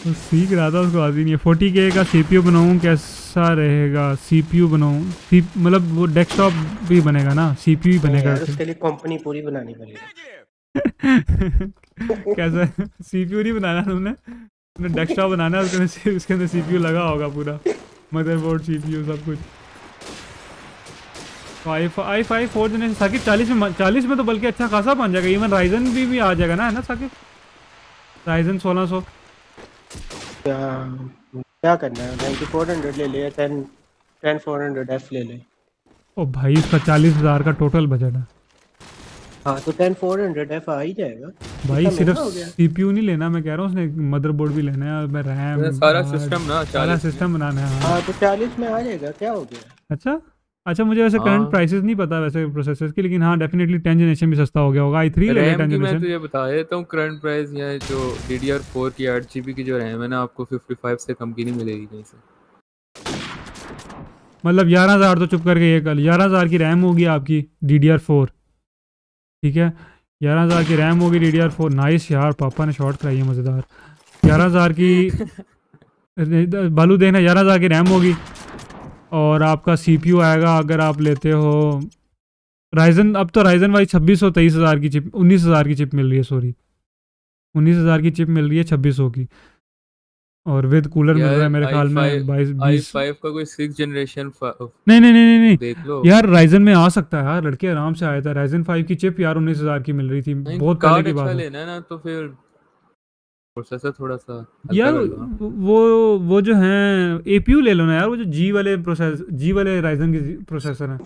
तो सीख रहा था, उसको आदि नहीं है। फोर्टी के का सीपीयू बनाऊँ कैसा रहेगा? सीपीयू बनाऊँ मतलब वो डेस्कटॉप भी बनेगा ना, सीपीयू ही बनेगा उसके लिए, कंपनी पूरी बनानी पड़ेगी। कैसा सीपीयू नहीं बनाना तुमने, डेस्कटॉप बनाना है, उसके उसके अंदर सीपीयू लगा होगा पूरा, मदरबोर्ड सीपीयू सब कुछ। I five four generation Saqib चालीस में चालीस में तो बल्कि अच्छा खासा बन जाएगा, इवन राइजन भी, भी आ जाएगा ना, है ना साकिब? राइजन सोलह सौ क्या करना है, नाइन्टी फोर हंड्रेड ले ले, टेन फोर हंड्रेड एफ ले ले। ओ भाई इसका चालीस हज़ार का टोटल बजट है। हाँ तो टेन फोर हंड्रेड एफ आ ही जाएगा भाई, सिर्फ सीपीयू नहीं लेना, मैं कह रहा हूँ उसने मदरबोर्ड भी लेना है और मैं रैम सारा सिस्टम ना सारा सिस्टम बनाना है। हाँ तो चालीस में आ जाएगा, क्या हो गया। अच्छा अच्छा मुझे वैसे करंट प्राइसेस नहीं पता वैसे प्रोसेसर्स की, लेकिन हाँ डेफिनेटली टेन जनरेशन भी सस्ता हो गया होगा। आई थ्री ले रहे टेन जनरेशन। मैं तुझे बता देता हूँ करंट प्राइस, यहाँ जो डी डी आर फोर की एट जी बी की जो रैम है ना, आपको फिफ्टी फाइव से कम की नहीं मिलेगी कहीं से। मतलब ग्यारह हज़ार तो चुप करके ये कल ग्यारह हज़ार की रैम होगी आपकी डी डी आर फोर, ठीक है ग्यारह हज़ार की रैम होगी D D R four. Nice यार, पापा ने शॉट कराई है मज़ेदार। ग्यारह हज़ार की बालू देखना, ग्यारह हज़ार की रैम होगी और आपका सीपीयू आएगा अगर आप लेते हो राइजन, अब तो राइजन वाली छब्बीस सौ तेईस हज़ार की चिप, उन्नीस हज़ार की चिप मिल रही है, सॉरी उन्नीस हज़ार की चिप मिल रही है छब्बीस सौ की, और विद कूलर मिल रहा है मेरे ख्याल में बाईस बीस। आई फाइव का कोई सिक्स जनरेशन नहीं नहीं नहीं नहीं देख लो यार, राइजन में आ सकता है यार, लड़के आराम से आया था। राइजन फाइव की चिप यार उन्नीस हज़ार की मिल रही थी, बहुत पहले की बात है ना, तो फिर प्रोसेसर थोड़ा सा यार वो वो जो हैं एपीयू ले लो ना यार, वो जो जी वाले प्रोसेस जी वाले राइजन के प्रोसेसर हैं।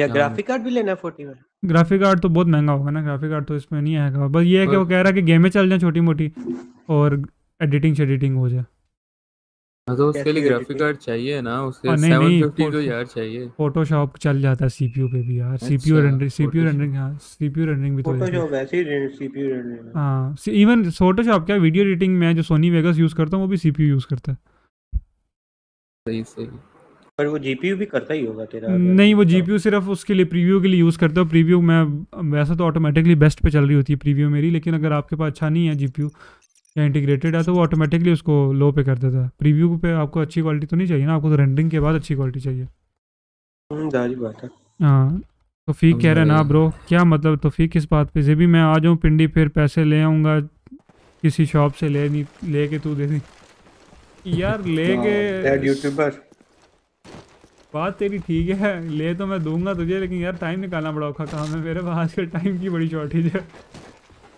या ग्राफिक कार्ड भी लेना है फोर्टी में, ग्राफिक कार्ड तो बहुत महंगा होगा ना, ग्राफिक कार्ड तो इसमें नहीं आएगा। बस ये है कि वो कह रहा है कि गेमें चल जाए छोटी मोटी और एडिटिंग शेडिटिंग हो जाए, तो उसके लिए ग्राफिक कार्ड चाहिए ना, उसके सेवन फिफ्टी तो यार चाहिए। फोटोशॉप चल जाता है सीपीयू पे भी यार, सीपीयू रेंडरिंग सीपीयू रेंडरिंग हां सीपीयू रेंडरिंग भी तो फोटोशॉप ऐसे ही रेंडर सीपीयू रेंडरिंग। हां इवन फोटोशॉप क्या वीडियो एडिटिंग में जो सोनी वेगास यूज करता हूं वो भी सीपीयू यूज करता है। सही सही, पर वो जीपीयू भी करता ही होगा तेरा? नहीं वो जीपीयू सिर्फ उसके लिए प्रीव्यू के लिए यूज करता हूं, प्रीव्यू मैं वैसे तो ऑटोमेटिकली बेस्ट पे चल रही होती है प्रीव्यू मेरी, लेकिन अगर आपके पास अच्छा नहीं है जीपीयू या इंटीग्रेटेड है तो वो ऑटोमेटिकली उसको लो पे कर देता है। प्रीव्यू पे आपको अच्छी क्वालिटी तो नहीं चाहिए ना, आपको तो रेंडरिंग के बाद अच्छी क्वालिटी चाहिए। जारी बात है। हाँ तो फीक कह रहे ना ब्रो, क्या मतलब तो फीक किस बात पे, जे भी मैं आ जाऊँ पिंडी फिर पैसे ले आऊँगा किसी शॉप से, ले नहीं ले के तू दे दी यार, ले के बात तेरी ठीक है, ले तो मैं दूंगा तुझे, लेकिन यार टाइम निकालना बड़ा औखा काम है मेरे पास, आजकल टाइम की बड़ी शॉर्टेज है।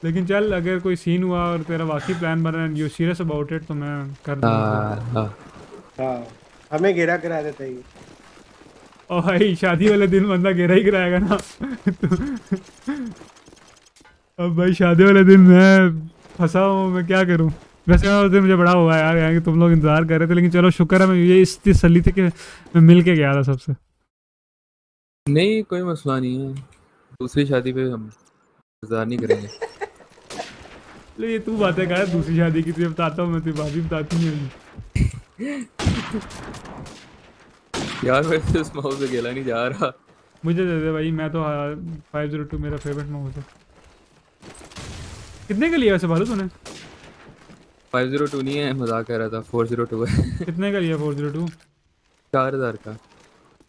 लेकिन चल अगर कोई सीन हुआ और तेरा वाकई प्लान बना है यू सीरियस अबाउट इट तो मैं कर दूंगा। हां हमें घेरा करा देता है ये, ओ भाई शादी वाले दिन बंदा घेरा ही कराएगा ना तो, अब भाई शादी वाले दिन मैं फंसा हूं, मैं क्या करूं। वैसे उस दिन मुझे बड़ा हुआ यार यार कि तुम लोग इंतजार कर रहे थे, लेकिन चलो शुक्र है मैं ये इस तसल्ली थे कि मैं मिल के गया था सबसे। नहीं कोई मसला नहीं है, दूसरी शादी पे हम इंतजार नहीं करेंगे। ले ये तू बातें कर, दूसरी शादी की तुझे बताता हूँ मैं, तुझे भाभी बताती नहीं यार। वैसे इस माहौल से अकेला नहीं जा रहा, मुझे दे दे भाई, मैं तो फाइव ज़ीरो टू मेरा फेवरेट माहौल है। कितने का लिया वैसे भालू तूने? फाइव ज़ीरो टू नहीं है, मजाक कर रहा था, फोर ज़ीरो टू है। कितने का लिया four zero two? Four thousand का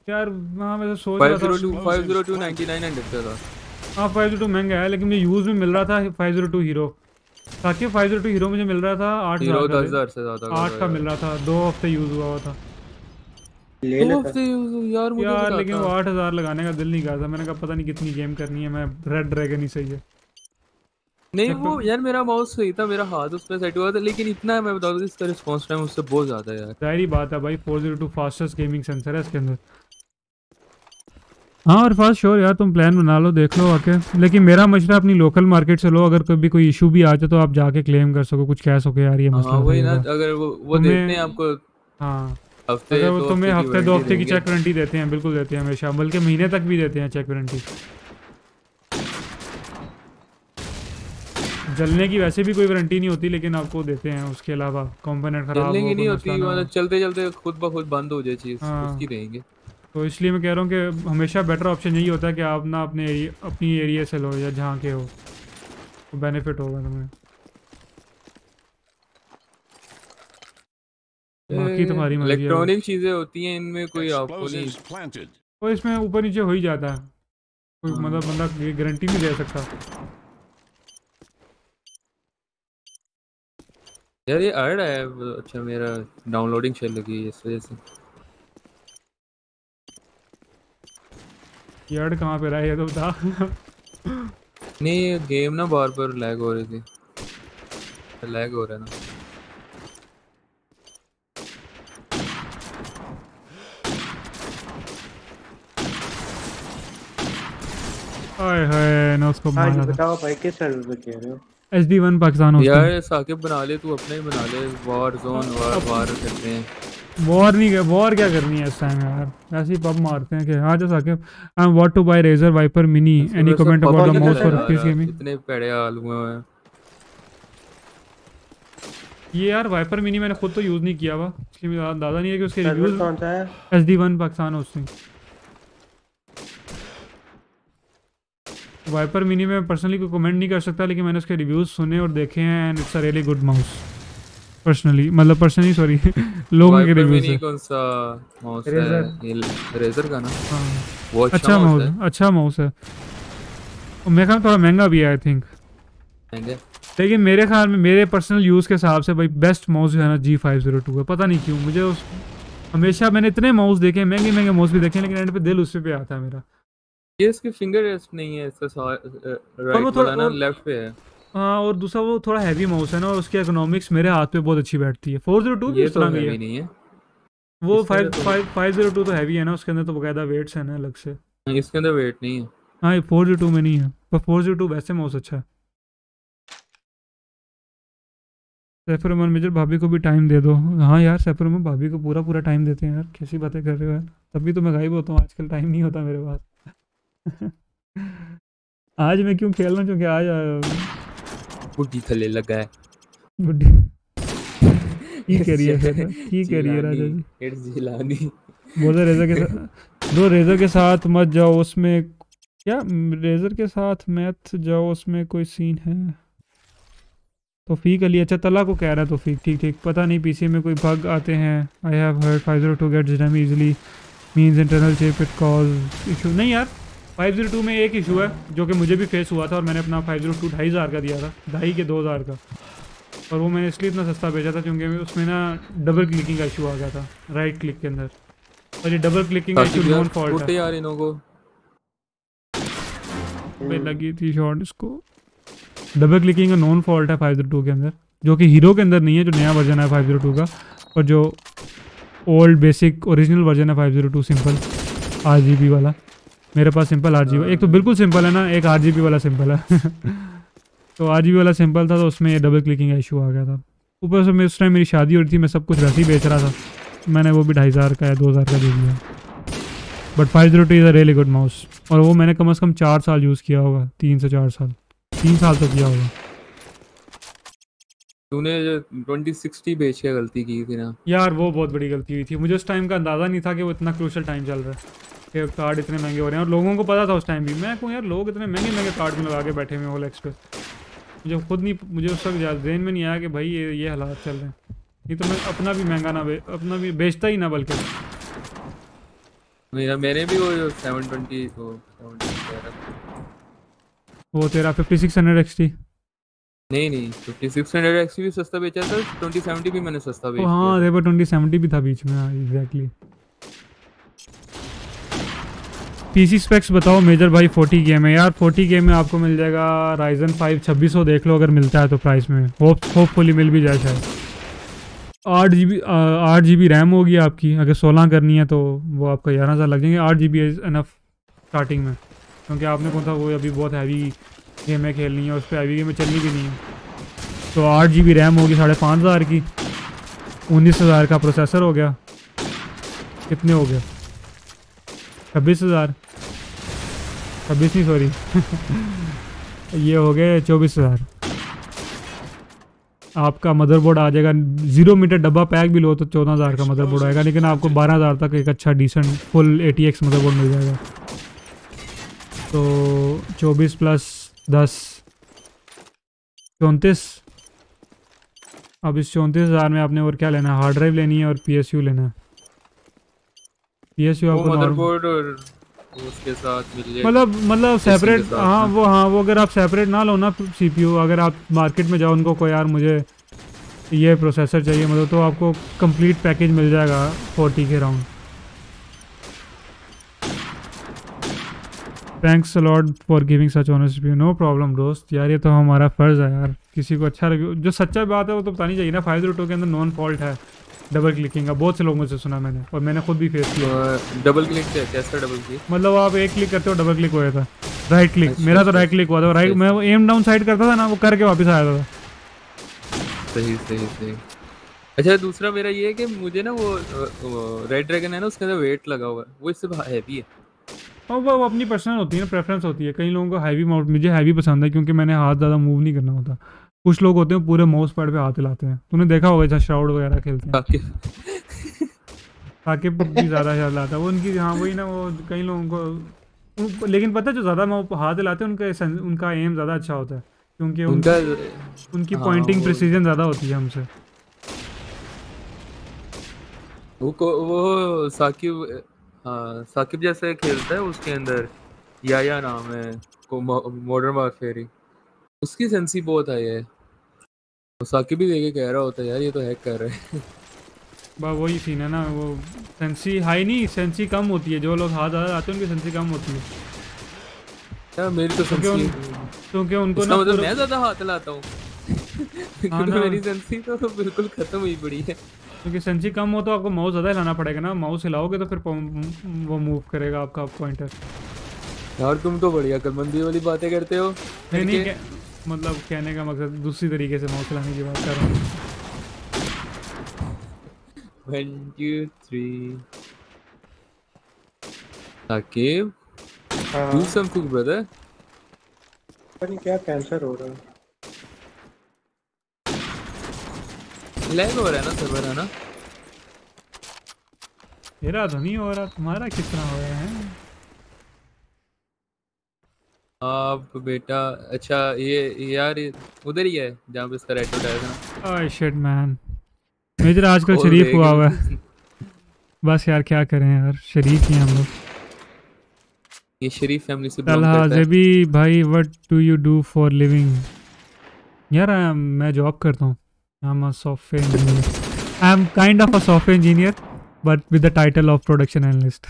यार। हाँ मैं तो सोच रहा था five zero two ninety nine hundred का था। हाँ फाइव ज़ीरो टू महंगा है, लेकिन मुझे यूज़ में मिल रहा था फाइव ज़ीरो टू हीरो, ताकि फाइव ज़ीरो टू हीरो मुझे मिल रहा था आठ दस हज़ार से ज़्यादा का, आठ का मिल रहा था, दो हफ्ते यूज़ हुआ हुआ था, ले ले था यार मुझे यार, लेकिन वो आठ हज़ार लगाने का दिल नहीं कर था, मैंने कहा पता नहीं कितनी गेम करनी है, मैं रेड ड्रैगन ही सही है। नहीं वो यार मेरा माउस सही था, मेरा हाथ उस पर सेट हुआ था, लेकिन इतना मैं बता दूँ इसका रिस्पॉन्स टाइम उससे बहुत ज़्यादा है यार। जाहिर बात है भाई four zero two fastest gaming sensor है इसके अंदर। हाँ और फास्ट श्योर यार, तुम प्लान बना लो देख लो आके, लेकिन मेरा मशवरा अपनी लोकल मार्केट से लो, अगर कभी कोई इशू भी आ जाए तो आप जाके क्लेम कर सको, कुछ कह सको यार ये मसला। हाँ वही ना, अगर वो वो देते हैं आपको, हाँ हफ्ते अगर वो तुम्हें हफ्ते दो हफ्ते की चेक वारंटी देते हैं, बिल्कुल देते हैं हमेशा, बल्कि महीने तक भी देते हैं चेक वारंटी। जलने की वैसे भी कोई वारंटी नहीं होती, लेकिन आपको देते हैं, उसके अलावा कंपोनेंट खराब हो चलते चलते खुद ब खुद बंद हो जाए चीज़ उसकी रहेंगे, तो इसलिए मैं कह रहा हूँ कि हमेशा बेटर ऑप्शन यही होता है कि आप ना अपने एरिया अपनी एरिया से लो या जहाँ के हो, तो बेनिफिट होगा तुम्हें। बाकी तुम्हारी मर्जी है, इलेक्ट्रॉनिक चीज़ें होती हैं इनमें कोई आपको नहीं, और इसमें ऊपर नीचे हो ही जाता है, कोई मतलब बंदा गारंटी भी दे सकता। यार ये ऐड है। अच्छा मेरा डाउनलोडिंग चल रही है इस वजह से। ये ऐड कहाँ पे रहा है ये तो बता। नहीं गेम ना बार बार लैग हो रही थी। लैग हो रहा है ना है ना उसको बताओ भाई किस सर्वर पे खेल रहे हो? H D one Pakistan. यार साकिब बना ले तू अपना ही बना ले। वॉर जोन वॉर वॉर करते हैं। वॉर नहीं कर वॉर क्या करनी है इस टाइम यार। वैसे ही पब मारते हैं कि हां जो Saqib I want to buy Razer Viper mini any comment about the mouse for PC gaming. इतने पेड़े हाल हुए हैं ये यार। वाइपर मिनी मैंने खुद तो यूज नहीं किया हुआ इसलिए मुझे अंदाजा नहीं है कि उसके रिव्यूज कौन सा है। एच डी वन पाकिस्तान उससे वाइपर मिनी में पर्सनली कोई कमेंट नहीं कर सकता लेकिन मैंने उसके रिव्यूज सुने और देखे हैं and it's a really good mouse. Personally मतलब पर्सनली सॉरी लोगों के रिव्यूज है। कौन सा माउस है? रेजर का ना। हां अच्छा माउस है। अच्छा माउस है और मेरे ख्याल थोड़ा महंगा भी है आई थिंक। महंगा लेकिन मेरे ख्याल में मेरे पर्सनल यूज के हिसाब से भाई बेस्ट माउस जो है ना जी फाइव ज़ीरो टू है। पता नहीं क्यों मुझे उस हमेशा मैंने इतने माउस देखे महंगे महंगे माउस भी देखे लेकिन एंड पे दिल उस पे आता है मेरा। ये इसके फिंगर रेस्ट नहीं है इसका राइट वाला ना लेफ्ट पे है। हां और दूसरा वो थोड़ा हैवी माउस है ना और उसकी इकोनॉमिक्स मेरे हाथ पे बहुत अच्छी बैठती है। फोर ज़ीरो टू भी उतना नहीं है। नहीं है वो फाइव ज़ीरो टू तो हैवी है ना उसके अंदर तो बकायदा वेट्स है ना अलग से। नहीं इसके अंदर वेट नहीं है। हां फोर ज़ीरो टू में नहीं है पर फोर ज़ीरो टू वैसे माउस अच्छा है। सैफ रहमान मेजर भाभी को भी टाइम दे दो। हां यार सैफ रहमान भाभी को पूरा पूरा टाइम देते हैं यार। कैसी बातें कर रहे हो यार। तभी तो मैं गायब होता हूं आजकल टाइम नहीं होता मेरे पास। आज मैं क्यों खेल रहा हूँ क्योंकि आज बुढ़ी थले लगा है। बुढ़ी ये करियर है ये करियर राजा जी। हेड जिलानी बोला रेजर के साथ दो रेजर के साथ मत जाओ उसमें क्या रेजर के साथ मैथ जाओ उसमें कोई सीन है। तौफीक अली अच्छा तला को कह रहा है तौफीक ठीक ठीक। पता नहीं पीसी में कोई बग आते हैं। I have heard five zero two get RAM easily means internal chip it cause issue. नहीं यार फाइव ज़ीरो टू में एक इशू है जो कि मुझे भी फेस हुआ था और मैंने अपना फाइव ज़ीरो टू ढाई हज़ार का दिया था ढाई के दो हज़ार का और वो मैंने इसलिए इतना सस्ता भेजा था क्योंकि उसमें ना डबल क्लिकिंग का इशू आ गया था राइट क्लिक के अंदर और ये डबल क्लिकिंग का इशू नॉन फॉल्ट है यार। इनों को पे लगी थी शॉट। इसको डबल क्लिकिंग का नॉन फॉल्ट है फाइव ज़ीरो टू के अंदर जो कि हीरो के अंदर नहीं है जो नया वर्जन है फाइव ज़ीरो टू का और जो ओल्ड बेसिक ओरिजिनल वर्जन है five zero two simple R G B वाला। मेरे पास सिंपल आर जी एक तो बिल्कुल सिंपल है ना एक आर जी बी वाला सिंपल है तो आर जी बी वाला सिंपल था तो उसमें ये डबल क्लिकिंग का इशू आ गया था। ऊपर से मैं उस टाइम मेरी शादी हो रही थी मैं सब कुछ वैसे ही बेच रहा था। मैंने वो भी ढाई हज़ार का या दो हज़ार का दे दिया। But five zero two is a really good mouse और वो मैंने कम अज़ कम चार साल यूज़ किया होगा। तीन से चार साल तीन साल तो किया होगा। तूने ट्वेंटी सिक्सटी बेच के गलती की थी ना यार। वो बहुत बड़ी गलती हुई थी। मुझे उस टाइम का अंदाज़ा नहीं था कि वो इतना क्रूशल टाइम चल रहा है कि कार्ड इतने महंगे हो रहे हैं और लोगों को पता था उस टाइम भी। मैं कहूँ यार लोग इतने महंगे महंगे कार्ड में लगा के बैठे हुए ओलेक्स पे। मुझे खुद नहीं मुझे उस वक्त ज़हन में नहीं आया कि भाई ये ये हालात चल रहे हैं। नहीं तो मैं अपना भी महंगा ना बे, अपना भी बेचता ही ना बल्कि मेरा मेरे भी वो सेवन ट्वेंटी वो तेरा फिफ्टी सिक्स हंड्रेड एक्सटी। नहीं नहीं फिफ्टी सिक्स हंड्रेड एक्स भी सस्ता बेचा था। ट्वेंटी सेवेंटी भी मैंने सस्ता बेचा। हां रेवर ट्वेंटी सेवेंटी भी था बीच में। एग्जैक्टली पीसी स्पेक्स बताओ मेजर भाई। फोर्टी गेम है यार। फोर्टी गेम में आपको मिल जाएगा राइजन फाइव छब्बीस सौ देख लो अगर मिलता है तो प्राइस में। होप होपफुली मिल भी जाए शायद। आठ जी बी आठ जी बी रैम होगी आपकी। अगर सोलह करनी है तो वो आपका ग्यारह हज़ार लगेंगे। आठ G B is enough starting में क्योंकि आपने कौन सा वो अभी बहुत हैवी गेमें खेलनी है उस पर आई वी में चलनी भी नहीं है। तो आठ जी बी रैम होगी साढ़े पाँच हज़ार की। उन्नीस हज़ार का प्रोसेसर हो गया। कितने हो गया छब्बीस हज़ार छब्बीस नहीं सॉरी ये हो गए चौबीस हज़ार। आपका मदरबोर्ड आ जाएगा जीरो मीटर डब्बा पैक भी लो तो चौदह हज़ार का मदरबोर्ड आएगा लेकिन आपको बारह हज़ार तक एक अच्छा decent full A T X motherboard मिल जाएगा। तो चौबीस प्लस दस चौंतीस। अब इस चौंतीस हज़ार में आपने और क्या लेना है हार्ड ड्राइव लेनी है और पीएसयू लेना है। पीएसयू आपको मदरबोर्ड और उसके साथ मिल जाएगा मतलब मतलब सेपरेट। हाँ वो हाँ वो अगर आप सेपरेट ना लो ना सीपीयू अगर आप मार्केट में जाओ उनको को यार मुझे ये प्रोसेसर चाहिए मतलब, तो आपको कंप्लीट पैकेज मिल जाएगा फोर्टी के round. Thanks a lot for giving such honest review. No problem दोस्त यार, ये तो हमारा फ़र्ज़ है यार, किसी को अच्छा रिव्यू जो सच्चा बात है वो तो बतानी चाहिए ना। फाइव जीरो टू के अंदर नॉन फॉल्ट है डबल क्लिकिंग का, बहुत से लोगों से सुना मैंने और मैंने खुद भी फेस किया। डबल क्लिक कैसे? डबल क्लिक मतलब आप एक क्लिक करते हो डबल क्लिक हो जाता है। राइट क्लिक, मेरा तो राइट क्लिक हुआ था, राइट मैं एम डाउन साइड करता था ना, वो करके वापस आ जाता था। सही सही सही। अच्छा दूसरा मेरा ये है कि मुझे ना वो रेड ड्रैगन है ना, उसके अंदर वेट लगा हुआ है, वो इससे हैवी है। और वो अपनी पर्सनल होती है ना, प्रेफरेंस होती है। कई लोगों को हैवी माउथ, मुझे हैवी पसंद है क्योंकि मैंने हाथ ज़्यादा मूव नहीं करना होता। कुछ लोग होते हैं पूरे माउस पैड पे हाथ हिलाते हैं, तूने देखा होगा जैसे श्राउड वगैरह खेलते हैं ताकि भी ज़्यादा हिलाता है वो उनकी। हाँ वही ना, वो कई लोगों को, लेकिन पता है जो ज़्यादा हाथ हिलाते हैं उनका उनका एम ज़्यादा अच्छा होता है क्योंकि उनका उनकी पॉइंटिंग प्रिसीजन ज़्यादा होती है हमसे। वो साकिब हाँ साकिब जैसे खेलता है, उसके अंदर या या नाम है को मॉडर्न वारफेयर, उसकी सेंसी बहुत आई है। साकिब भी देखे कह रहा होता है यार ये तो हैक कर रहे हैं। बस वही सीन है ना, वो सेंसी हाई नहीं, सेंसी कम होती है। जो लोग हाथ ज़्यादा आते हैं उनकी सेंसी कम होती है यार। मेरी तो सेंसी क्योंकि उनको ना मतलब मैं ज़्यादा हाथ लाता हूँ मेरी सेंसी तो बिल्कुल ख़त्म हुई पड़ी है क्योंकि सेंसी कम हो तो आपको माउस ज़्यादा हिलाना पड़ेगा ना। माउस हिलाओगे तो फिर वो मूव करेगा आपका पॉइंटर। यार तुम तो बढ़िया कलबंदी वाली बातें करते हो। नहीं नहीं मतलब कहने का मकसद दूसरी तरीके से माउस हिलाने की बात कर रहा हूँ। One two three Saqib do something brother. पता नहीं क्या कैंसर हो रहा है, लैग हो रहा है ना सर्वर है ना। मेरा तो नहीं हो रहा, तुम्हारा कितना हो रहा है आप बेटा? अच्छा ये यार उधर ही है जहाँ पे इसका एडवर्टाइज है। ओह शिट मैन, मेजर आजकल शरीफ हुआ हुआ है बस यार क्या करें यार, शरीफ ही हम लोग। ये शरीफ फैमिली से बिलोंग करता है। जेबी भाई what do you do for living? यार मैं जॉब करता हूँ। I'm a software engineer. I'm kind of a software engineer, but with the title of production analyst.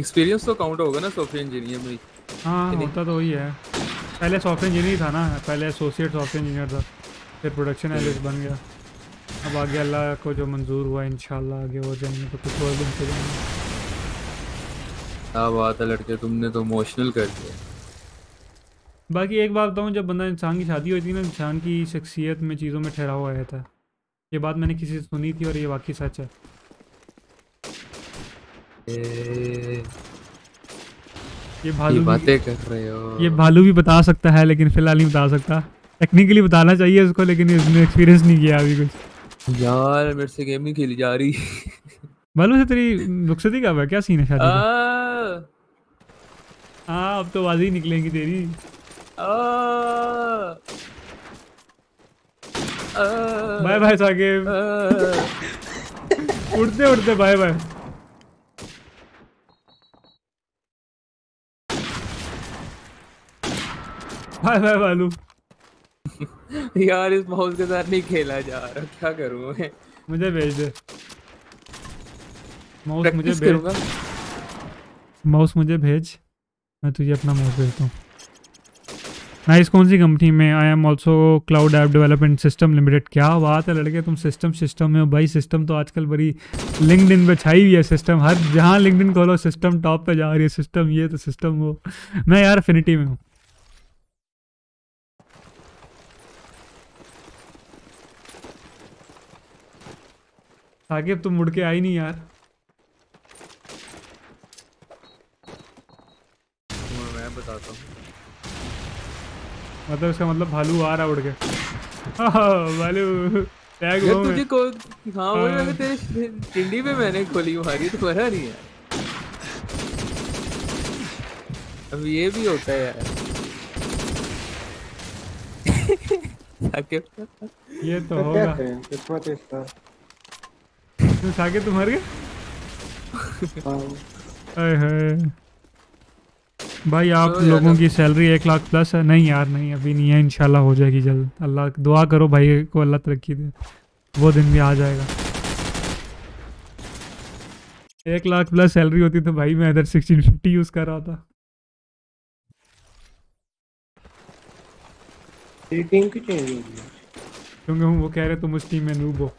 Experience तो count होगा ना software engineer में? हाँ होता तो वही है। पहले software engineer था ना, पहले associate software engineer था, फिर production analyst बन गया। अब आगे अल्लाह को जो मंजूर हुआ इंशाल्लाह आगे हो जाएंगे तो कुछ और बनते जाएंगे। क्या बात है लड़के, तुमने तो इमोशनल कर दिया। बाकी एक बात बताऊँ, जब बंदा इंसान की शादी होती है ना, इंसान की शख्सियत में चीज़ों में ठहरा हुआ रहता है। ये बात मैंने किसी से सुनी थी और ये वाकई सच है। ए... ये भालू ये बातें कर रहे हो। ये भालू भी बता सकता है लेकिन फिलहाल नहीं बता सकता। टेक्निकली बताना चाहिए उसको लेकिन इसने एक्सपीरियंस नहीं किया अभी कुछ। यार मेरे से गेम नहीं खेली जा रही। भालू से तेरी रुखसती का क्या सीन है शादी का? हाँ अब तो आवाज ही निकलेंगी तेरी। बाय बाय साकिब, उड़ते उड़ते बाय बाय। बाय बाय बालू। यार इस माउस के साथ नहीं खेला जा रहा, क्या करूँ मैं? मुझे भेज दे माउस, मुझे भेज माउस, मुझे भेज, मैं तुझे अपना माउस भेजता हूँ। नाइस, कौन सी कंपनी में? I am also cloud app development system limited. क्या बात है लड़के, तुम सिस्टम सिस्टम में हो भाई। सिस्टम तो आजकल बड़ी लिंक्डइन पे छाई हुई है। सिस्टम हर जहाँ लिंक्डइन खोलो सिस्टम टॉप पे जा रही है। सिस्टम ये तो सिस्टम वो। मैं यार अफिनिटी में हूँ। साकिब तुम मुड़ के आई नहीं यार। बताता हूं मतलब इसका मतलब भालू आ रहा उड़ के। भालू टैग हो तुझे को। हां वो लगे तेरे टिंडी पे मैंने खोली मारी तो भरा नहीं है। अब ये भी होता है यार। ये तो होगा किस्मत इसका। तू साके तुम मर गए। हाय हाय भाई आप तो लोगों की सैलरी एक लाख प्लस है? नहीं यार नहीं, अभी नहीं है, इंशाल्लाह हो जाएगी जल्द। अल्लाह दुआ करो भाई को, अल्लाह तरक्की दे, वो दिन भी आ जाएगा। एक लाख प्लस सैलरी होती तो भाई मैं इधर सिक्सटीन फिफ्टी यूज़ कर रहा था। टीम की चेंज हो गई क्योंकि वो कह रहे तुम उस टीम में नूब हो।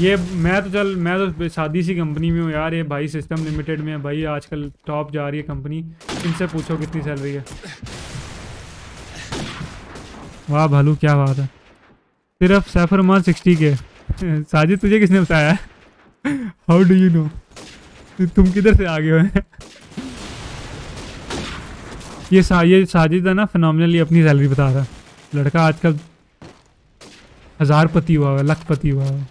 ये मैं तो चल मैं तो शादी सी कंपनी में हूँ यार, ये भाई सिस्टम लिमिटेड में है भाई, आजकल टॉप जा रही है कंपनी, इनसे पूछो कितनी सैलरी है। वाह भालू क्या बात है, सिर्फ सैफ रहमान सिक्सटी के। साजिद तुझे किसने बताया? हाउ डू यू नो, तुम किधर से आ गए हो? ये सा, ये साजिद है ना, फिनोमिनली अपनी सैलरी बता रहा है लड़का, आजकल हज़ार पति हुआ है, लख पति हुआ है,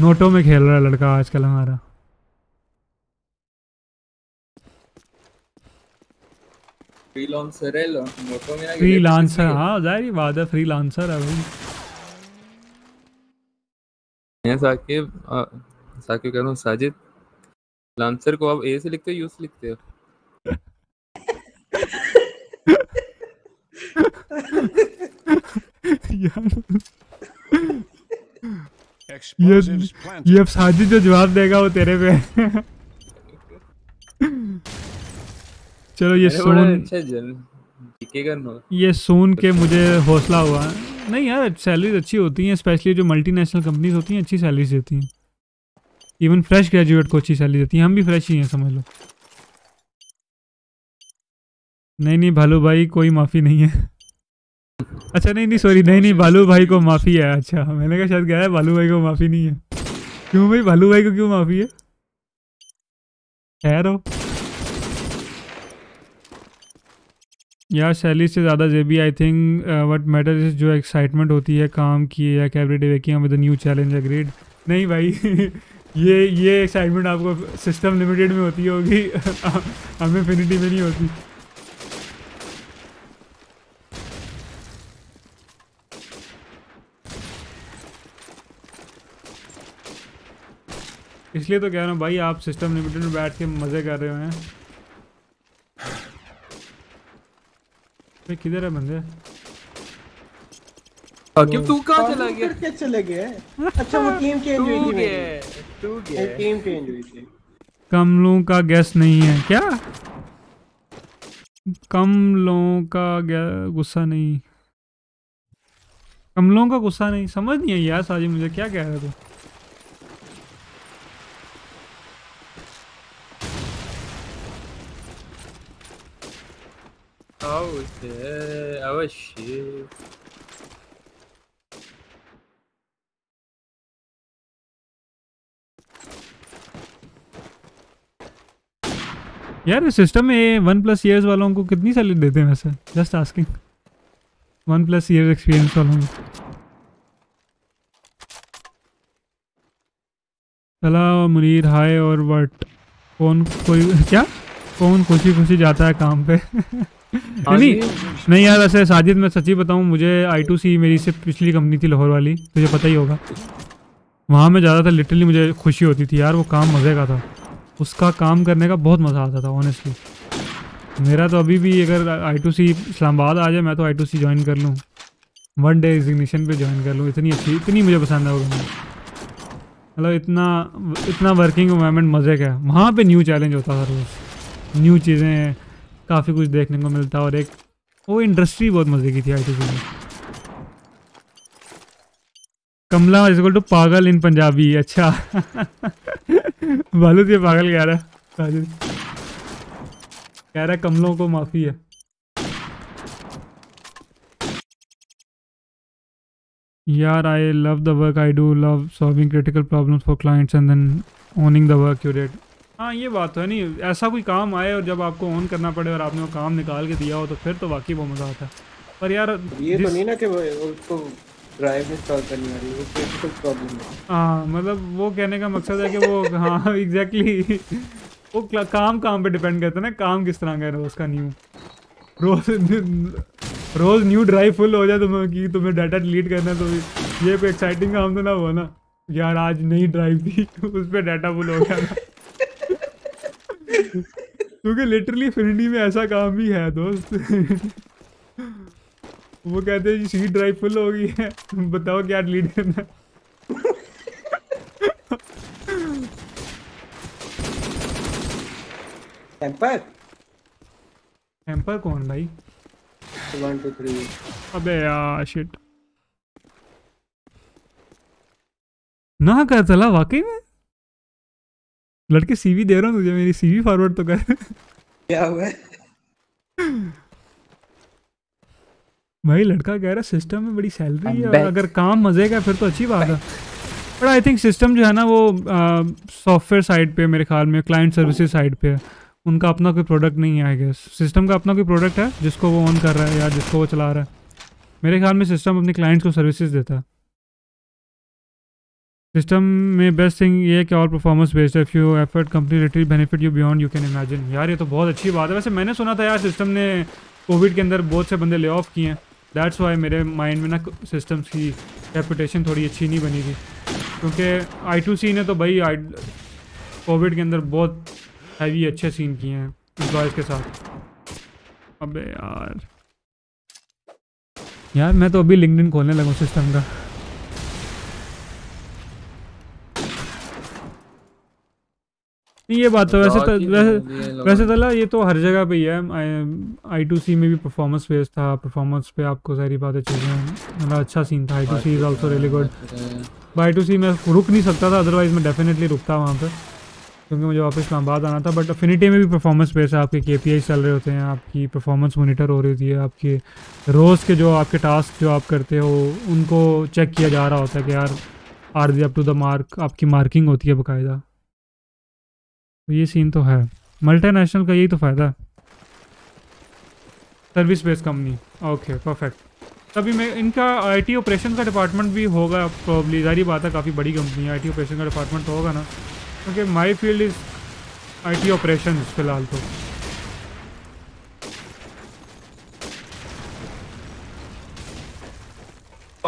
नोटों में खेल रहा है लड़का आजकल हमारा। फ्रीलांसर है, नोटों में फ्रीलांसर, हाँ जाहिर बात है फ्रीलांसर है भाई। ये साकिब साकिब कह रहा हूँ साजिद, फ्रीलांसर को आप ए से लिखते हो यू से लिखते हो? ये ये साजिद जो जवाब देगा वो तेरे पे। चलो ये सोन, ये सोन के मुझे हौसला हुआ। नहीं यार सैलरीज अच्छी होती हैं, स्पेशली जो मल्टीनेशनल कंपनीज होती हैं अच्छी सैलरीज देती हैं, इवन फ्रेश ग्रेजुएट को अच्छी सैलरी देती हैं। हम भी फ्रेश ही हैं समझ लो। नहीं नहीं भालू भाई कोई माफ़ी नहीं है। अच्छा नहीं नहीं सॉरी, नहीं नहीं भालू भाई को माफ़ी है। अच्छा मैंने कहा शायद गया है, भालू भाई को माफ़ी नहीं है। क्यों भाई भालू भाई को क्यों माफ़ी है? खैर हो यार, सैलरी से ज़्यादा JB. I think what matter is जो एक्साइटमेंट होती है काम की, या every day waking with new challenge. Agreed. नहीं भाई ये ये एक्साइटमेंट आपको सिस्टम लिमिटेड में होती होगी, हमें इन्फिनिटी में नहीं होती। इसलिए तो कह रहा हूँ भाई आप सिस्टम लिमिटेड में बैठ के मजे कर रहे हैं। भाई किधर है बंदे? साकिब तू कहाँ चला गया? क्या चले गए? अच्छा वो टीम चेंज हुई थी मेरी। तू गया? टीम चेंज हुई थी। कमलों का गैस नहीं है क्या? कमलों का गुस्सा नहीं, कमलों का गुस्सा नहीं, समझ नहीं है यार साजिद मुझे क्या कह रहे थे। अवश्य यार सिस्टम में वन प्लस ईयर्स वालों को कितनी सैलरी देते हैं वैसे? Just asking, one plus year experience वालों को। चला मुनीर हाय और व्हाट। कौन कोई क्या कौन खुशी खुशी जाता है काम पे? नहीं नहीं यार वैसे साजिद मैं सच्ची बताऊँ, मुझे आई टू सी मेरी से पिछली कंपनी थी लाहौर वाली, तुझे पता ही होगा, वहाँ मैं ज़्यादा था, लिटरली मुझे खुशी होती थी यार, वो काम मज़े का था, उसका काम करने का बहुत मज़ा आता था ऑनेस्टली। मेरा तो अभी भी अगर आई टू सी इस्लामाबाद आ जाए मैं तो आई टू सी ज्वाइन कर लूँ, वन डे एग्जीबिशन पर ज्वाइन कर लूँ, इतनी अच्छी इतनी मुझे पसंद है वो, मतलब इतना इतना वर्किंग एनवायरनमेंट मज़े का है। वहाँ पर न्यू चैलेंज होता था, रोज़ न्यू चीज़ें, काफ़ी कुछ देखने को मिलता, और एक वो इंडस्ट्री बहुत मजे की थी आई टी में। कमला इज इक्वल टू पागल इन पंजाबी। अच्छा बालू ये पागल कह रहा है, कह रहा है कमलों को माफ़ी है। यार I love the work I do, love solving critical problems for clients and then owning the work you did. हाँ ये बात तो है, नहीं ऐसा कोई काम आए और जब आपको ऑन करना पड़े और आपने वो काम निकाल के दिया हो तो फिर तो वाकई बहुत मज़ा आता है। पर यार ये तो नहीं ना कि उसको ड्राइव में सॉल्व करनी आ रही है, क्रिटिकल प्रॉब्लम है। हाँ मतलब वो कहने का मकसद है कि वो हाँ एग्जैक्टली, वो काम काम पे डिपेंड करता है ना, काम किस तरह का रोज़ का न्यू रोज़ रोज़ न्यू ड्राइव फुल हो जाए तुम्हें कि तुम्हें डाटा डिलीट करना है, तो ये कोई एक्साइटिंग काम तो ना हुआ ना। यार आज नई ड्राइव थी उस पर डाटा फुल हो गया था क्योंकि लिटरली फिरनी में ऐसा काम भी है दोस्त वो कहते हैं जी सी ड्राइव फुल हो गई है, बताओ क्या डिलीट करना है। हैम्पर? हैम्पर कौन भाई? One, two, three. अबे यार शिट ना कर चला वाकई में लड़के सीवी दे रहा हूँ तुझे, मेरी सीवी फॉरवर्ड तो कर। क्या हुआ भाई? लड़का कह रहा सिस्टम में बड़ी सैलरी है, अगर काम मजे का फिर तो अच्छी बात है, बट आई थिंक सिस्टम जो है ना वो सॉफ्टवेयर साइड पे मेरे ख्याल में क्लाइंट सर्विसेज साइड पे है, उनका अपना कोई प्रोडक्ट नहीं है। आई गेस सिस्टम का अपना कोई प्रोडक्ट है जिसको वो ऑन कर रहा है या जिसको वो चला रहा है। मेरे ख्याल में सिस्टम अपने क्लाइंट्स को सर्विसेज देता है। सिस्टम में बेस्ट थिंग ये है कि ऑल परफॉर्मेंस बेस्ड है, few effort company रिटली benefit you beyond you can imagine. यार ये तो बहुत अच्छी बात है। वैसे मैंने सुना था यार सिस्टम ने कोविड के अंदर बहुत से बंदे ले ऑफ किए हैं, दैट्स वाई मेरे माइंड में ना सिस्टम की रेपुटेशन थोड़ी अच्छी नहीं बनी थी, क्योंकि आई टू सी ने तो भाई कोविड के अंदर बहुत हैवी अच्छे सीन किए हैं एम्प्लॉयज़ के साथ। अबे यार यार मैं तो अभी लिंक्डइन खोलने लगा सिस्टम का। नहीं ये बात तो वैसे तो वैसे वैसे तला ये तो हर जगह पे ही है। आई टू सी में भी परफॉर्मेंस बेस्ड था, परफॉर्मेंस पे आपको सारी बातें चीज़ें मतलब अच्छा सीन था। I two C is also really good. I two C में रुक नहीं सकता था, अदरवाइज मैं डेफिनेटली रुकता वहाँ पर क्योंकि मुझे वापस इस्लामाबाद आना था। बट अफिनिटी में भी परफॉर्मेंस बेस्ड है, आपके केपीआई चल रहे होते हैं, आपकी परफॉर्मेंस मोनिटर हो रही है, आपके रोज़ के जो आपके टास्क जो आप करते हो उनको चेक किया जा रहा होता है कि यार are they up to the mark, आपकी मार्किंग होती है बाकायदा। तो ये सीन तो है मल्टीनेशनल का, यही तो फ़ायदा है service based company. Okay perfect. तभी मैं इनका आईटी ऑपरेशन का डिपार्टमेंट भी होगा प्रॉब्ली, जारी बात है काफ़ी बड़ी कंपनी है, आईटी ऑपरेशन का डिपार्टमेंट तो होगा ना, क्योंकि my field is IT operation फ़िलहाल तो।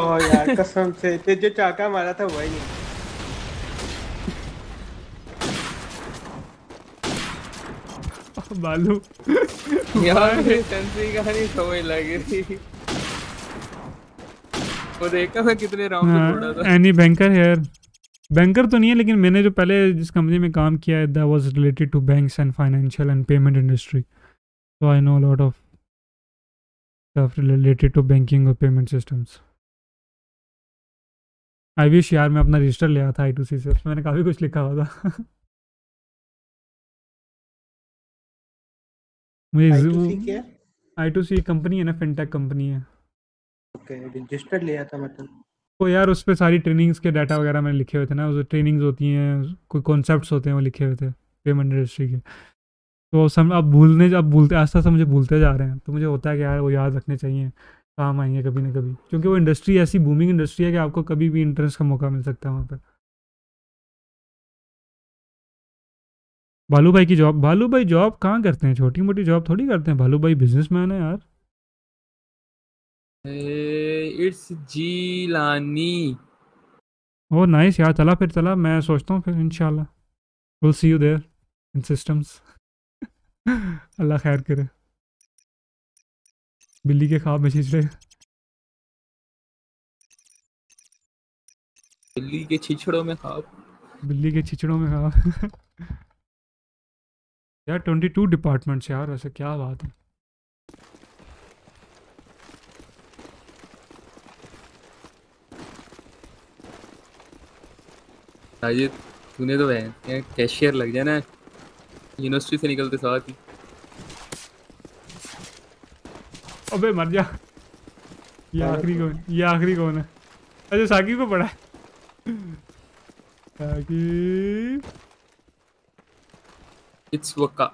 ओ यार कसम से ते जो चाका मारा था वही है। बालू यार टेंसी का नहीं समझ लगी थी वो, देखा था कितने राउंड उड़ा था। एनी बैंकर हेयर, बैंकर तो नहीं है लेकिन मैंने जो पहले जिस कंपनी में काम किया है that was related to banks and financial and payment industry, so I know lot of stuff related to banking और पेमेंट सिस्टम्स। आई विश यार मैं अपना रजिस्टर ले आया था आई टू सी से, मैंने काफ़ी कुछ लिखा हुआ था। मुझे आई टू सी कंपनी है ना, फिनटेक कंपनी है। ओके रजिस्टर लिया था मतलब तो यार उस पर सारी ट्रेनिंग्स के डाटा वगैरह मैंने लिखे हुए थे ना, उस ट्रेनिंग्स होती हैं, कोई कॉन्सेप्ट्स होते हैं वो लिखे हुए थे पेमेंट इंडस्ट्री के। तो सम अब भूलने अब भूलते आस्ता आस्ता मुझे भूलते जा रहे हैं, तो मुझे होता है कि यार वो याद रखने चाहिए, काम आएंगे कभी ना कभी, क्योंकि वो इंडस्ट्री ऐसी बूमिंग इंडस्ट्री है कि आपको कभी भी इंटरेस्ट का मौका मिल सकता है वहाँ पर। भालू भाई की जॉब, भालू भाई जॉब कहाँ करते हैं, छोटी मोटी जॉब थोड़ी करते हैं, भालू भाई बिजनेसमैन है यार। इट्स जीलानी। ओ नाइस यार, चला फिर चला, मैं सोचता हूँ फिर इंशाल्लाह will see you there in systems. अल्लाह खैर करे, बिल्ली के ख्वाब में छिछड़े, बिल्ली के छिछड़ों में ख्वाब, बिल्ली के छिछड़ों में ख्वाब। यार ट्वेंटी टू डिपार्टमेंट्स यार, वैसे क्या बात है। साजिद तूने तो है कैशियर लग जाना है यूनिवर्सिटी से निकलते साथ ही। अबे मर जा, ये आखिरी कौन, ये आखिरी कौन है? अच्छा साकिब को पड़ा है। साकिब इट्स वक्का।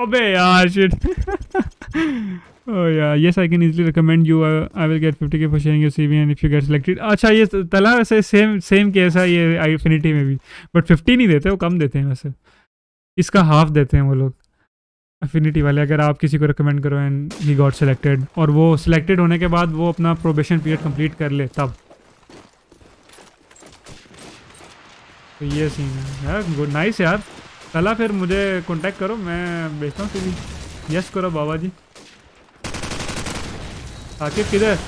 अबे यार शिट। ओ यार yes I can easily recommend you, I will get fifty K for sharing your CV and if you get selected. अच्छा ये तला वैसे सेम सेम केस है ये आईफिनिटी में भी, बट फिफ्टी नहीं देते, वो कम देते हैं वैसे, इसका हाफ देते हैं वो लोग। अफिनिटी वाले, अगर आप किसी को रिकमेंड करो एंड ही गॉट सिलेक्टेड और वो सिलेक्टेड होने के बाद वो अपना प्रोबेशन पीरियड कंप्लीट कर ले तब। तो ये सीन है यार, गुड नाइस यार। चला फिर मुझे कांटेक्ट करो, मैं भेजता हूँ तुम्हें। यस करो बाबा जी। आकिब किधर?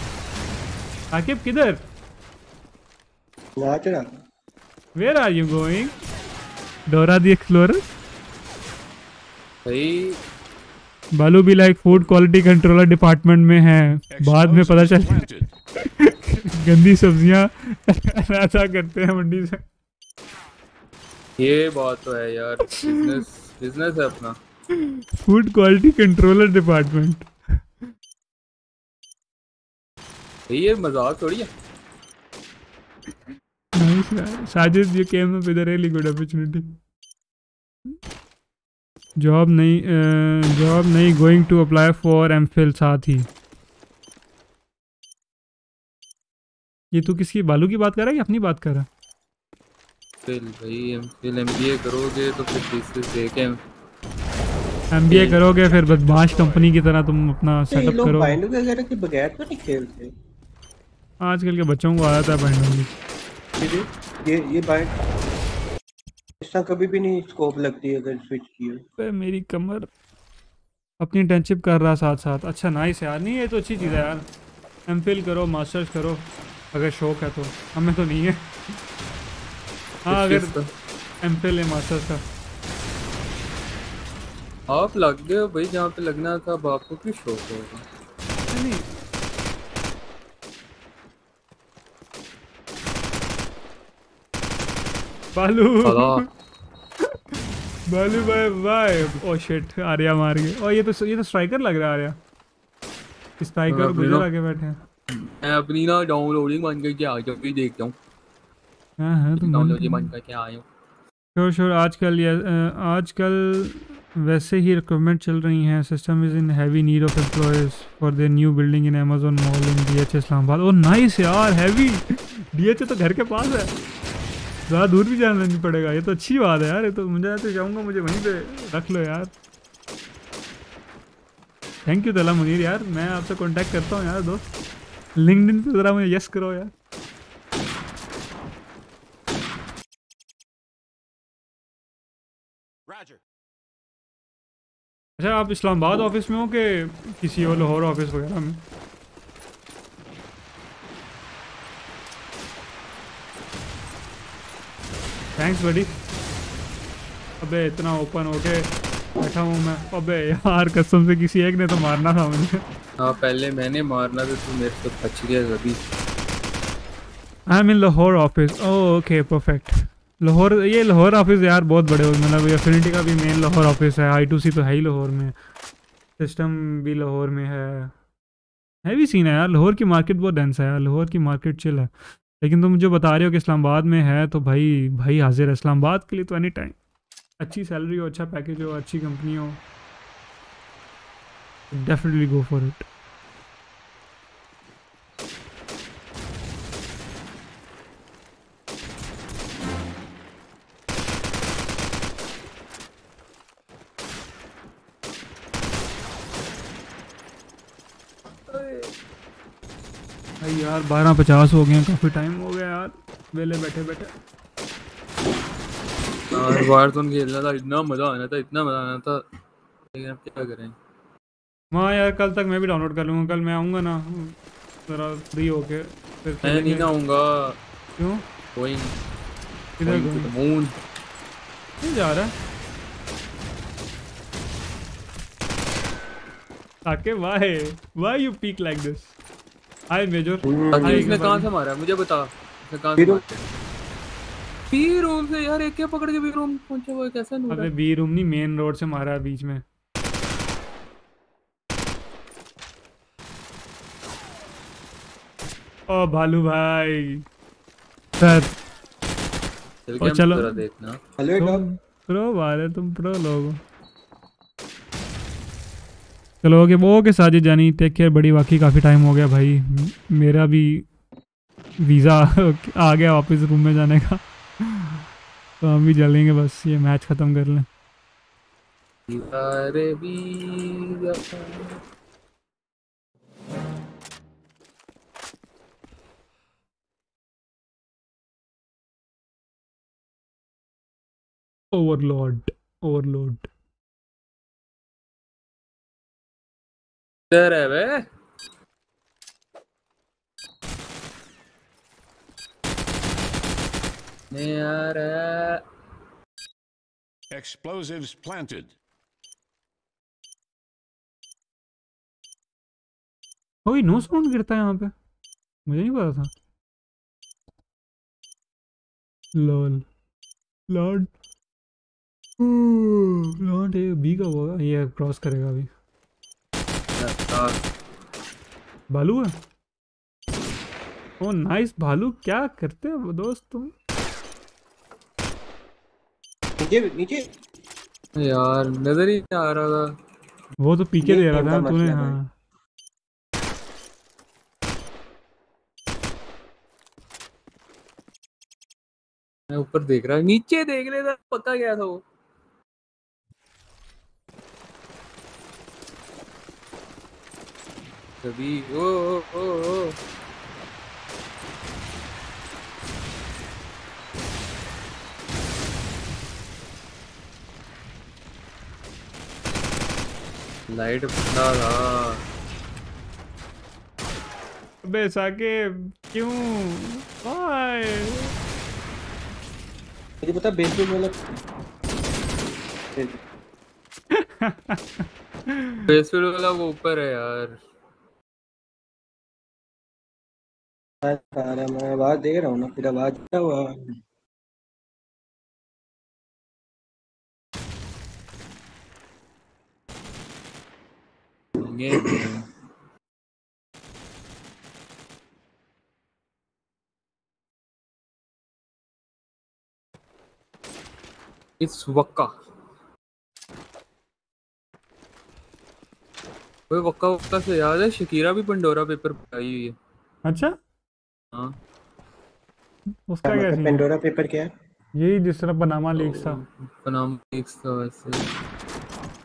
आकिब किधर? Where are you going? Dora the Explorer? भाई बालू भी like food quality controller department में है, बाद में पता चल गंदी सब्जियां ऐसा करते हैं मंडी से। ये बात तो है यार, बिजनेस बिजनेस है अपना, फूड क्वालिटी कंट्रोलर डिपार्टमेंट। ये मजाक थोड़ी है। Sajid you came up with a really good opportunity. Job नहीं, जॉब नहीं, going to apply for MPhil. साथ ही ये तू किसकी, बालू की बात कर रहा है या अपनी बात कर रहा है? भाई एमफिल एमबीए करोगे तो फिर थीसिस लेके एमबीए करोगे, फिर बदमाश कंपनी की तरह तुम अपना सेटअप करो। बाइंडू वगैरह के बगैर तो नहीं खेलते आजकल के बच्चों को, आता है बाइंडू ये ये बाइंड इसका कभी भी नहीं स्कोप लगती है अगर स्विच किया पे। मेरी कमर अपनी इंटर्नशिप कर रहा साथ साथ। अच्छा नाइस यार, नहीं ये तो अच्छी चीज़ है यार, एमफिल करो, मास्टर्स करो अगर शौक है तो। हमें तो नहीं है हाँ, अगर एमफिल है मास्टर्स का। आप लग गए हो भाई जहाँ पे लगना था, अब आपको क्यों शौक होगा? नहीं बालू बालू भाई भाई। ओ शिट आर्या मार गए। और ये तो ये तो स्ट्राइकर लग रहा है आर्या, स्ट्राइकर गुजर आगे बैठे हैं। मैं अपनी ना डाउनलोडिंग बंद करके आ जाऊँ, फिर देखता हूँ। हाँ हाँ तुम डाउनलोडिंग बंद करके आए हो? Sure sure. आजकल ये आजकल वैसे ही रिक्वायरमेंट चल रही हैं। System is in heavy need of employees for their new building in Amazon mall in DHA Islamabad. O nice यार, हैवी डीएचए तो घर के पास है, ज़्यादा दूर भी जाना नहीं पड़ेगा। ये तो अच्छी बात है यार, ये तो मुझे तो जाऊँगा, मुझे वहीं पे रख लो यार। थैंक यू तला मुनीर यार, मैं आपसे कांटेक्ट करता हूँ यार दोस्त। लिंक्डइन पे ज़रा मुझे यस करो यार। अच्छा आप इस्लामाबाद ऑफिस में हो के किसी और लाहौर ऑफिस वगैरह में? थैंक्स बड़ी। अबे इतना ओपन हो के बैठा हूँ मैं। अबे यार कसम से किसी एक ने तो मारना था मुझे। हाँ पहले मैंने मारना था, तू मेरे से बच गया अभी। I am in Lahore office. Okay perfect. Lahore, ये लाहौर ऑफिस यार बहुत बड़े हो, मतलब एफिनिटी का भी मेन लाहौर ऑफिस है, आई टू सी तो है ही लाहौर में, सिस्टम भी लाहौर में है। हैवी सीन है यार, लाहौर की मार्केट बहुत डेंस है यार, लाहौर की मार्केट चिल है। लेकिन तुम जो बता रहे हो कि इस्लामाबाद में है तो भाई भाई हाजिर है इस्लामाबाद के लिए तो एनी टाइम। अच्छी सैलरी हो, अच्छा पैकेज हो, अच्छी कंपनी हो, डेफिनेटली गो फॉर इट। भाई यार बारह पचास हो गए, काफ़ी टाइम हो गया यार वेले बैठे बैठे। यार वारज़ोन खेलना था, इतना मज़ा आना था, इतना मज़ा आना था, लेकिन अब क्या करें। माँ यार कल तक मैं भी डाउनलोड कर लूँगा, कल मैं आऊँगा ना जरा फ्री होके फिर। मैं नहीं आऊँगा। क्यों? कोई किधर मून नहीं जा रहा ताकि वाह वाह you peek like this. Hi major, इसने कहां से मारा है मुझे बता, इसने कहां से मारा? बी रूम से यार, एक के पकड़ के बी रूम पहुंचा हुआ है। कैसा नूर? अबे बी रूम नहीं, मेन रोड से मारा है बीच में। ओ भालू भाई सर चल, चलो जरा देखना। हेलो डॉग प्रो वाले, तुम प्रो लोग हो। चलो ओके ओके साजिद जानी, टेक केयर बड़ी। वाकई काफ़ी टाइम हो गया भाई, मेरा भी वीज़ा आ गया वापस रूम में जाने का, तो हम भी चलेंगे बस ये मैच ख़त्म कर लें। ओवरलोड ओवरलोड है वे। Explosives planted. ओए नो साउंड गिरता है यहाँ पे, मुझे नहीं पता था। लॉल लॉर्ड लॉर्ड ये बी का होगा, ये क्रॉस करेगा अभी। भालू है। ओ नाइस भालू, क्या करते हो दोस्त तुम? नीचे यार नजर ही नहीं आ रहा था, वो तो पीके दे रहा था तूने। हाँ मैं ऊपर देख रहा, नीचे देख लेता, पता क्या था वो। कभी ओ ओ ओ, ओ। लाइट बंदा था। अबे साकिब क्यों? वाई मुझे पता बेसू में लग बेसू वाला वो ऊपर है यार। मैं मैं आवाज दे रहा हूँ ना, फिर आवाज क्या हुआ? इस वक्का वो वक्का वक्का से याद है, शकीरा भी पंडोरा पेपर आई हुई है। अच्छा हाँ। उसका क्या है? पेंडोरा पेपर क्या है? यही जिस तरह पनामा लीक्स था। पनामा लीक्स था वैसे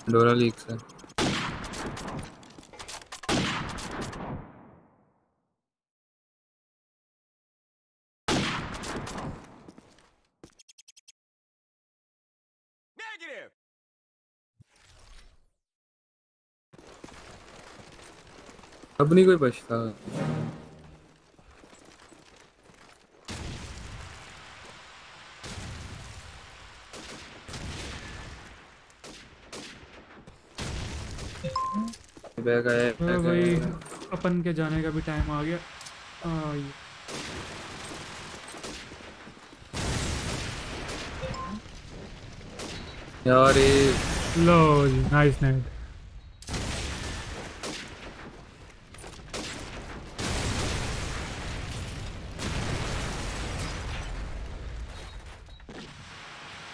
पेंडोरा लीक्स है। अब नहीं कोई बचता। बैग आया, बैग आया। अपन के जाने का भी टाइम आ गया। आ, यार ये लो नाइस नाइट।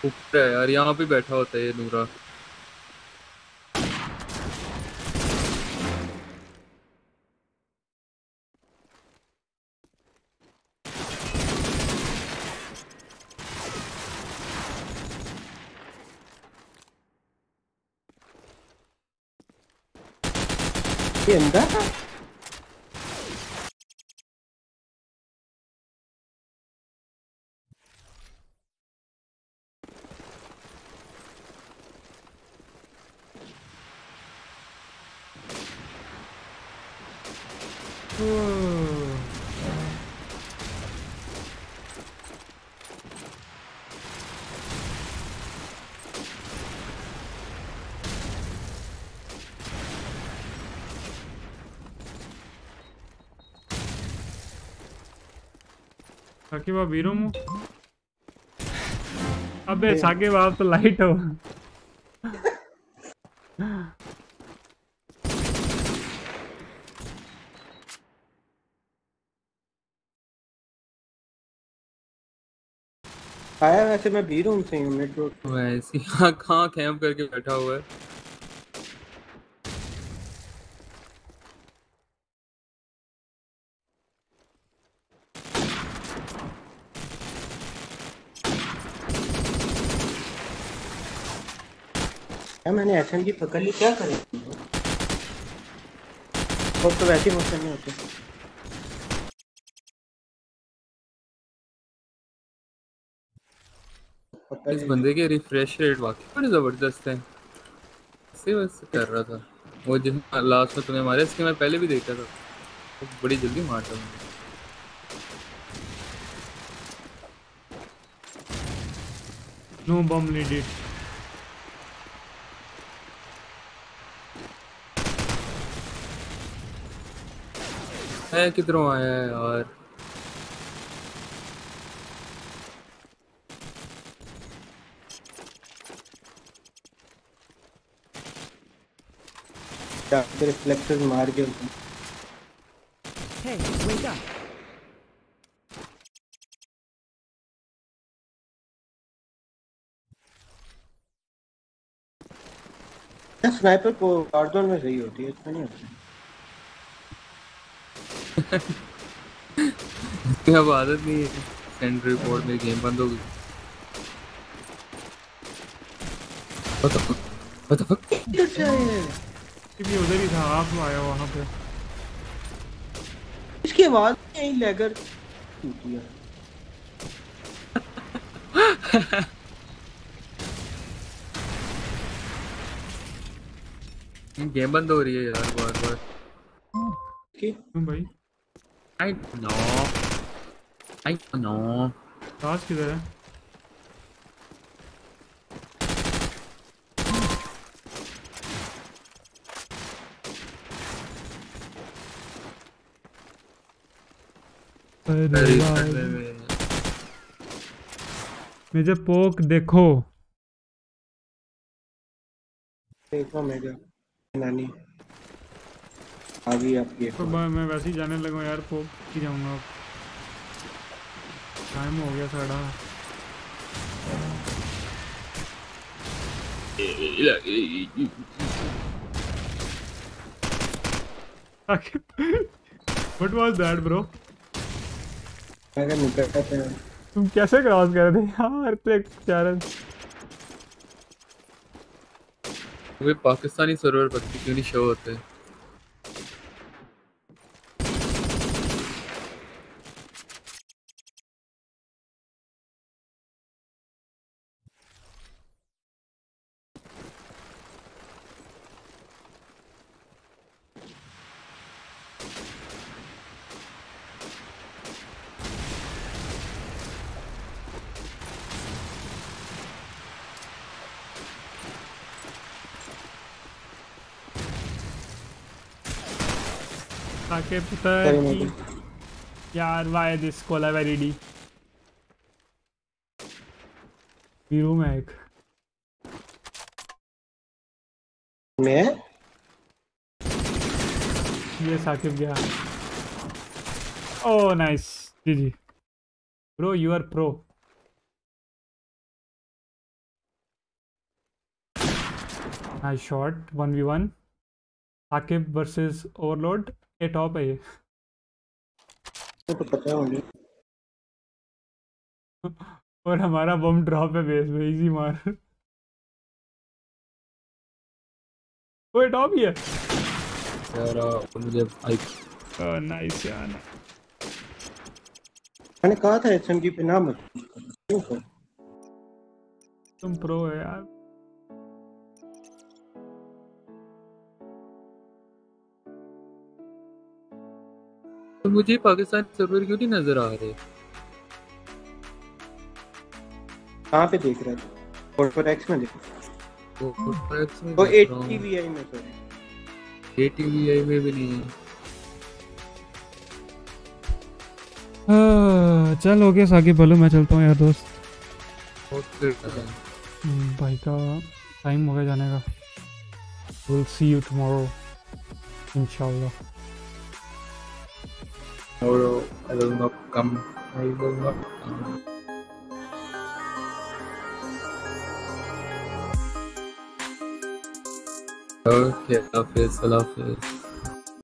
ऊपर है यार, यहाँ पे बैठा होता है ये नूरा। ये अंधा था? साकिब आप वीरू मु? अबे साकिब आप तो लाइट हो। आया वैसे मैं वीरू हूँ से नेटवर्क वैसे यहाँ कहाँ कैंप करके बैठा हुआ है। क्या मैंने एफ एम जी पकड़ ली, क्या करें और तो वैसे बहुत नहीं होते। इस बंदे के रिफ्रेश रेट वाकई बड़ी जबरदस्त है, इसी वजह से कर रहा था वो। जिस लास्ट में तूने मारे इसके मैं पहले भी देखा था, तो बड़ी जल्दी मारता हूँ। नो बम लीडेड है, किधरों आया है यार। रिफ्लेक्टर मार के hey, wake up. स्नाइपर को वारज़ोन में सही होती है, इसमें नहीं होती। अब आदत नहीं है, सेंड रिपोर्ट में गेम बंद हो गई। What the fuck? What the fuck? क्या चाहिए? भी उधर ही था, आप आया वहाँ पे। इसकी आवाज़ यही लैगर टूटी है। गेम बंद हो रही है यार बार बार। क्यों भाई? I don't know. I don't know. ताज किधर है? मुझे पोक देखो देखो मेरे नानी आ गई आपकी। तो मैं वैसे ही जाने लगा यार, पोक की जाऊंगा। टाइम हो गया साढ़ा What was that bro? तुम कैसे क्रॉस कर दे यार, वे पाकिस्तानी सर्वर पर क्यों नहीं शो होते? के पता है यार, why this Kolaveri di वीरू में एक मैं ये साकिब गया। Oh nice G G bro, you are pro. Nice shot, one v one Saqib versus overload. ये टॉप है, ये तो पता होगी। और हमारा बम ड्रॉप है बेस में, इजी मार। वो ये टॉप ही है यार। मुझे आई नाइस यार, मैंने कहा था एसएमजी पे ना मत। तुम प्रो है यार। तो मुझे पाकिस्तान सर्वर क्यों नहीं नजर आ रहे? कहाँ पे देख रहा था? फोर एक्स में देख। वो फोर एक्स में वो एट टी वी आई में तो है, एट टी वी आई में भी नहीं है। चल हो गया साकिब, बोलो मैं चलता हूँ यार दोस्त। ओके भाई, का टाइम हो गया जाने का। We'll see you tomorrow, इंशाल्लाह। No, I will not come. I will not come. Okay, Hafiz, Hafiz.